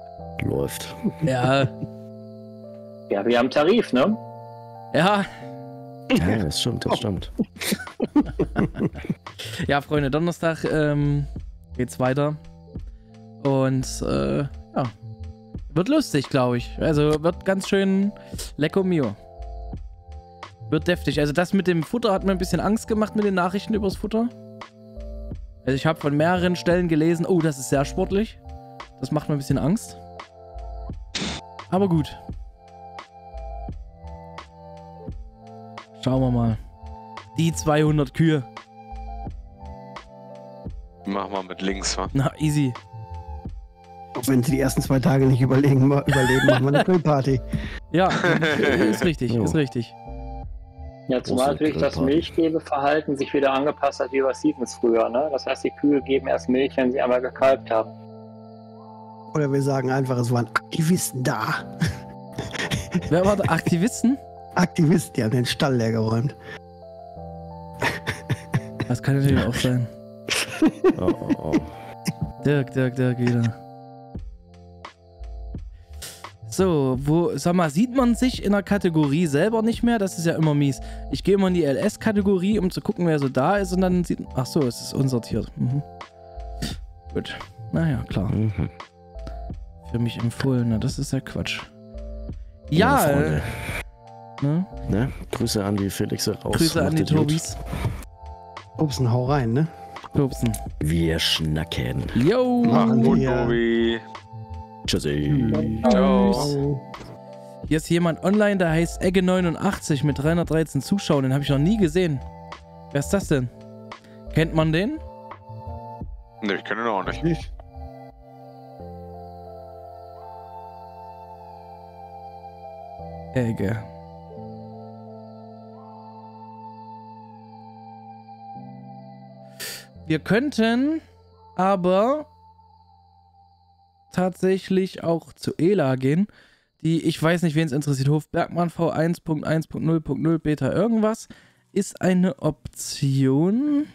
Läuft. Ja. Ja, wir haben Tarif, ne? Ja. Ja, das stimmt. Ja, Freunde, Donnerstag geht's weiter. Und ja. Wird lustig, glaube ich. Also wird ganz schön Lecco Mio. Wird deftig. Also das mit dem Futter hat mir ein bisschen Angst gemacht mit den Nachrichten übers Futter. Also ich habe von mehreren Stellen gelesen, oh, das ist sehr sportlich. Das macht mir ein bisschen Angst. Aber gut. Schauen wir mal. Die 200 Kühe. Mach mal mit links, wa? Na, easy. Wenn sie die ersten 2 Tage nicht überleben, machen wir eine Grillparty. Ja, ist richtig, ja. Ist richtig. Ja, zumal natürlich das Milchgebeverhalten sich wieder angepasst hat wie bei Stevens früher, ne? Das heißt, die Kühe geben erst Milch, wenn sie einmal gekalbt haben. Oder wir sagen einfach, es waren Aktivisten da. Wer war da? Aktivisten? Aktivisten, die haben den Stall leer geräumt. Das kann natürlich auch sein. Oh, oh, oh. Dirk wieder. So, sieht man sich in der Kategorie selber nicht mehr? Das ist ja immer mies. Ich gehe immer in die LS-Kategorie, um zu gucken, wer so da ist, und dann sieht man... Ach so, es ist unsortiert. Mhm. Gut. Naja, klar. Mhm. Für mich empfohlen, na, das ist ja Quatsch. Ja! Ne? Ne? Grüße an die Felix raus. Grüße an die Tobis. Tobsen, hau rein, ne? Tobsen. Wir schnacken. Yo! Machen wir, Tobi. Tschüssi. Tschüss. Hier ist jemand online, der heißt Egge89 mit 313 Zuschauern. Den habe ich noch nie gesehen. Wer ist das denn? Kennt man den? Ne, ich kenne ihn auch nicht. Egge. Wir könnten aber tatsächlich auch zu Ela gehen, die, ich weiß nicht, wen es interessiert, Hof Bergmann V1.1.0.0 Beta irgendwas, ist eine Option.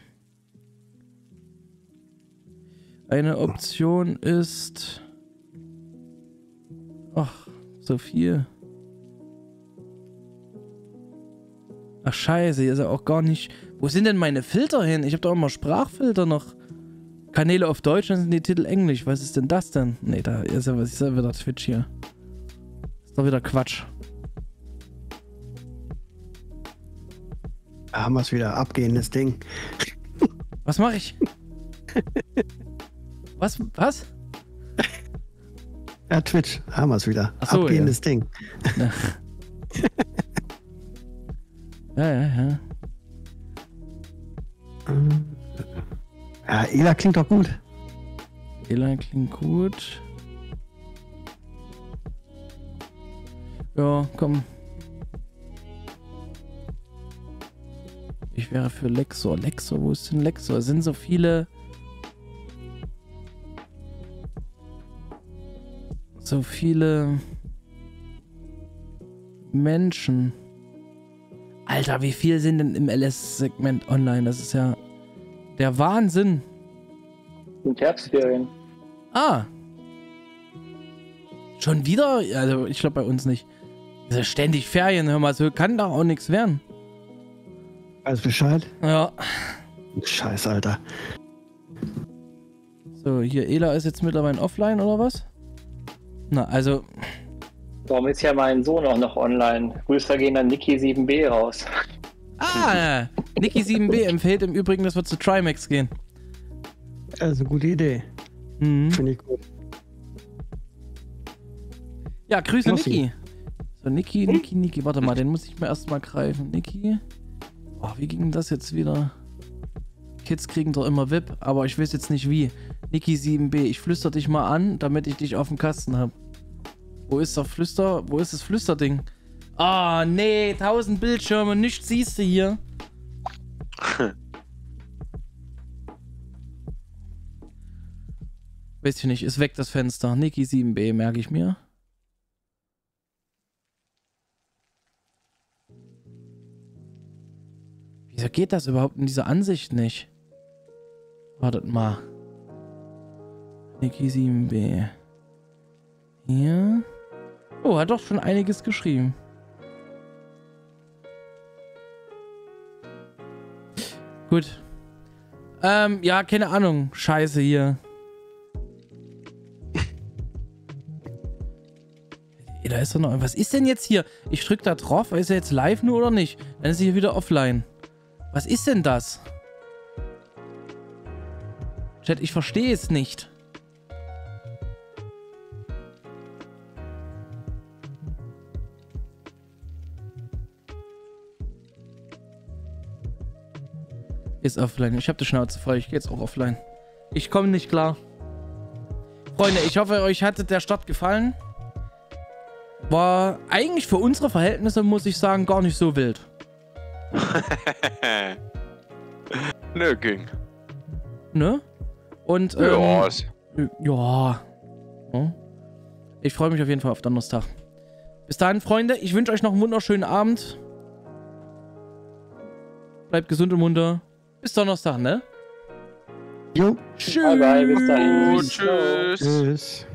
Eine Option ist... Ach, so viel. Ach scheiße, hier ist ja auch gar nicht... Wo sind denn meine Filter hin? Ich habe doch immer Sprachfilter noch. Kanäle auf Deutsch, dann sind die Titel Englisch. Was ist denn das denn? Nee, da ist ja wieder Twitch hier. Ist doch wieder Quatsch. Da haben wir es wieder. Abgehendes Ding. Was mache ich? Was? Ja, Twitch. Da haben wir es wieder. So, abgehendes Ding. Ja. Ja. Ja, Ela klingt doch gut. Ela klingt gut. Ja, komm. Ich wäre für Lexor. Lexor, wo ist denn Lexor? Es sind so viele... So viele... Menschen. Alter, wie viel sind denn im LS-Segment online? Das ist ja der Wahnsinn. Und Herbstferien. Ah. Schon wieder? Also ich glaube bei uns nicht. Diese ständig Ferien, hör mal, so kann doch auch nichts werden. Weißt Bescheid? Ja. Scheiß, Alter. So, hier, Ela ist jetzt mittlerweile offline, oder was? Na, also... Warum ist ja mein Sohn auch noch online? Grüße gehen dann Niki 7B raus. Ah, Niki 7B empfiehlt im Übrigen, dass wir zu Trimax gehen. Also gute Idee. Mhm. Finde ich gut. Ja, Grüße Niki. So, Niki. Warte mal, den muss ich mir erstmal greifen. Niki. Oh, wie ging das jetzt wieder? Kids kriegen doch immer VIP, aber ich weiß jetzt nicht wie. Niki 7B, ich flüster dich mal an, damit ich dich auf dem Kasten habe. Wo ist das Flüster? Wo ist das Flüsterding? Ah, nee, 1000 Bildschirme, nichts siehst du hier. Weiß ich nicht, ist weg das Fenster. Niki 7B, merke ich mir. Wieso geht das überhaupt in dieser Ansicht nicht? Wartet mal. Niki 7B. Hier... Oh, hat doch schon einiges geschrieben. Gut. Ja, keine Ahnung. Scheiße hier. Da ist doch noch... Was ist denn jetzt hier? Ich drück da drauf. Ist er jetzt live nur oder nicht? Dann ist er hier wieder offline. Was ist denn das? Chat, ich verstehe es nicht. Ist offline. Ich hab die Schnauze voll. Ich geh jetzt auch offline. Ich komme nicht klar. Freunde, ich hoffe, euch hat der Start gefallen. War eigentlich für unsere Verhältnisse, muss ich sagen, gar nicht so wild. Nö, ging. Ne? Und, ja. Ja. Ich freue mich auf jeden Fall auf Donnerstag. Bis dahin, Freunde. Ich wünsche euch noch einen wunderschönen Abend. Bleibt gesund und munter. Bis Donnerstag, ne? Jo. Tschüss. Bye bye, bis dahin. Tschüss. Tschüss.